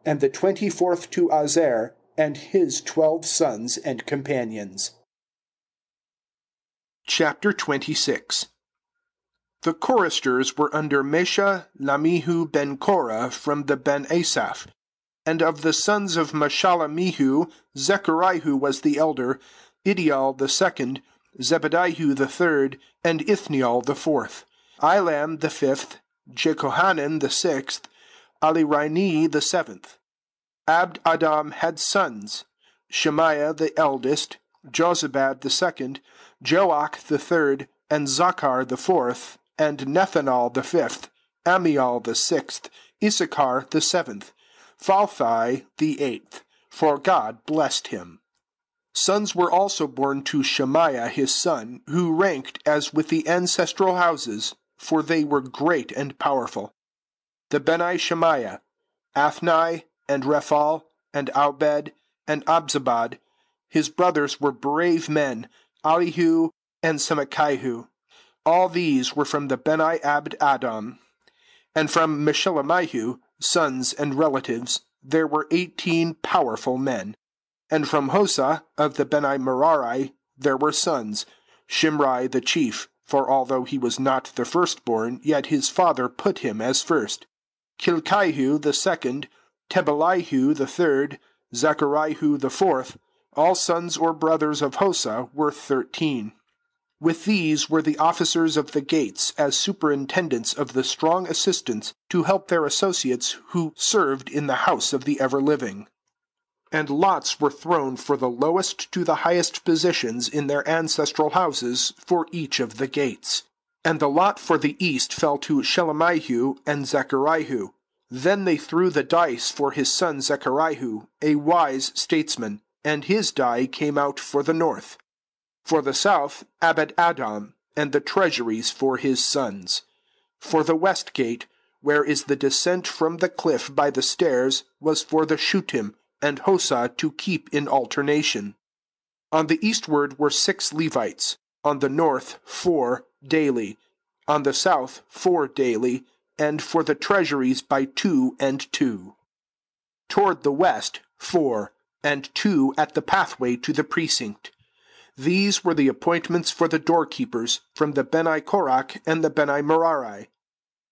and the twenty-fourth to Azer and his twelve sons and companions. Chapter twenty-six. The choristers were under Mesha Lamihu ben Korah from the ben Asaph, and of the sons of Meshalamihu, Zecharihu was the elder, Idial the second, Zebedihu the third, and Ithniel the fourth, Ilam the fifth, Jekohanan the sixth, Aliraini the seventh. Abd Adam had sons, Shemaiah the eldest, Jozabad the second, Joach the third, and Zachar the fourth, and Nethanal the fifth, Amiel the sixth, Issachar the seventh, Phalthai the eighth, for God blessed him. Sons were also born to Shemaiah his son, who ranked as with the ancestral houses, for they were great and powerful. The Benai Shemaiah, Athnai, and Rephal, and Aubed, and Abzabad, his brothers were brave men, Elihu and Semachihu. All these were from the Benai Abd Adam. And from Meshelamihu, sons and relatives, there were eighteen powerful men. And from Hosa, of the Benai Merari, there were sons, Shimri the chief, for although he was not the firstborn, yet his father put him as first, Kilkihu the second, Tebalihu the third, Zecharihu the fourth. All sons or brothers of Hosa were thirteen. With these were the officers of the gates, as superintendents of the strong assistants, to help their associates who served in the house of the ever-living. And lots were thrown for the lowest to the highest positions in their ancestral houses for each of the gates. And the lot for the east fell to Shelemihu and Zecharihu. Then they threw the dice for his son Zecharihu, a wise statesman, and his die came out for the north. For the south, Abed-Adam, and the treasuries for his sons. For the west gate, where is the descent from the cliff by the stairs, was for the Shutim, and Hosa to keep in alternation. On the eastward were six Levites, on the north four daily, on the south four daily, and for the treasuries by two and two. Toward the west four, and two at the pathway to the precinct. These were the appointments for the doorkeepers, from the Beni Korach and the Beni Merari.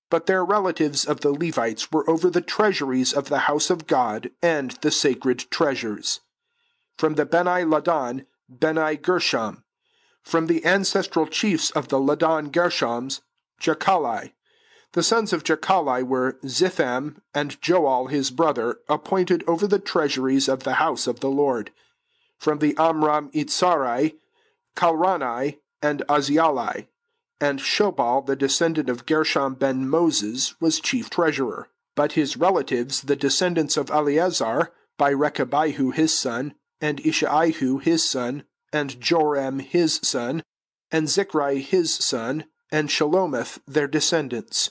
But their relatives of the Levites were over the treasuries of the house of God and the sacred treasures. From the Beni Ladan, Beni Gershom. From the ancestral chiefs of the Ladan Gershoms, Jechalai. The sons of Jechalai were Zitham and Joel his brother, appointed over the treasuries of the house of the Lord. From the Amram Itzarai, Kalranai, and Azialai, and Shobal, the descendant of Gershom ben Moses, was chief treasurer. But his relatives, the descendants of Eleazar, by Rechabihu his son, and Ishaihu his son, and Joram his son, and Zichri his son, and Shalomith their descendants.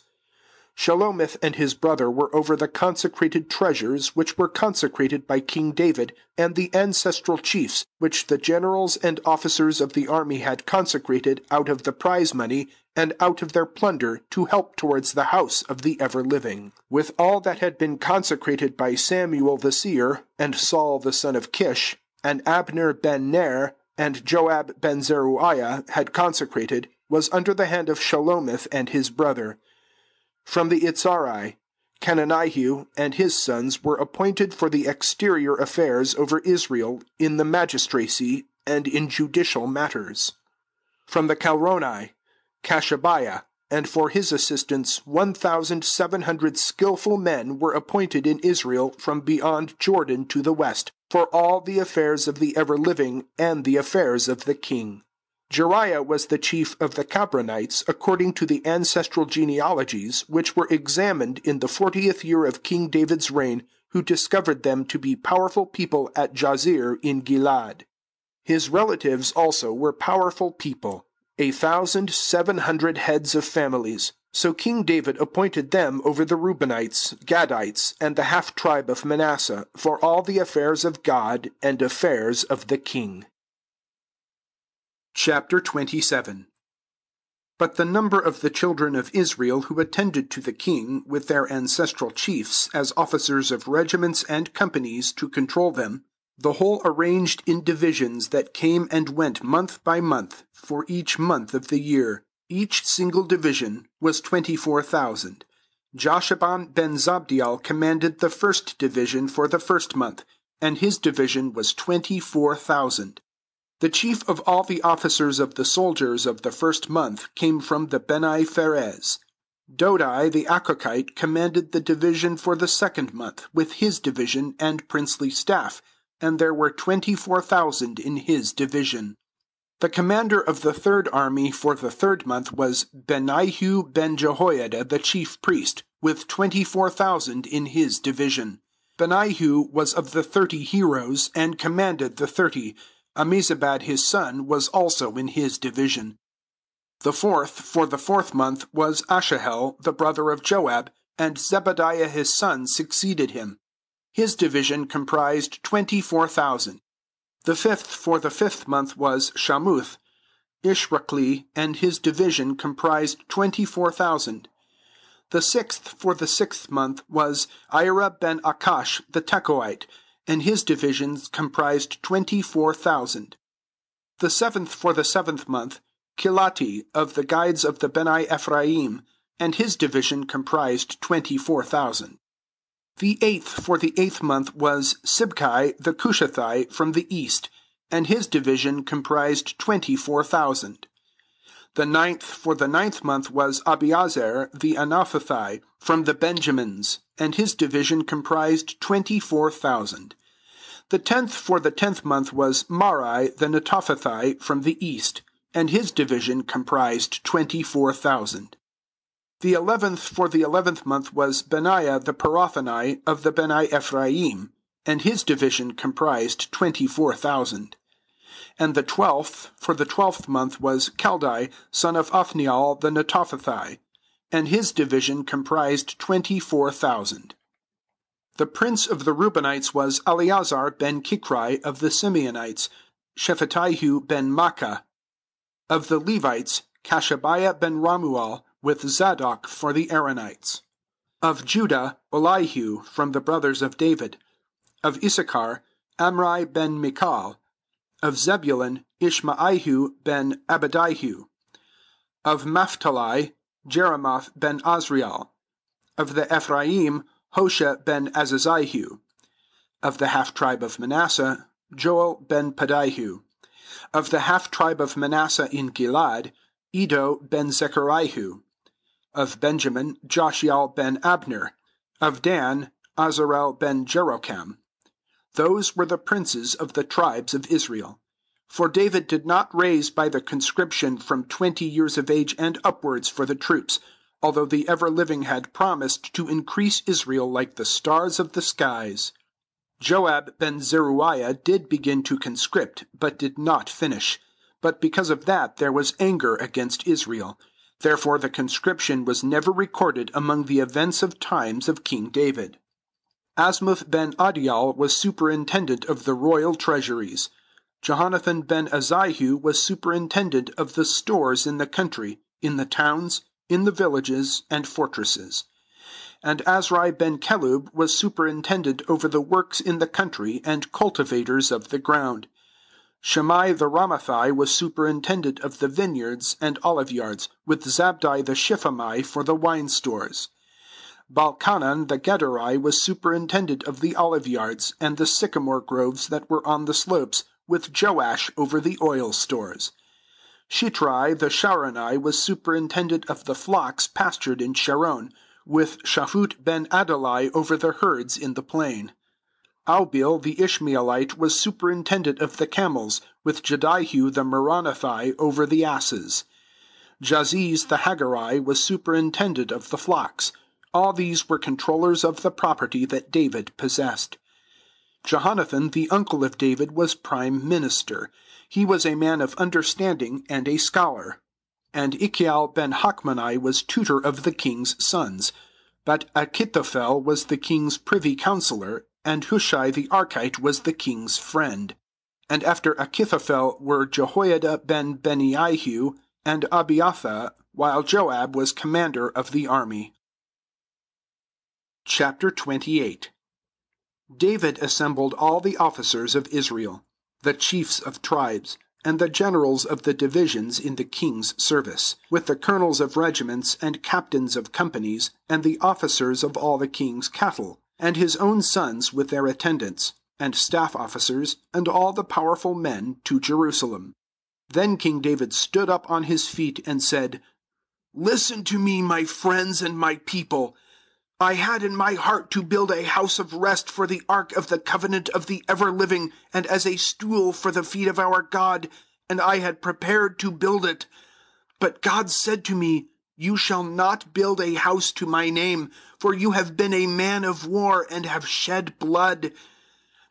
Shalomith and his brother were over the consecrated treasures which were consecrated by King David, and the ancestral chiefs, which the generals and officers of the army had consecrated out of the prize money and out of their plunder to help towards the house of the ever-living. With all that had been consecrated by Samuel the seer, and Saul the son of Kish, and Abner ben Ner, and Joab ben Zeruiah had consecrated, was under the hand of Shalomith and his brother. From the Itzarai, Cananihu and his sons were appointed for the exterior affairs over Israel, in the magistracy, and in judicial matters. From the Kalronai, Cashabiah, and for his assistance one thousand seven hundred skillful men were appointed in Israel from beyond Jordan to the west, for all the affairs of the ever-living and the affairs of the king. Jeriah was the chief of the Cabronites, according to the ancestral genealogies, which were examined in the fortieth year of King David's reign, who discovered them to be powerful people at Jazer in Gilad. His relatives also were powerful people, a thousand seven hundred heads of families. So King David appointed them over the Reubenites, Gadites, and the half-tribe of Manasseh, for all the affairs of God and affairs of the king. Chapter twenty-seven. But the number of the children of Israel who attended to the king, with their ancestral chiefs, as officers of regiments and companies to control them, the whole arranged in divisions that came and went month by month, for each month of the year, each single division, was twenty-four thousand. Joshaban ben Zabdiel commanded the first division for the first month, and his division was twenty-four thousand. The chief of all the officers of the soldiers of the first month came from the Beni Pharez. Dodai the Akokite commanded the division for the second month, with his division and princely staff, and there were twenty-four thousand in his division. The commander of the third army for the third month was Benihu ben Jehoiada the chief priest, with twenty-four thousand in his division. Benihu was of the thirty heroes, and commanded the thirty. Amizabad his son was also in his division. The fourth, for the fourth month, was Ashahel, the brother of Joab, and Zebadiah his son succeeded him. His division comprised twenty-four thousand. The fifth, for the fifth month, was Shamuth, Ishrakli, and his division comprised twenty-four thousand. The sixth, for the sixth month, was Ira ben Akash, the Tekoite, and his divisions comprised twenty-four thousand. The seventh for the seventh month, Kilati, of the guides of the Beni Ephraim, and his division comprised twenty-four thousand. The eighth for the eighth month was Sibkai the Cushathite from the east, and his division comprised twenty-four thousand. The ninth for the ninth month was Abiazer the Anaphathi, from the Benjamins, and his division comprised twenty-four thousand. The tenth for the tenth month was Mari the Netophathi, from the east, and his division comprised twenty-four thousand. The eleventh for the eleventh month was Benaiah the Pirathonite, of the Beni Ephraim, and his division comprised twenty-four thousand. And the twelfth for the twelfth month was Chaldai, son of Othniel the Netophathi, and his division comprised twenty-four thousand. The prince of the Reubenites was Eleazar ben Kichri, of the Simeonites, Shephatihu ben Makkah. Of the Levites, Cashabiah ben Ramuel, with Zadok for the Aaronites. Of Judah, Elihu, from the brothers of David. Of Issachar, Amri ben Michal. Of Zebulun, Ishmaihu ben Abadihu. Of Naphtali, Jeremoth ben Azriel. Of the Ephraim, Hoshea ben Azazihu. Of the half-tribe of Manasseh, Joel ben Padihu. Of the half-tribe of Manasseh in Gilad, Edo ben Zecharihu. Of Benjamin, Joshiel ben Abner. Of Dan, Azarel ben Jerocham. Those were the princes of the tribes of Israel. For David did not raise by the conscription from twenty years of age and upwards for the troops, although the ever-living had promised to increase Israel like the stars of the skies. Joab ben Zeruiah did begin to conscript, but did not finish. But because of that there was anger against Israel. Therefore the conscription was never recorded among the events of times of King David. Azmuth ben Adiel was superintendent of the royal treasuries. Jehonathan ben Azihu was superintendent of the stores in the country, in the towns, in the villages, and fortresses. And Azri ben Kelub was superintendent over the works in the country and cultivators of the ground. Shammai the Ramathai was superintendent of the vineyards and oliveyards, with Zabdi the Shiphamai for the wine stores. Balkanan the Gederai was superintendent of the oliveyards and the sycamore groves that were on the slopes, with Joash over the oil stores. Shitrai the Sharonai was superintendent of the flocks pastured in Sharon, with Shaphat ben Adalai over the herds in the plain. Aubil the Ishmaelite was superintendent of the camels, with Jedihu the Meronathai over the asses. Jaziz the Hagarai was superintendent of the flocks. All these were controllers of the property that David possessed. Jehonathan, the uncle of David, was prime minister. He was a man of understanding and a scholar. And Ichiel ben Hakmonai was tutor of the king's sons. But Achitophel was the king's privy counselor, and Hushai the Archite was the king's friend. And after Achitophel were Jehoiada ben Benaihu and Abiathar, while Joab was commander of the army. Chapter twenty-eight. David assembled all the officers of Israel, the chiefs of tribes, and the generals of the divisions in the king's service, with the colonels of regiments and captains of companies, and the officers of all the king's cattle, and his own sons with their attendants, and staff officers, and all the powerful men, to Jerusalem. Then King David stood up on his feet and said, "Listen to me, my friends and my people. I had in my heart to build a house of rest for the ark of the covenant of the ever-living, and as a stool for the feet of our God, and I had prepared to build it. But God said to me, You shall not build a house to my name, for you have been a man of war and have shed blood.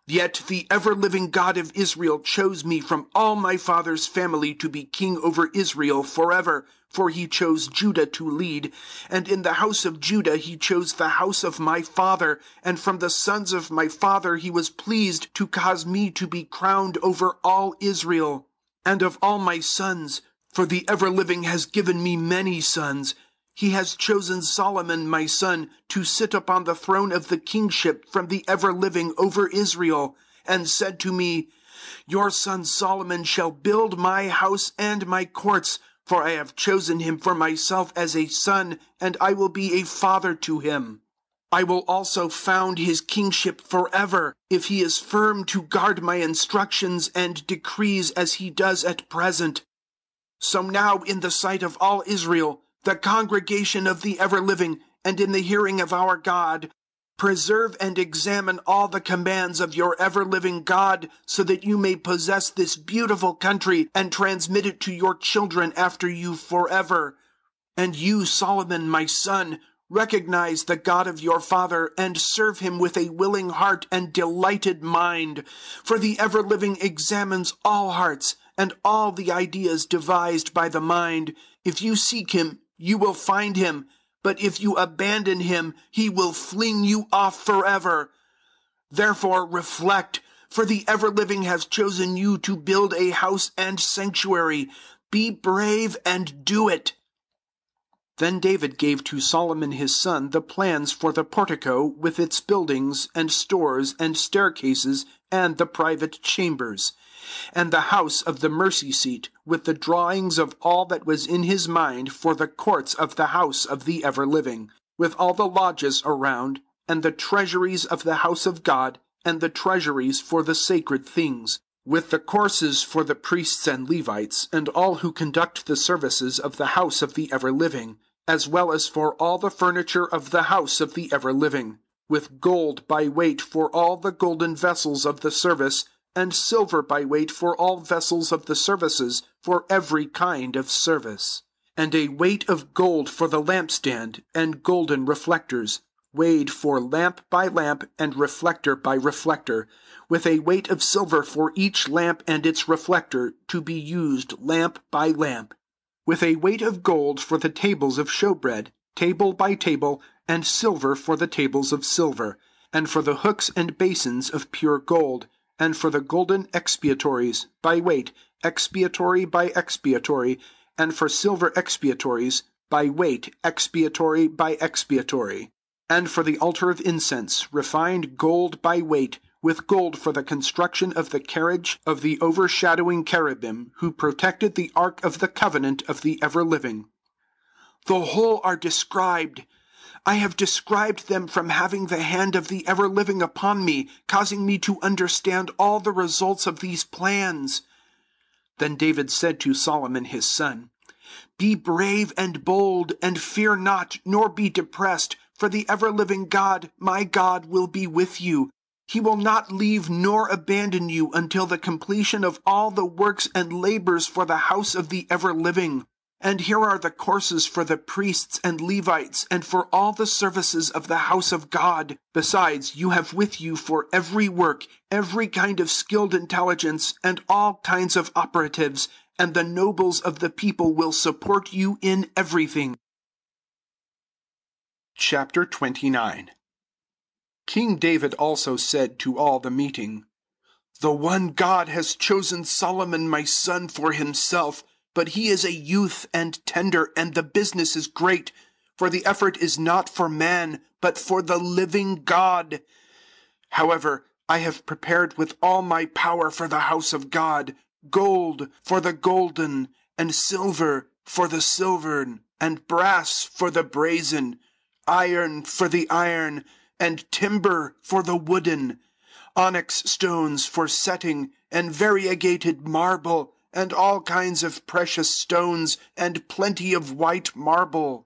Yet the ever-living God of Israel chose me from all my father's family to be king over Israel forever, for he chose Judah to lead, and in the house of Judah he chose the house of my father, and from the sons of my father he was pleased to cause me to be crowned over all Israel, and of all my sons, for the ever-living has given me many sons. He has chosen Solomon my son to sit upon the throne of the kingship from the ever-living over Israel, and said to me, Your son Solomon shall build my house and my courts, for I have chosen him for myself as a son, and I will be a father to him. I will also found his kingship forever, if he is firm to guard my instructions and decrees as he does at present. So now in the sight of all Israel, the congregation of the ever-living, and in the hearing of our God, preserve and examine all the commands of your ever-living God, so that you may possess this beautiful country and transmit it to your children after you forever. And you, Solomon, my son, recognize the God of your father and serve him with a willing heart and delighted mind. For the ever-living examines all hearts and all the ideas devised by the mind. If you seek him, you will find him. But if you abandon him, he will fling you off forever. Therefore reflect, for the ever-living has chosen you to build a house and sanctuary. Be brave and do it. Then David gave to Solomon his son the plans for the portico, with its buildings, and stores, and staircases, and the private chambers, and the house of the mercy seat, with the drawings of all that was in his mind for the courts of the house of the ever-living, with all the lodges around, and the treasuries of the house of God, and the treasuries for the sacred things, with the courses for the priests and Levites, and all who conduct the services of the house of the ever-living, as well as for all the furniture of the house of the ever-living, with gold by weight for all the golden vessels of the service, and silver by weight for all vessels of the services, for every kind of service, and a weight of gold for the lampstand, and golden reflectors, weighed for lamp by lamp and reflector by reflector, with a weight of silver for each lamp and its reflector, to be used lamp by lamp, with a weight of gold for the tables of showbread, table by table, and silver for the tables of silver, and for the hooks and basins of pure gold, and for the golden expiatories, by weight, expiatory by expiatory, and for silver expiatories, by weight, expiatory by expiatory, and for the altar of incense, refined gold by weight, with gold for the construction of the carriage of the overshadowing cherubim, who protected the ark of the covenant of the ever-living. The whole are described. I have described them from having the hand of the ever-living upon me, causing me to understand all the results of these plans. Then David said to Solomon his son, Be brave and bold, and fear not, nor be depressed, for the ever-living God, my God, will be with you. He will not leave nor abandon you until the completion of all the works and labors for the house of the ever-living. And here are the courses for the priests and Levites, and for all the services of the house of God. Besides, you have with you for every work, every kind of skilled intelligence, and all kinds of operatives, and the nobles of the people will support you in everything. Chapter twenty-nine. King David also said to all the meeting, The one God has chosen Solomon my son for himself, but he is a youth and tender, and the business is great, for the effort is not for man, but for the living God. However, I have prepared with all my power for the house of God, gold for the golden, and silver for the silvern, and brass for the brazen, iron for the iron, and timber for the wooden, onyx stones for setting, and variegated marble, and all kinds of precious stones, and plenty of white marble.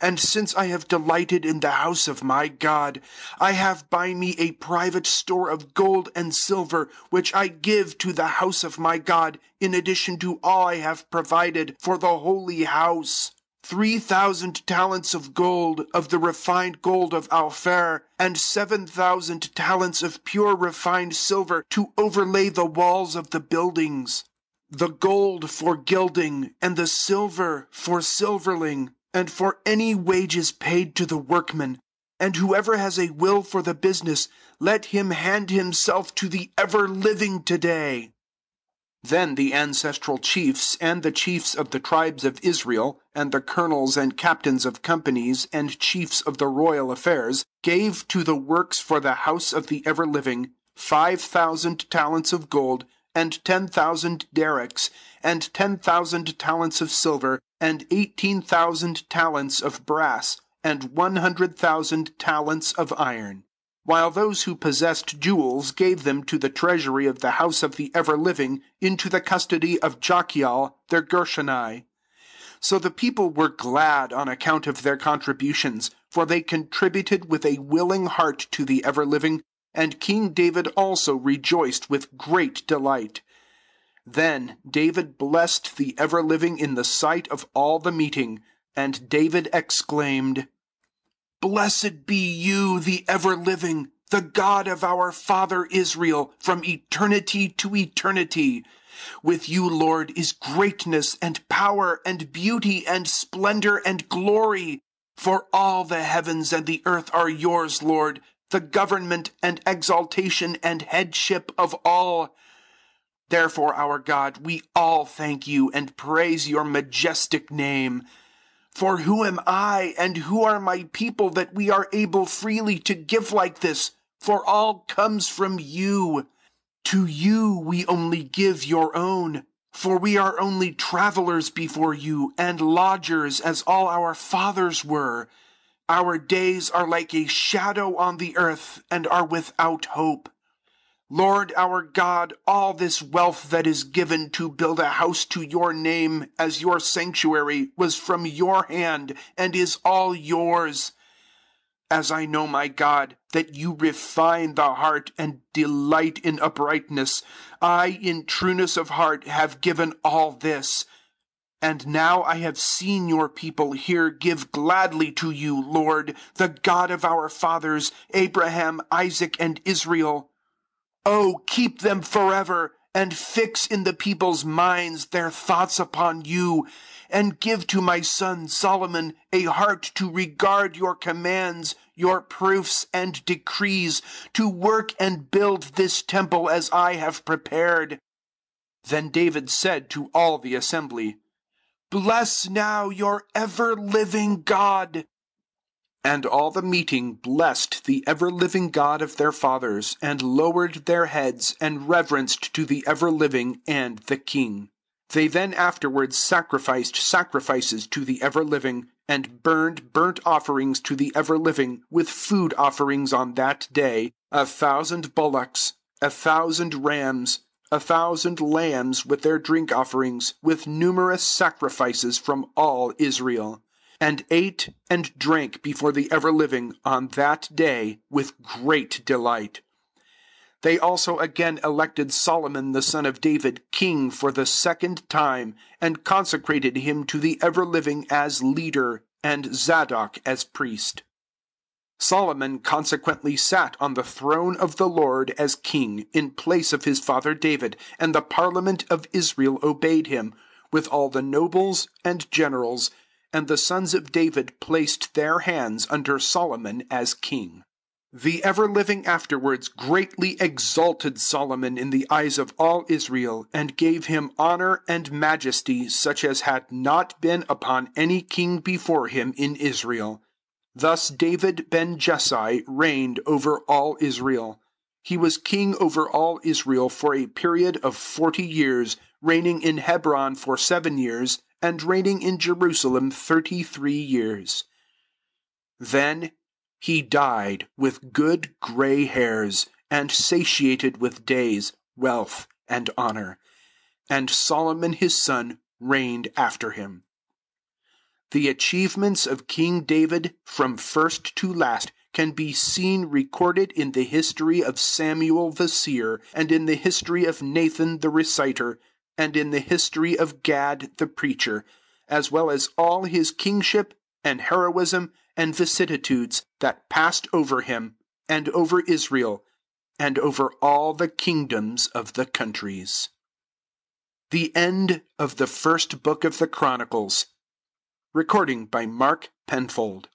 And since I have delighted in the house of my God, I have by me a private store of gold and silver, which I give to the house of my God, in addition to all I have provided for the holy house. Three thousand talents of gold, of the refined gold of Ophir, and seven thousand talents of pure refined silver, to overlay the walls of the buildings. The gold for gilding, and the silver for silverling, and for any wages paid to the workman. And whoever has a will for the business, let him hand himself to the ever-living today. Then the ancestral chiefs, and the chiefs of the tribes of Israel, and the colonels and captains of companies, and chiefs of the royal affairs, gave to the works for the house of the ever-living five thousand talents of gold, and ten thousand derricks, and ten thousand talents of silver, and eighteen thousand talents of brass, and one hundred thousand talents of iron. while those who possessed jewels gave them to the treasury of the house of the ever-living, into the custody of Jachiel their Gershonite. So the people were glad on account of their contributions, for they contributed with a willing heart to the ever-living, and King David also rejoiced with great delight. Then David blessed the ever-living in the sight of all the meeting, and David exclaimed, "Blessed be you, the ever-living, the God of our father Israel, from eternity to eternity. With you, Lord, is greatness and power and beauty and splendor and glory. For all the heavens and the earth are yours, Lord, the government and exaltation and headship of all. Therefore, our God, we all thank you and praise your majestic name. For who am I, and who are my people, that we are able freely to give like this? For all comes from you. To you we only give your own, for we are only travelers before you, and lodgers, as all our fathers were. Our days are like a shadow on the earth, and are without hope. Lord our God, all this wealth that is given to build a house to your name as your sanctuary was from your hand and is all yours. As I know, my God, that you refine the heart and delight in uprightness, I in trueness of heart have given all this. And now I have seen your people here give gladly to you, Lord, the God of our fathers, Abraham, Isaac, and Israel. Oh, keep them forever, and fix in the people's minds their thoughts upon you, and give to my son Solomon a heart to regard your commands, your proofs and decrees, to work and build this temple as I have prepared." Then David said to all the assembly, "Bless now your ever-living God." And all the meeting blessed the ever-living God of their fathers, and lowered their heads, and reverenced to the ever-living and the king. They then afterwards sacrificed sacrifices to the ever-living, and burned burnt offerings to the ever-living, with food offerings on that day, a thousand bullocks, a thousand rams, a thousand lambs with their drink offerings, with numerous sacrifices from all Israel. And ate and drank before the ever-living on that day with great delight. They also again elected Solomon the son of David king for the second time, and consecrated him to the ever-living as leader, and Zadok as priest. Solomon consequently sat on the throne of the Lord as king, in place of his father David, and the parliament of Israel obeyed him, with all the nobles and generals, and the sons of David placed their hands under Solomon as king. The ever-living afterwards greatly exalted Solomon in the eyes of all Israel, and gave him honor and majesty such as had not been upon any king before him in Israel. Thus David ben Jessai reigned over all Israel. He was king over all Israel for a period of forty years, reigning in Hebron for seven years, and reigning in Jerusalem thirty-three years. Then he died with good gray hairs, and satiated with days, wealth, and honor. And Solomon his son reigned after him. The achievements of King David, from first to last, can be seen recorded in the history of Samuel the seer, and in the history of Nathan the reciter, and in the history of Gad the preacher, as well as all his kingship and heroism and vicissitudes that passed over him, and over Israel, and over all the kingdoms of the countries. The end of the first book of the Chronicles. Recording by Mark Penfold.